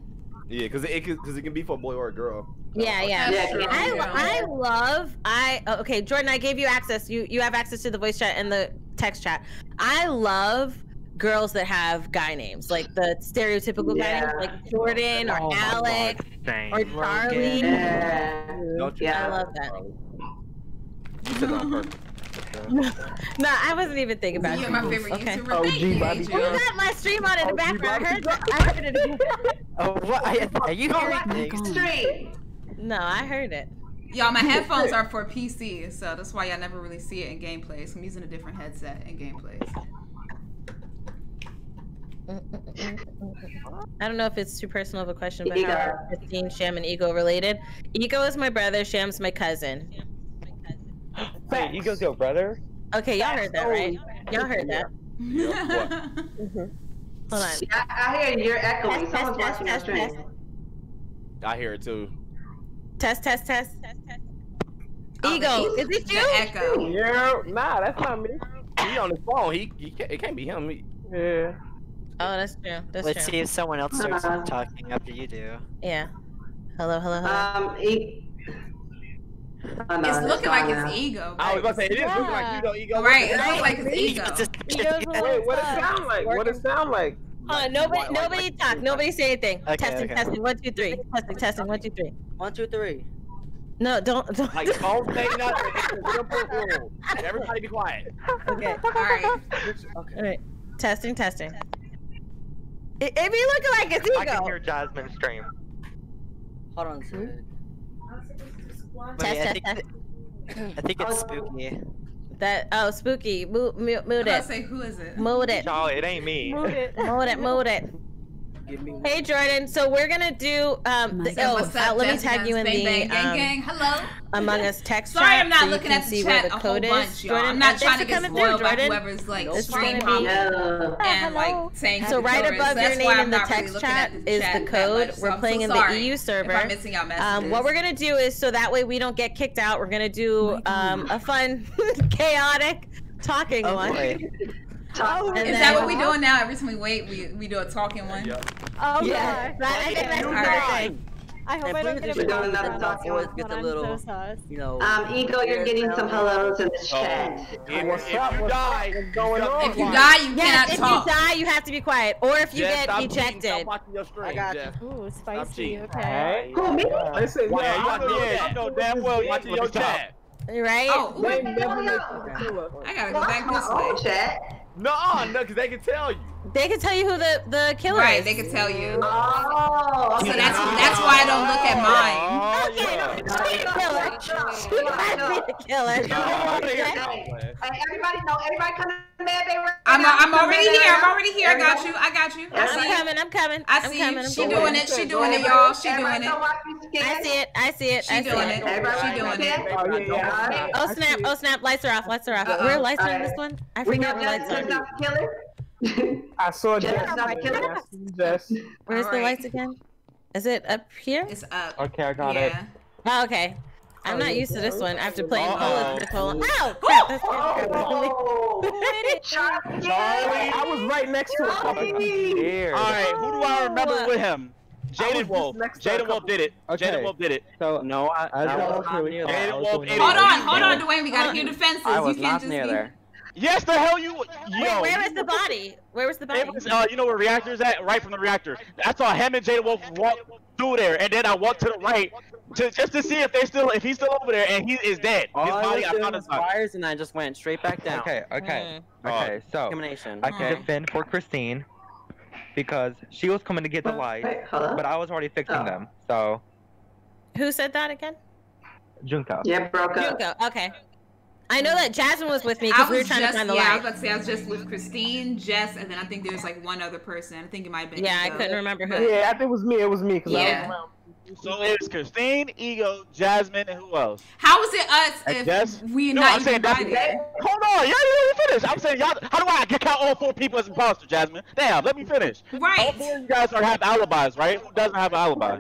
Yeah, because it can be for a boy or a girl. Yeah. Okay, Jordan, I gave you access. You have access to the voice chat and the text chat. I love girls that have guy names, like the stereotypical guy names, like Jordan or Alex or Charlie. Yeah, I love that. You took it on purpose. No, I wasn't even thinking about it. My favorite YouTuber. Who got my stream on in the background? I heard it. Oh, what? Are you hearing me? Straight. No, I heard it. Y'all, my headphones are for PC, so that's why y'all never really see it in gameplays. So I'm using a different headset in gameplays. I don't know if it's too personal of a question, but Christine, Sham, and Ego related. Ego is my brother. Sham's my cousin. Wait, Ego's your brother? Okay, y'all heard that, right? Y'all heard that. Yeah. Hold on. I hear you're echoing. Someone's watching your stream. I hear it too. Test. Ego, is it you? Echo. Yeah, nah, that's not me. He on his phone. It can't be him. Yeah. Oh, that's true. Let's see if someone else starts talking after you do. Yeah. Hello. It's looking like it's Ego. I was about to say, it is looking like you though, Ego. Right, it looks like it's Ego. Wait, what does it sound like? Nobody talk. Nobody say anything. Testing. 1, 2, 3. Testing. 1, 2, 3. 1, 2, 3. No, don't. Like, don't say nothing. Everybody be quiet. Okay. All right. Testing. It be looking like it's Ego. I can hear Jasmine's stream. Hold on a second. I think it's Spooky. Spooky. Mood it. I say, who is it? Mood it. No, it ain't me. Mood it. Hey, Jordan. So we're gonna do let me tag you in the Among Us text chat. Sorry, I'm not looking at the chat a whole bunch, y'all. I'm not trying to get spoiled by whoever's like stream hopping and like saying. So right above your name in the text chat is the code. We're playing in the EU server. I'm missing out messages. What we're gonna do is so that way we don't get kicked out. We're gonna do a fun, chaotic talking one. Is that what we're doing now? Every time we wait, we do a talking one. Yeah. Oh yeah. I think that's right. I hope I don't get another talking one. Get a little, you know. Ego, you're getting some hellos in the chat. If you die, you cannot talk. If you die, you have to be quiet, or if you get ejected. I got you. Ooh, spicy. Okay. Who me? Listen, yeah, you know damn well watching your chat. Right? I gotta go back this way. No, because they can tell you. They can tell you who the killer is. Right, they can tell you. Oh, so that's why I don't look at mine. She might be the killer. Everybody know. Everybody coming. I'm already here. I got you. I'm coming. I see you. She doing it, y'all. She doing it. I see it. She doing it. Oh snap! Lights are off. We're lights on this one. I forgot what lights are. Not the killer. I saw Jess. Not the killer. Jess. Where's the lights again? Is it up here? It's up. Okay, I got it. Oh, okay. I'm not used to this one after playing Call of the Ow! Charlie! I was right next to him. Alright, who do I remember with him? Jaden Wolf did it. Okay. So, no, I was not near there. Jaden Wolf did it. Hold on, Dwayne, we gotta hear defenses. I was not near there. Yes, the hell you. Wait, where was the body? It was, you know where reactor's at? Right from the reactor. I saw him and Jaden Wolf walk through there, and then I walked to the right. Just to see if he's still over there, and he is dead. His body, I found his fires, and I just went straight back down. Okay. So I can defend for Christine because she was coming to get the lights, but I was already fixing them. So who said that again? Junko. Yeah, broke up. Junko, okay. I know that Jasmine was with me because we were trying to find the light. I was about to say, I was just with Christine, Jess, and then I think there was like one other person. I think it might have been. Yeah, Ego. I couldn't remember who. Yeah, I think it was me. It was me. Cause yeah. I was so it was Christine, Ego, Jasmine, and who else? How is it us if we not even invited? Hold on. Yeah, let me finish. I'm saying, y'all, how do I count all four people as imposter, Jasmine? Damn, let me finish. Right. All four of you guys have alibis, right? Who doesn't have an alibi?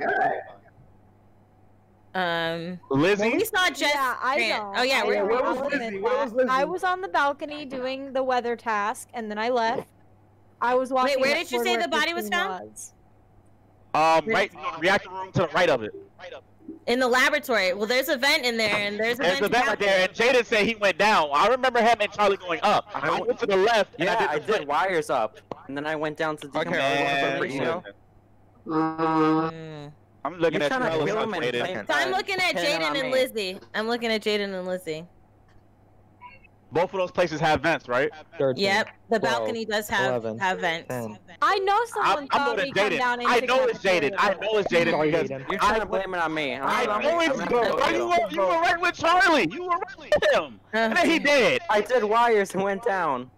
Lizzie? We saw Jess. Yeah, I know. Oh, yeah. Where was Lizzie? I was on the balcony doing the weather task, and then I left. I was walking. Wait, where did you say the body was found? Right, reactor room to the right of it. In the laboratory. Well, there's a vent in there, and there's a vent right there, and Jaden said he went down. I remember him and Charlie going up. I went to the left, and I did wires up, and then I went down to the I'm looking at Jaden. So I'm looking at Jaden and Lizzie. Both of those places have vents, right? 13, yep. The 12, balcony does have 11, have vents. 10. I know someone thought we come down into the cafeteria. I know it's Jaden. I know it's Jaden. You're trying to blame it on me. You were right with Charlie. You were right with him. And then he did. I did wires and went down.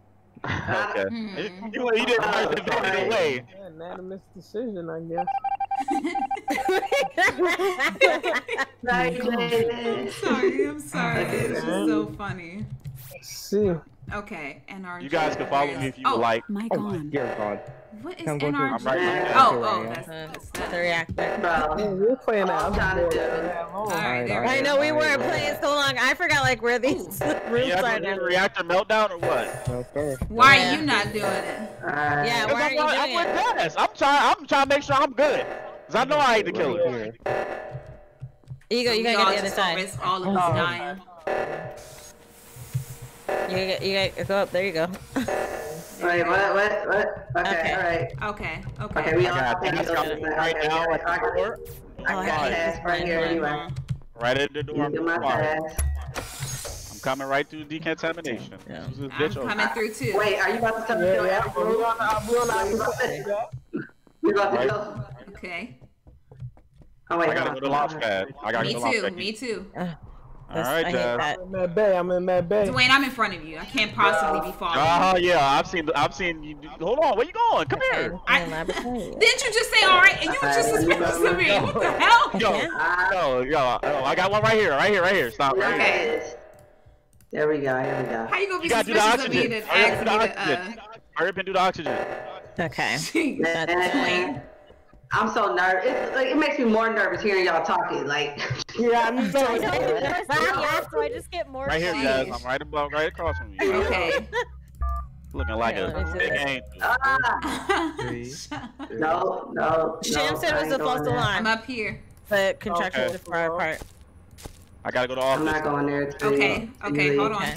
Okay. You didn't hurt the vent away. Unanimous decision, I guess. I'm sorry. It's just so funny. See. Okay, NRJ. You guys can follow me if you would like. Oh my god. What is NRJ? That's the reactor. Bro, we were playing that. I know we were playing so long. I forgot like where these rooms are. The reactor meltdown or what? Okay. Why are you not doing it? Yeah, why are you doing it? I'm with Dennis. I'm trying to make sure I'm good. Cause I know I hate the killer. Ego, you gotta get the other side. Risk all of us dying. You go up. There you go. Wait, what? Okay, all right. Okay, we all have to right now. I got his right here anyway. Right at the door. I'm coming right through decontamination. Yeah. I'm coming through too. Wait, are you about to come to kill us? We're about to go. Okay. Oh wait, I gotta go to the launch pad. Me too. All right, I'm in that bay. Dwayne, I'm in front of you. I can't possibly be falling. Oh yeah, I've seen you. Hold on, where you going? Come here. Didn't you just say all right? And you just suspicious of me. What the hell? Yo, I got one right here. Stop. Okay. There we go. How you gonna be suspicious of me and ask me to? Hurry up and do the oxygen. Okay. That's I'm so nervous. It makes me more nervous hearing y'all talking. Like, yeah, I'm so nervous. So I just get more. Right here, guys. I'm right across from you. Okay. Looking like a big angel. No. Sham said it was a false alarm. I'm up here. The contractions are far apart. I gotta go to office. I'm not going there. Okay, hold on.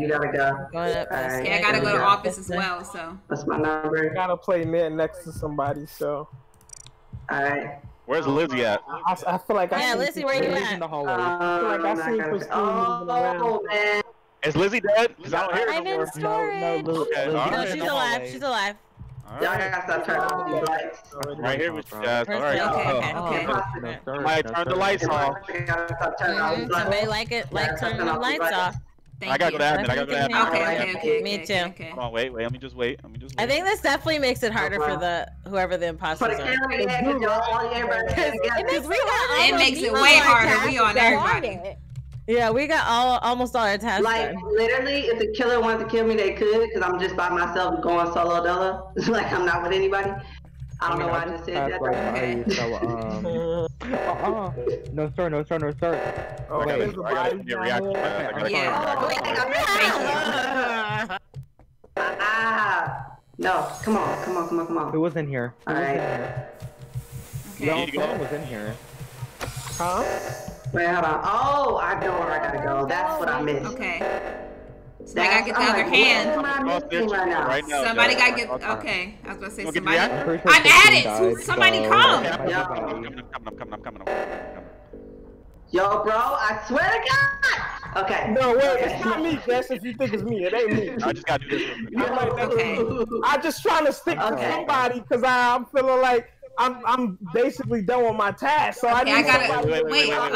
You gotta go. Yeah, I gotta go to office as well. So that's my number. I gotta play mid next to somebody. So. Alright. Where's Lizzie at? I feel like I see Lizzie, where you at? In the hallway. I feel like I see Christine. Is Lizzie dead? Cause I don't hear I'm in storage. No, she's alive. Y'all gotta stop turning off these lights. Right here with you guys. Alright. Okay. Somebody turn the lights off. Somebody like turning the lights off. I gotta go to admin. Okay. Me too. Come on, wait. Let me just wait. I think this definitely makes it harder for the whoever the imposters are. It makes it way harder. We on everybody. Yeah, we got almost all our tasks. Like literally, if the killer wanted to kill me, they could, because I'm just by myself going solo dolo. It's like I'm not with anybody. I don't know why I just said that. Okay. No sir. Oh, I gotta get reaction. No, come on. It was in here. Alright. No, it was in here. Huh? Wait, hold on. Oh, I know where I gotta go. That's what I missed. Okay. So I gotta get the other hand. Somebody gotta get. Okay, I was gonna say somebody. I'm at it. Somebody come. I'm coming. Yo, bro, I swear to God. Okay. No, wait, it's not me, Jess. If you think it's me, it ain't me. I just gotta do this. I'm just trying to stick to somebody because I'm feeling like. I'm basically done with my task, so okay, I gotta wait, come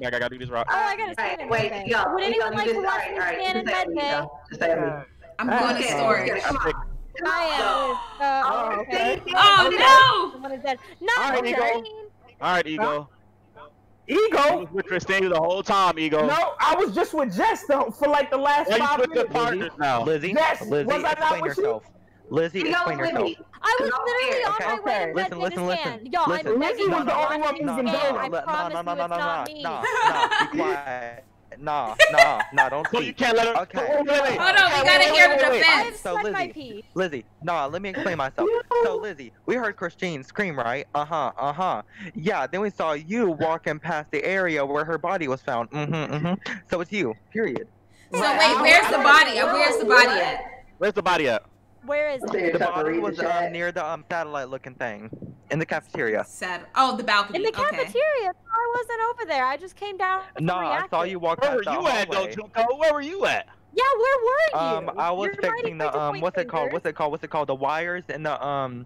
back. I gotta do this rock. Oh, I gotta say wait, yo. Would anyone like to watch this man in bed? I'm going to storage. Oh no! All right, Ego. Ego was with Christine the whole time. Ego. No, I was just with Jess though for like the last 5 minutes. Lizzie, was I not with you? Lizzie, explain yourself. I was literally on my way to Medford. Y'all, I'm Lizzie was the only one who's in there. I promise you, it's not me. Be quiet. Nah, don't see. You can't let her. Okay. Hold on, we gotta hear the defense. So Lizzie, let me explain myself. So Lizzie, we heard Christine scream, right? Yeah. Then we saw you walking past the area where her body was found. So it's you. Period. So wait, where's the body? Where's the body at? Where's the body at? Where is it? The body was near the satellite-looking thing in the cafeteria. Oh, the balcony. In the cafeteria. Okay. I wasn't over there. I just came down. No, I saw you walk out the hallway. Where were you at, though? Where were you at? Yeah, where were you? I was fixing the what's it called? The wires and the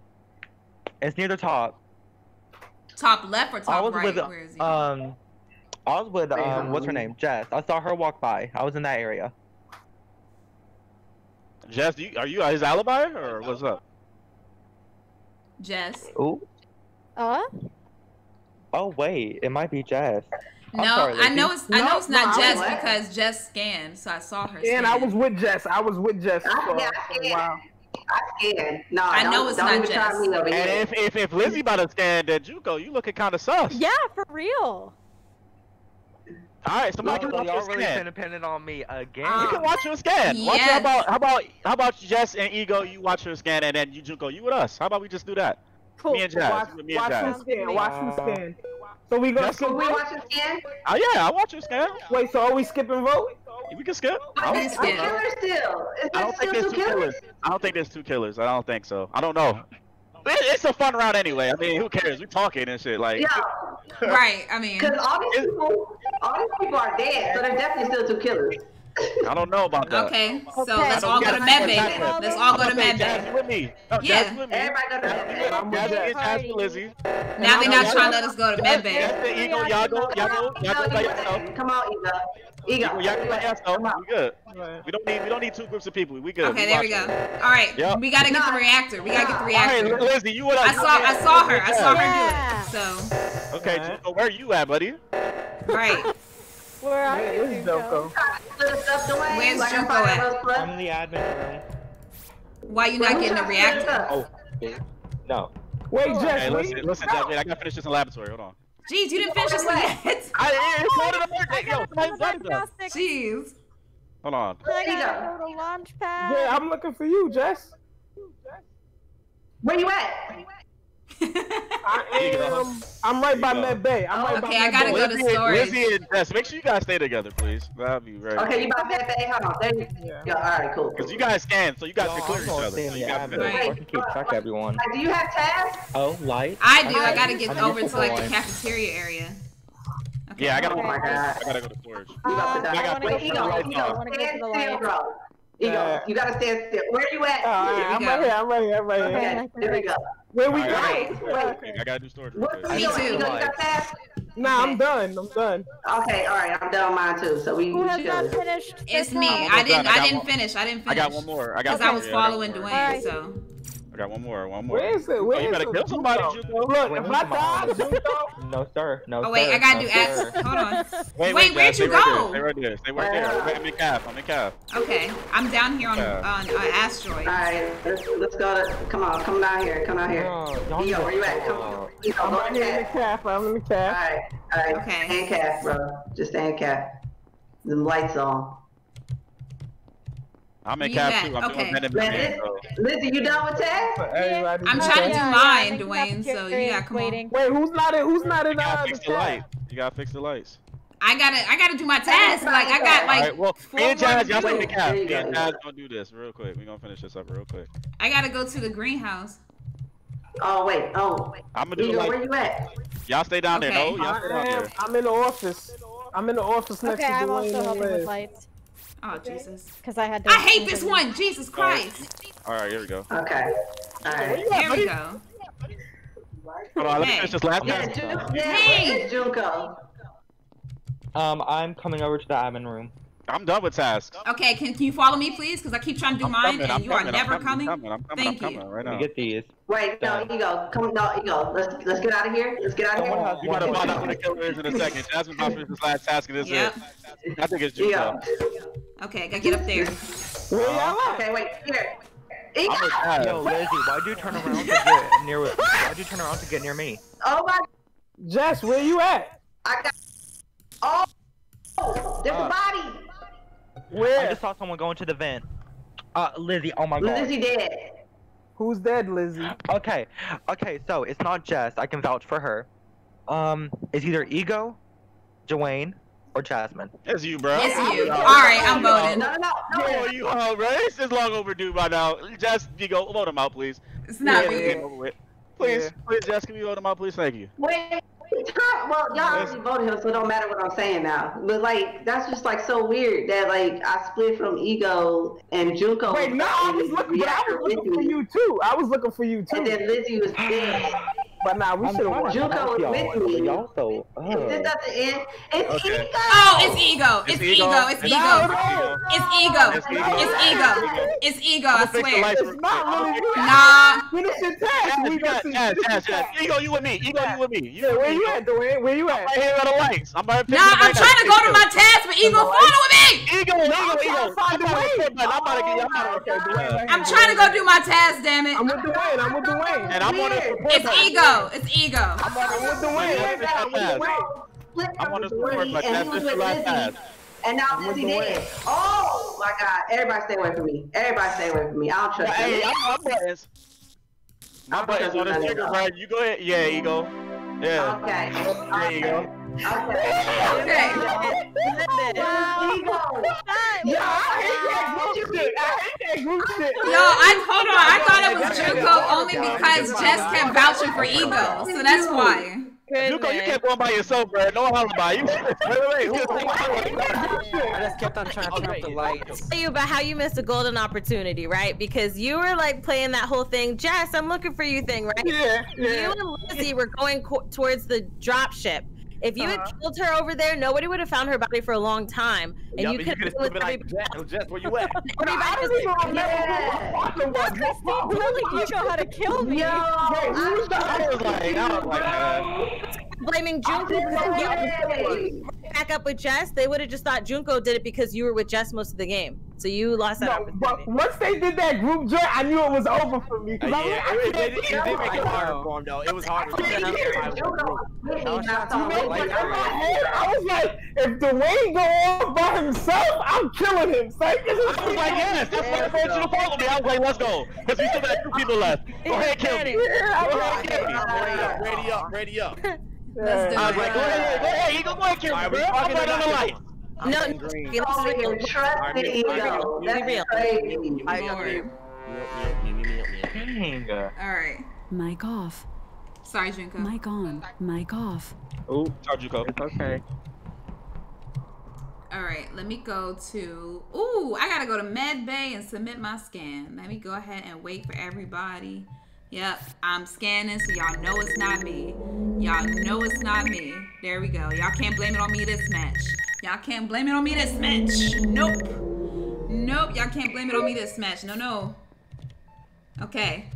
it's near the top. Top left or top right? Where is he? I was with what's her name? Jess. I saw her walk by. I was in that area. Jess, are you his alibi or what's up? Jess. Ooh. Oh wait, it might be Jess. No, I know it's not Jess because Jess scanned, so I saw her. And I was with Jess. Wow. I scanned. No, I know it's not Jess. And if Lizzie about to scan that JUCO, you looking kind of sus. Yeah, for real. All right, somebody can watch your scan. Dependent on me again. You can watch your scan. Yes. Watch how about Jess and Ego? You watch your scan, and then you JUCO. You with us? How about we just do that? Cool. Me and Jess. Watch your scan. So we gonna skip? We watch your scan. Oh yeah, I watch your scan. Wait, so are we skipping vote? We can skip. I don't think there's two killers. I don't think there's two killers. I don't think so. I don't know. It's a fun round anyway. I mean, who cares? We talking and shit like. Yeah. Right. I mean. Because all these people are dead, so there's definitely still two killers. I don't know about that. Okay, so let's all go to Medbay. Let's all go to Medbay. With me. Yeah. Everybody go to Medbay. Now they're not trying to let us go to Medbay. Ego, y'all go. Y'all go by yourself. Come on, Ego. Y'all go by yourself. We good. We don't need two groups of people. We good. Okay, there we go. All right, we gotta get the reactor. All right, Lizzie, you what up? I saw her. I saw her do it. So. Okay, where you at, buddy? Right. Where are you? Where's JUCO at? I'm in the admin room. Why you not getting the reactor? Oh, no. Wait, Jess. Listen, I gotta finish this in the laboratory. Hold on. Jeez, you didn't finish this yet. Jeez. Hold on. I gotta go to launch pad. Yeah, I'm looking for you, Jess. Where you at? I'm right by Med Bay. I gotta go to storage. Lizzie and Jess, make sure you guys stay together, please. That'll be right. Okay, you by Med Bay? Hold on. There you go. Yeah, all right, cool. Because you guys scanned, so you guys can clear each other. Do you have tabs? Oh, light. I do. I gotta get over to like the cafeteria area. Okay. Yeah, I gotta. I gotta go to storage. Ego, you gotta stand still. Where are you at? I'm right here. Okay, there we go. Where we going? Wait. I gotta do storage. Me too. You got that? Nah, I'm done. Okay, all right, I'm done on mine too. So we. Who has not finished? It's me. I didn't finish. I got one more. Because I was following Dwayne, so. I got one more. Where is it? Where is it? You better kill somebody, JUCO. Look, if I die, JUCO. No, sir. No, sir. Oh, wait, I gotta do access. Hold on. Wait, where'd you go? They were there. I'm in calf. Okay, I'm down here on asteroid. All right, let's go to. Come down here. Ego, where you at? Come here. I'm in the calf. All right. Okay. Stay in calf, bro. Just stay in calf. The lights on. I'm in cap too. I'm doing Medbay. Lizzie, you done with that? Yeah. I'm trying to do mine, Dwayne. So yeah, come on. Wait, who's not in? You gotta fix the lights. I gotta do my task. Like I got like. All right, well, me and Jazz, y'all in the cap. Me and Jazz gonna do this real quick. We gonna finish this up real quick. I gotta go to the greenhouse. Oh wait. I'm gonna do like. Where you at? Y'all stay down there. No, y'all stay down there. I'm in the office. Next to Dwayne. Okay, I'm also helping with lights. Oh Jesus! Because I had. I hate this one. Jesus Christ! All right, here we go. Okay. All right. Here we go. Hold on, let me finish this last one. Hey, Junko. I'm coming over to the admin room. I'm done with tasks. Okay, can you follow me, please? Because I keep trying to do mine, and you are never coming. Thank you. Let me get these. Wait, no, you go. Come, no, you go. Let's get out of here. Let's get out of here. You gotta find out who the killer is in a second. Jasmine pops this last task, and this is it. I think it's Junko. Okay, gotta get up there. Okay, wait. Here. Yo, Lizzie, why'd you turn around to get near? Why'd you turn around to get near me? Oh my. Jess, where you at? I got. Oh, there's a body. Where? I just saw someone going to the vent. Lizzie, oh my god. Lizzie dead. Who's dead, Lizzie? Okay, okay, so it's not Jess. I can vouch for her. It's either Ego, Dwayne, or Jasmine. It's you, bro. It's you. Alright, I'm voting. No. You all right? This is long overdue by now. Jess, Ego, vote him out, please. It's not me. Please, please, Jess, can you vote him out, please? Thank you. Wait. Well, y'all already voted him, so it don't matter what I'm saying now. But like, that's just like so weird that like I split from Ego and Junko. Wait, no, I was looking, but I was looking for you too. I was looking for you too. And then Lizzie was dead. But nah, we should have won. Junko was with me. So, is this at the end? It's Ego. Oh, it's Ego. It's Ego. It's Ego. It's Ego. It's Ego. It's Ego. I swear. It's not really good. Nah. Finish your task. We got task. Ego, you with me. Ego, you with me. Yeah, where you at, Dwayne? Where you at? Right here at the lights. I'm about to pick. Nah, I'm trying to go to my task, but Ego, follow me. Ego. I'm trying to go do my task. Damn it. I'm with Dwayne. I'm with Dwayne. And I'm on the support. It's Ego. It's Ego. I'm on the way. And now Lizzie did. Oh my god. Everybody stay away from me. Everybody stay away from me. I don't trust you. Hey, I'm buttons. My buttons on this trigger, right? You go ahead. Yeah, Ego. Yeah. Okay. There you go. Okay. Yo, I hate that group shit. Yo, hold on. I thought it was Junko only because Jess kept vouching for Ego, so that's why. Junko, you kept going by yourself, bro. No one holler by you. Wait. I just kept on trying to turn up the lights. Tell you about how you missed a golden opportunity, right? Because you were like playing that whole thing, Jess. I'm looking for you thing, right? Yeah. You and Lizzie were going towards the drop ship. If you had killed her over there, nobody would have found her body for a long time. And you could have been like, Jess, where you at? You know how to kill me. Blaming Junko. Back up with Jess, they would have just thought Junko did it because you were with Jess most of the game. So you lost that opportunity. But once they did that group joint, I knew it was over for me. It did make it harder for him, though. It was harder for him. I was like, if Dwayne go off by himself, I'm killing him. Like, I was like, yes, that's why I told you to follow me. I was like, let's go. Because we still got 2 people left. Go ahead, kill me. Ready up, ready up. I was like, go ahead, Ego, go ahead, kill me. I'm right on the light. No, no, trust the Ego. That's crazy. I agree. Alright. Mic off. Sorry, Junko. Mic on. Mic off. Oh, sorry, Junko. It's okay. Alright, let me go to... Ooh, I gotta go to Med Bay and submit my scan. Let me go ahead and wait for everybody. Yep, I'm scanning, so y'all know it's not me. Y'all know it's not me. There we go. Y'all can't blame it on me this match. Y'all can't blame it on me this match. Nope. Nope. Y'all can't blame it on me this match. No, no. Okay.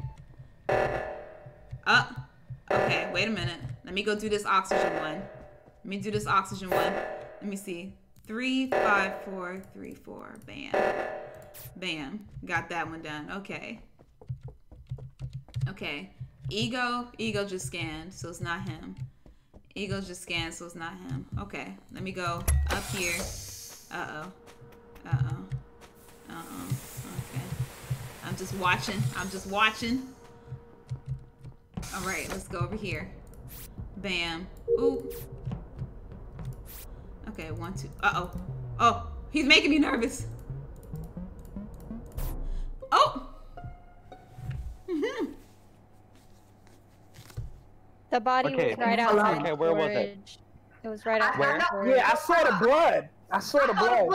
Okay. Wait a minute. Let me go do this oxygen one. Let me do this oxygen one. Let me see. 3, 5, 4, 3, 4. Bam. Bam. Got that one done. Okay. Okay. Ego just scanned, so it's not him. Ego just scanned, so it's not him. Okay, let me go up here. Okay. I'm just watching. All right, let's go over here. Bam. Ooh. Okay, 1, 2. Oh, he's making me nervous. Oh. The body was right outside. Okay, where was it? It was right outside. Yeah, I saw the blood. I saw the blood. I saw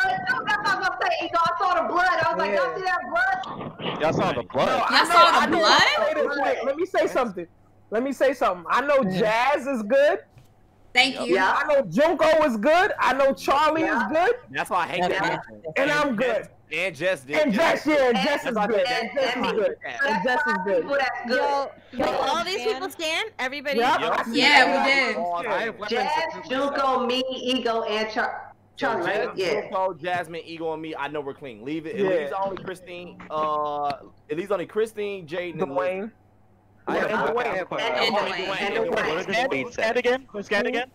the blood. I was like, y'all see that blood? Y'all saw the blood? Let me say something. Let me say something. I know Jazz is good. Thank you. Yeah, I know Junko is good. I know Charlie is good. That's why I hate that. And I'm good. And Jess did. And Jess, Jess is good. And Jess is good. And Jess is good. Yo, all these people stand? Everybody? Yep. Yeah, we did. Jess, Junko, me, Ego, and Charlie. Right? Yeah. Junko, Jasmine, Ego, and me. I know we're clean. Leave it. At least only Christine. At least only Christine, Jaden, and Dwayne. And Scan again? Who's Scan again?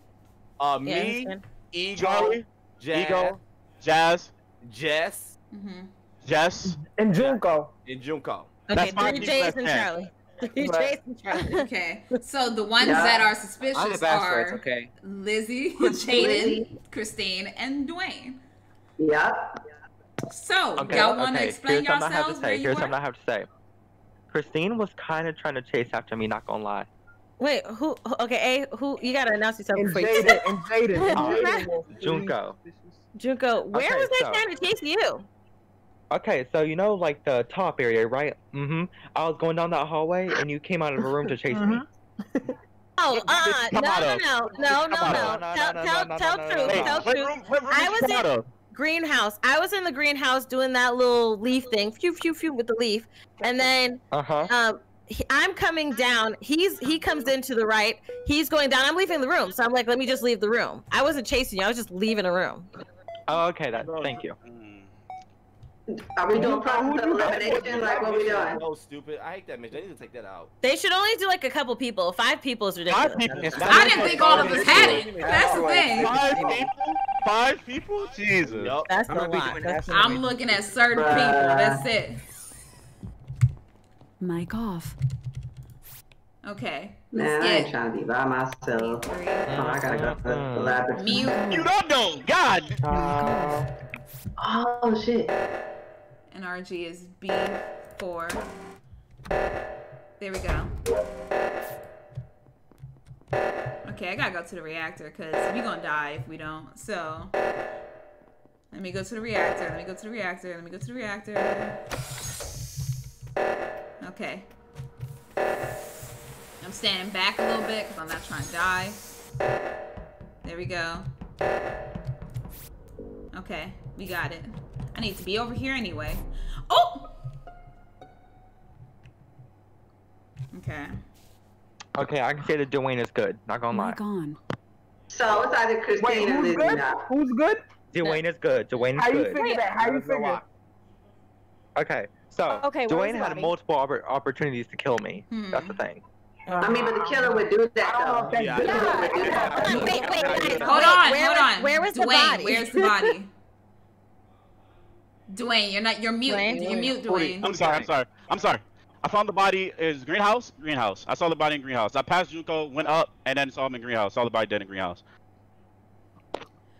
Me, Ego, Charlie, Ego, Jazz, Jess, Jess, and Junko. And Junko. Okay, three J's and Charlie. Three J's and Charlie. Okay, so the ones that are suspicious are Lizzie, Jaden, Christine, and Dwayne. Yep. So, y'all want to explain yourselves? Here's something I have to say. Christine was kind of trying to chase after me, not gonna lie. Wait, who? Okay, who? You gotta announce yourself before you say it. And Jaden. Junko. Junko, where was they trying to chase you? Okay, so you know, like the top area, right? Mm-hmm. I was going down that hallway, and you came out of a room to chase me. Oh, no. Tell truth. I was in greenhouse. I was in the greenhouse doing that little leaf thing, phew, phew, phew, with the leaf, and then I'm coming down. He comes into the right. He's going down. I'm leaving the room, so I'm like, let me just leave the room. I wasn't chasing you. I was just leaving a room. Oh, okay. Thank you. Are we doing process of elimination? Like, what we doing? So stupid. I hate that, man. They need to take that out. They should only do like a couple people. 5 people is ridiculous. 5 people. I didn't think all of us had it. That's the thing. 5 people. 5 people? Jesus. Nope. That's a lot. I'm looking at certain people. That's it. Mic off. Okay. Nah, I ain't trying to be by myself. Oh, I gotta go to the laboratory. You don't know. God. Oh, shit. And RG is B4. There we go. Okay, I gotta go to the reactor because we're gonna die if we don't. So, let me go to the reactor. Let me go to the reactor. Let me go to the reactor. Okay. I'm standing back a little bit because I'm not trying to die. There we go. Okay, we got it. I need to be over here anyway. Oh! Okay. Okay, I can say that Dwayne is good. Not gonna lie. Gone. So it's either Christine or Lizzie now. Who's good? Dwayne is good. Dwayne is good. How you figure that? How you figure? Okay, so Dwayne had multiple opportunities to kill me. That's the thing. I mean, but the killer would do that, though. Yeah. Wait, guys. Hold on. Where was Dwayne, the body? Where's the body? Dwayne, you're not. You're mute. You're mute, Dwayne. I'm sorry. I found the body is greenhouse. I saw the body in greenhouse. I passed Junko, went up, and then saw him in greenhouse. Saw the body dead in greenhouse.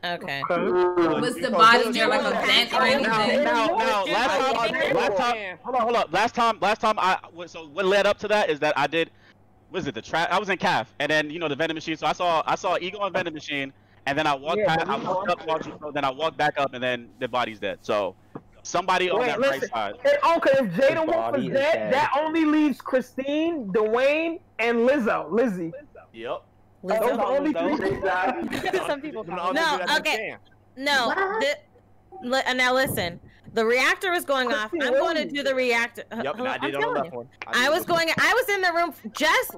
Okay. Was the body near like a vent or anything? No. Last time. Hold up. Last time. So what led up to that is that I did. Was it the trap? I was in calf, and then you know the vending machine. So I saw Ego on vending machine, and then I walked past. I walked up, then I walked back up, and then the body's dead. So somebody on that right side. Okay, if Jaden Wolf is dead, that only leaves Christine, Dwayne, and Lizzie. Yep. Lizzo. Those are only three. Some people. No. Okay. No. Now listen. The reactor was going off. I'm going to do the reactor. Yep, I did on that one. I was in the room. Jess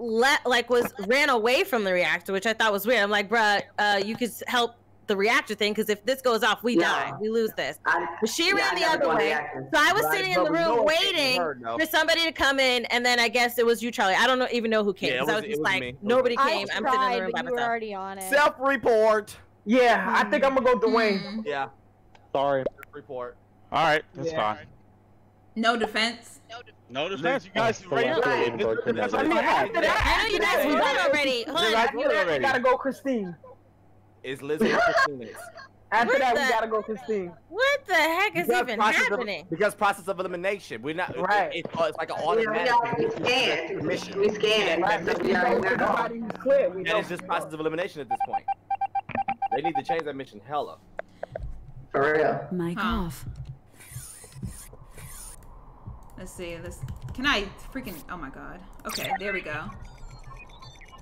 ran away from the reactor, which I thought was weird. I'm like, bruh, you could help the reactor thing because if this goes off, we die. We lose this. But she ran the other way. So I was sitting in the room waiting for somebody to come in, and then I guess it was you, Charlie. I don't even know who came. Yeah, I was just like, nobody came. I'm sitting in the room by myself. Already on it. Self-report. Yeah, I think I'm going to go Dwayne. Yeah. Sorry. Self-report. All right, that's fine. No defense. No defense. You guys ready? I know you guys won already. Hold on. We gotta go, Christine. It's Lizzie and Christine. After that, we gotta go, Christine. What the heck is even happening? Because process of elimination. We're not right. It's like an automatic. We scanned. And it's just process of elimination at this point. They need to change that mission hella. For real. Mic off. Let's see. Can I freaking? Oh my god. Okay, there we go.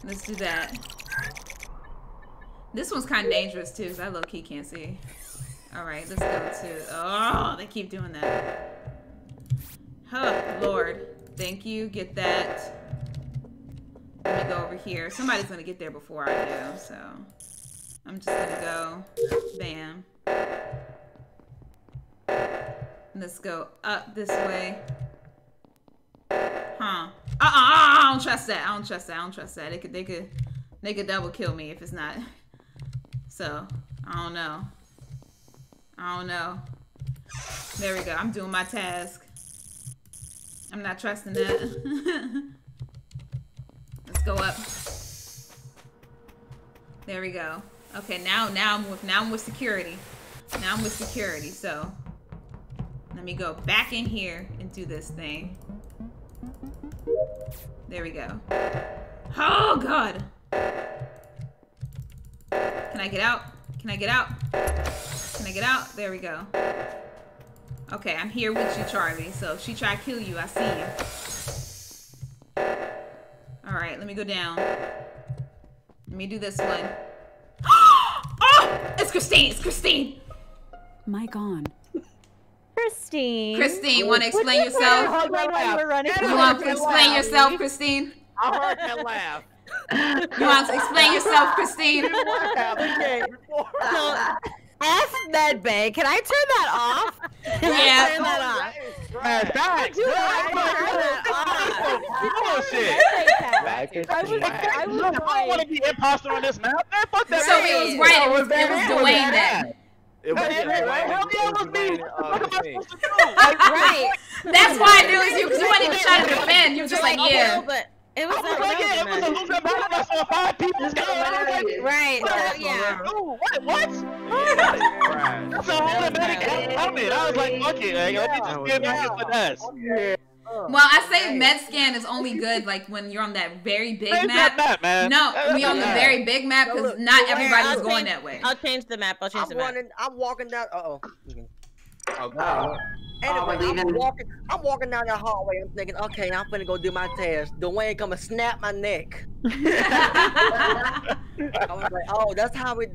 Let's do that. This one's kind of dangerous too, because I low-key can't see. Alright, let's go to... Oh, they keep doing that. Oh, Lord. Thank you. Get that. Let me go over here. Somebody's going to get there before I do, so... I'm just going to go. Bam. Let's go up this way. Huh. I don't trust that. I don't trust that. They could double kill me if it's not. So, I don't know. There we go. I'm doing my task. I'm not trusting that. Let's go up. There we go. Okay, now I'm with security. Now I'm with security, so let me go back in here and do this thing. There we go. Oh God! Can I get out? Can I get out? Can I get out? There we go. Okay, I'm here with you, Charlie. So if she try to kill you, I see you. Alright, let me go down. Let me do this one. Oh! It's Christine! It's Christine! Mike on. Christine. Christine, want to explain yourself? You want to explain yourself, Christine? I heard that laugh. You want to explain yourself, Christine? F medbay. Can I turn that off? I don't want to be imposter on this map. Man, fuck that. So it was right. It was Dwayne that. It was right. That's why I knew it was you, because you weren't even trying to defend. You were just like, yeah. It was a loser battle that saw 5 people. Right. Yeah. What? That's a whole dramatic comment. I was like, fuck it. Let me just give my ass. Well, I say med scan is only good like when you're on that very big map. No, we on the very big map because not everybody's going that way. I'll change the map. I'm walking down. Oh. Anyway, I'm walking down the hallway. I'm thinking, okay, I'm finna go do my task. Dwayne come and snap my neck. I was like, oh, that's how we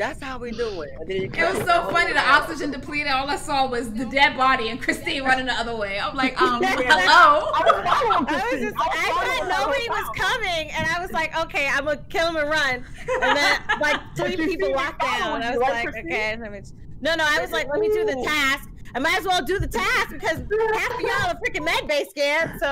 do it. And then it was so funny. The oxygen depleted. All I saw was the dead body and Christine running the other way. I'm like, hello. I thought nobody was coming, and I was like, okay, I'm gonna kill him and run. And then like 3 people walked down, and I was like, okay, I was like, let me do the task. I might as well do the task because half of y'all are freaking med-based scared, so...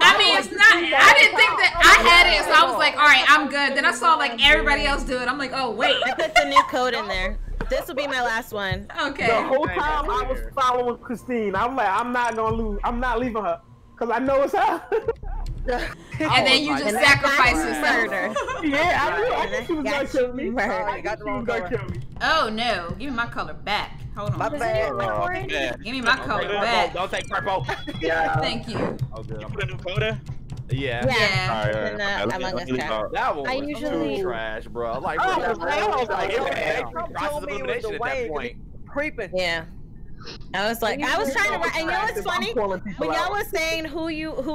I mean, it's not... I didn't think that I had it, so I was like, all right, I'm good. Then I saw, like, everybody else do it. I'm like, oh, wait. I put the new code in there. This will be my last one. Okay. The whole time I was following Christine, I'm like, I'm not gonna lose. I'm not leaving her because I know it's her. And then you just sacrifice yourself. Yeah, I knew she was gonna kill me. I got the wrong color. Oh, no. Give me my color back. Hold on. Give me my color back. Don't take purple. Yeah. Thank you. Oh, good. You put a new coda? Yeah. Yeah. That one was too trash, bro. Like, creeping. Yeah. I was trying to. And you know what's funny? When y'all was saying who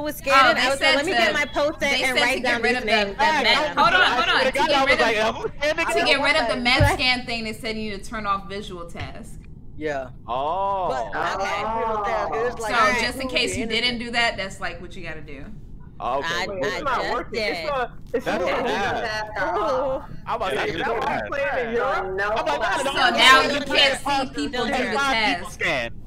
was scared, I was like, let me get my post-it and write down these names. Hold on. To get rid of the med scan thing, they said you need to turn off visual tasks. Yeah. Oh. So just in case you didn't do that, that's like what you gotta do. Okay. It's not working. So now you can't see people do the task.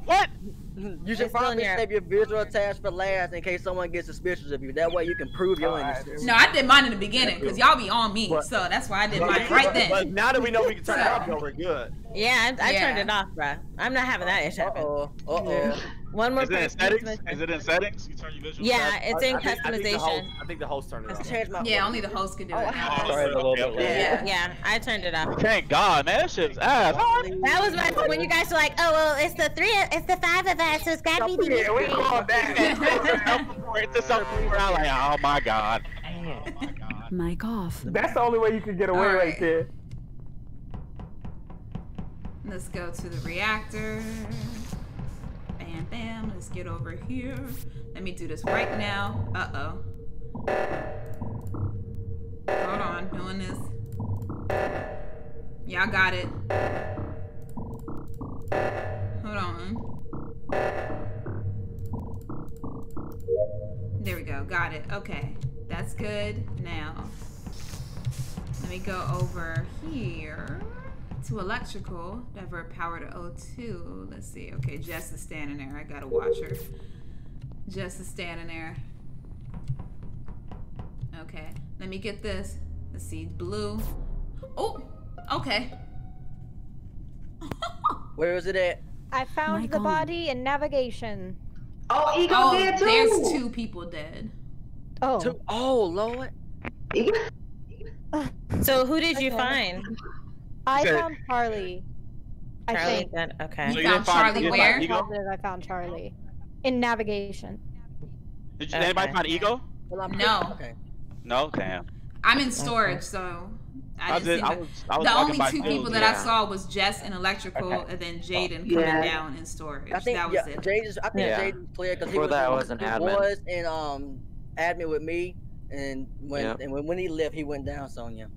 What? You should probably save your visual task for last in case someone gets suspicious of you. That way you can prove your innocence. No, I did mine in the beginning because y'all be on me, so that's why I did mine right then. But now that we know we can turn it off, we're good. Yeah, I turned it off, bro. I'm not having that issue happen. Uh-oh. One more. Is it in settings? You turn your visual. Yeah, it's in customization. I think the host turned it off. Yeah, only the host can do it. Yeah, I turned it off. Thank God, man, that shit's ass. That was when you guys were like, oh well, it's the 5 of us, so it's gotta be the. Yeah, we going back. I'm like, oh my God. Mic off. That's the only way you can get away right there. Let's go to the reactor. Bam, bam. Let's get over here. Let me do this right now. Uh-oh. Hold on, doing this. Y'all got it. Hold on. There we go, got it. Okay, that's good. Now, let me go over here to electrical, divert power to O2. Let's see, okay, Jess is standing there. I gotta watch her. Jess is standing there. Okay, let me get this. Let's see, blue. Oh, okay. Where was it at? I found Michael. The body in navigation. Oh, Ego dead too. There's two people dead. Oh. Two. Oh, Lord. So who did you find? I found Charlie. I think. Dead? Okay. So you found Charlie where? I found Charlie in navigation. Did you, anybody find Ego? No. Okay. No, damn. I'm in storage, so I didn't see I was the only two people that I saw was Jess and electrical, and then Jaden coming down in storage. I think, that was it. Jaden's clear because he was in admin with me, and when he left, he went down, Sonya.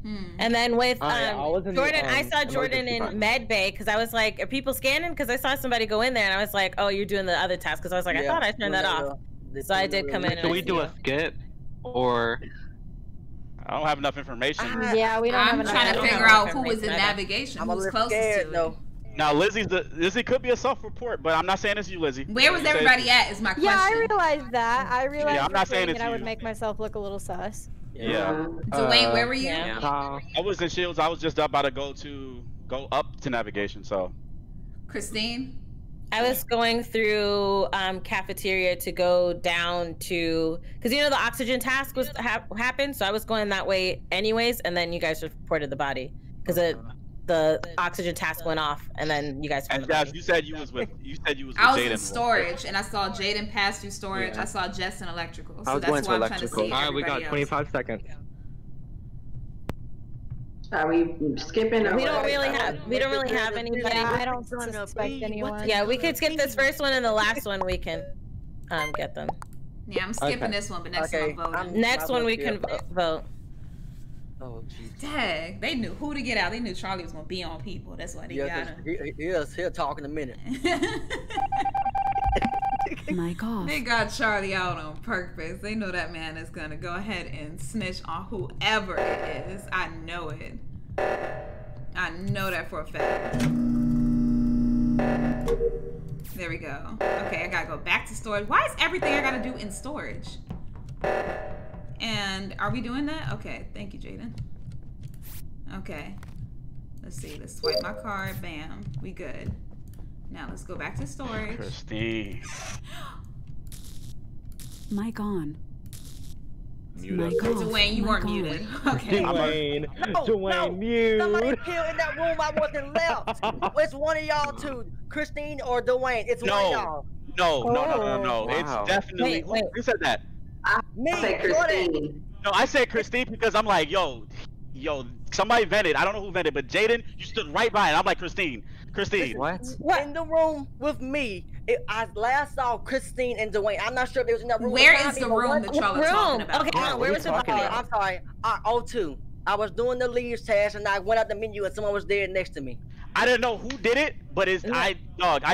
Hmm. And then with Jordan, I saw Jordan in med bay because I was like, are people scanning? Because I saw somebody go in there, and I was like, oh, you're doing the other task. Because I was like, I thought I turned that off. So I did come in. Do we do a skip or? I don't have enough information. Yeah, we don't have enough. I'm trying to figure out who was in navigation, who was closest to it. Now, Lizzie could be a self-report, but I'm not saying it's you, Lizzie. Where was everybody at is my question. Yeah, I realized that. I realized that I would make myself look a little sus. Yeah. Dwayne, where were you? I was in Shields. I was just about to go up to navigation, so. Christine? I was going through cafeteria to go down to, because you know the oxygen task was happened, so I was going that way anyways, and then you guys reported the body because the oxygen task went off, and then you guys. And Josh, you said you was with I was Jaden in storage, and I saw Jaden pass through storage. Yeah. I saw Jess in electrical, so that's why I'm trying to see everybody else. All right, we got 25 seconds. Are we skipping? We don't really have. We don't really have anybody. Yeah, I don't suspect anyone. Yeah, we could skip this first one and the last one. We can get them. Yeah, I'm skipping this one, but next one I'm voting. Next one we can vote. Oh, jeez. Dang, they knew who to get out. They knew Charlie was gonna be on people. That's why they got him. He'll talk in a minute. My God. They got Charlie out on purpose. They know that man is gonna go ahead and snitch on whoever it is. I know it. I know that for a fact. There we go. Okay, I gotta go back to storage. Why is everything I gotta do in storage? And are we doing that? Okay, thank you, Jaden. Okay. Let's see, let's swipe my card. Bam, we good. Now let's go back to storage. Christine. Mic on. Muted. Dwayne, you weren't muted. Okay. Dwayne. No, mute. Somebody killed in that room I wasn't left. It's one of y'all two, Christine or Dwayne. It's one of y'all. No. Wow. It's definitely. Wait. Who said that? Me. I said Christine. No, I said Christine because I'm like, yo, somebody vented. I don't know who vented, but Jaden, you stood right by it. I'm like, Christine. What? In the room with me, I last saw Christine and Dwayne. I'm not sure if they was in that room. Where is the room that y'all are talking about? Okay, where was the room? I'm sorry. O2. I was doing the leaves task and I went out the menu and someone was there next to me. I didn't know who did it, but it's I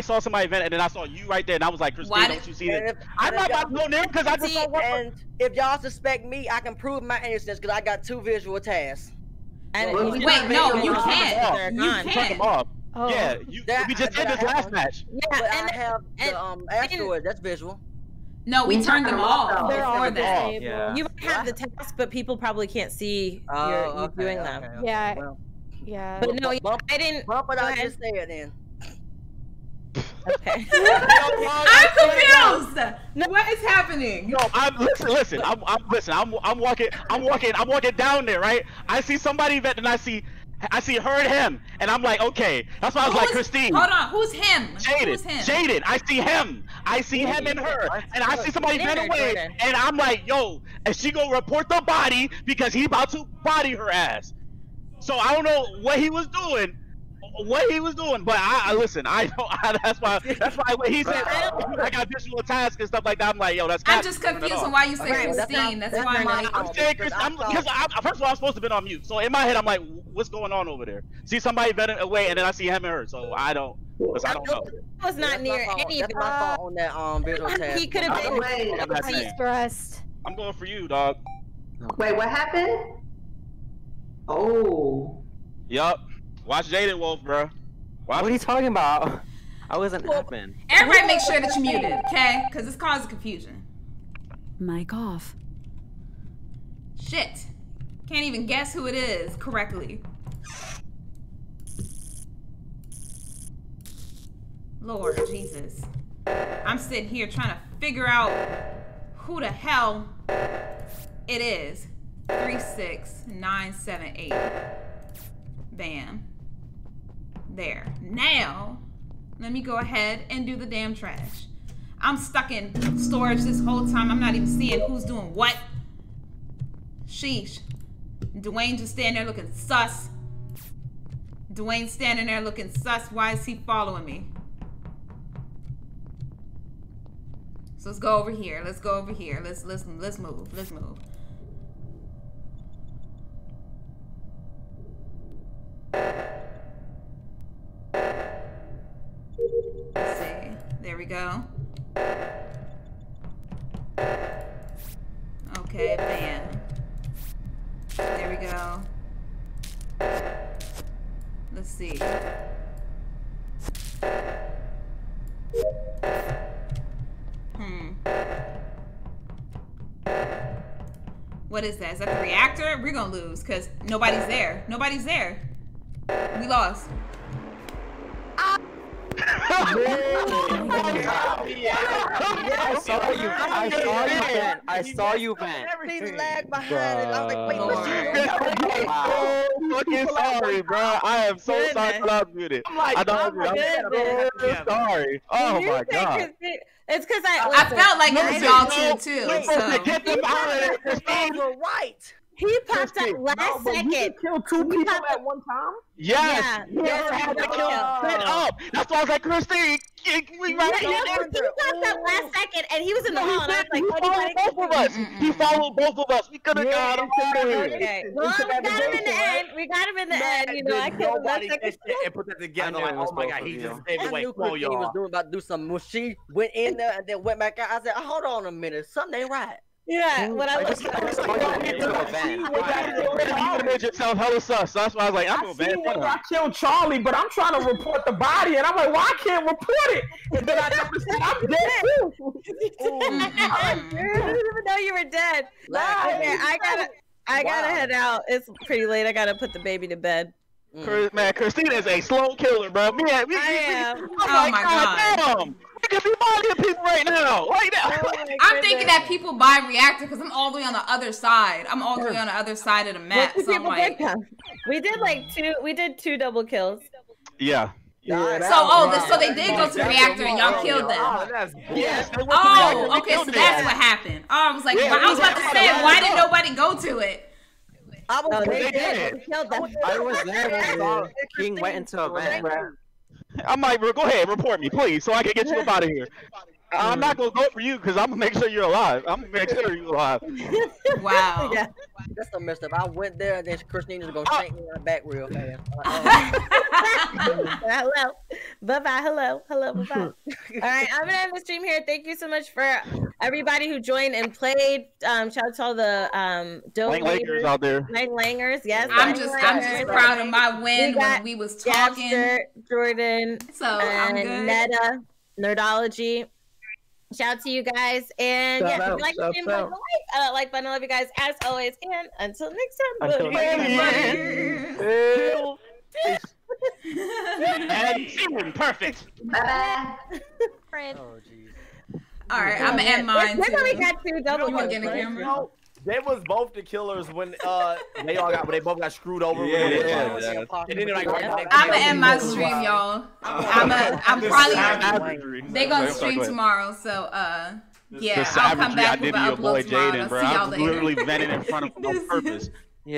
saw somebody vent and then I saw you right there and I was like, Christine, don't you see that? I'm not about to go there because I just saw one. And if y'all suspect me, I can prove my innocence because I got two visual tasks. Wait, no, you can't. You can't. Oh. Yeah, we just did this last match. Yeah, but and I have the asteroid. That's visual. No, we turned them off. They're all that. Yeah. You might have the task, but people probably can't see you doing them. Okay. Yeah, well, But no, I didn't. Well, but I just say it then. Okay. I'm confused. No. What is happening? No, listen. I'm walking down there, right? I see somebody that, and I see her and him, and I'm like, okay. That's why I was like, Christine. Hold on, who's him? Jaden. I see him. I see him and her, and I see somebody run away, and I'm like, yo, and she gonna report the body because he about to body her ass. So I don't know what he was doing, what he was doing, but I listen. I know that's why when he said I got additional tasks and stuff like that, I'm like, yo, that's. I'm just confused on why you said Christine. That's why I'm like. I'm saying Christine. First of all, I'm supposed to have been on mute, so in my head, I'm like, what's going on over there? See somebody venting away, and then I see him and her, so I don't. I don't know. I was not near any of that. He could have been for us. I'm going for you, dog. Wait, what happened? Oh. Yup. Watch Jaden Wolf, bro. What are you talking about? I wasn't happening. Everybody make sure that you muted, okay? Because it's causing confusion. Mic off. Shit. Can't even guess who it is correctly. Lord Jesus. I'm sitting here trying to figure out who the hell it is. 3, 6, 9, 7, 8. Bam. There. Now, let me go ahead and do the damn trash. I'm stuck in storage this whole time. I'm not even seeing who's doing what. Sheesh. Dwayne just standing there looking sus. Dwayne standing there looking sus. Why is he following me? So let's go over here. Let's go over here. Let's move. Let's move. Let's see. There we go. Okay, bam. There we go. Let's see. What is that? Is that the reactor? We're gonna lose because nobody's there. Nobody's there. We lost. I saw you. I saw you, man. Everything lagged behind it. I was like, wait, what you fucking sorry, bro. I am so sorry that I muted. I'm sorry. Oh my God. It's because I felt like it was y'all too. Listen, get them out of there. They were right. He popped up last second. You kill 2 people at one time? Yes. Yeah, you had to kill. That's why I was like, Christine, he popped up last second, and he was in the hall. He followed both of us. We could have got him. Well, we got him in the end. We got him in the end. You know, I killed last second. And put that together. Like, oh my God, he just stayed away. He was about to do some mushy. Went in there and then went back out. I said, hold on a minute, something ain't right. Yeah, when I looked at it, I made yourself hella sus. So that's why I was like, I'm going bad. I killed Charlie, but I'm trying to report the body, and I'm like, why I can't report it? And then I noticed that I'm dead too. I didn't even know you were dead. Like, okay, I gotta head out. It's pretty late. I gotta put the baby to bed. Man, Christina is a slow killer, bro. I am. Oh my God. Damn. Because we bugging people right now. I'm thinking that people buy reactor because I'm all the way on the other side. I'm all the way on the other side of the map. So I'm like, we did like 2 double kills. Yeah. So so they did go to the reactor and y'all killed them. Oh, okay, so that's what happened. Oh, I was like, I was about to say, why did nobody go to it? I was there when I saw King went into a van. I'm like, go ahead, report me, please, so I can get you up out of here. I'm not gonna go for you because I'm gonna make sure you're alive. I'm gonna make sure you're alive. Wow. Yeah. That's so messed up. I went there and then Christina's gonna shank me right back real fast. Hello. Bye bye. Hello. Hello. Bye bye. All right, I'm gonna end the stream here. Thank you so much for everybody who joined and played. Shout out to all the dope Langers out there. Langers, yes. I'm just proud of my win when we was talking. Gabster, Jordan, and Netta, Nerdology. Shout out to you guys, and yeah, if you like the stream, go like button. I love you guys as always, and until next time. And perfect. Bye. All right, I'm gonna end mine. We got 2 double kills. They was both the killers when they both got screwed over. I'ma end my stream, y'all. They gonna stream tomorrow, so yeah, I'll come back with an upload tomorrow. I'll see y'all later. I literally vented in front of them on purpose.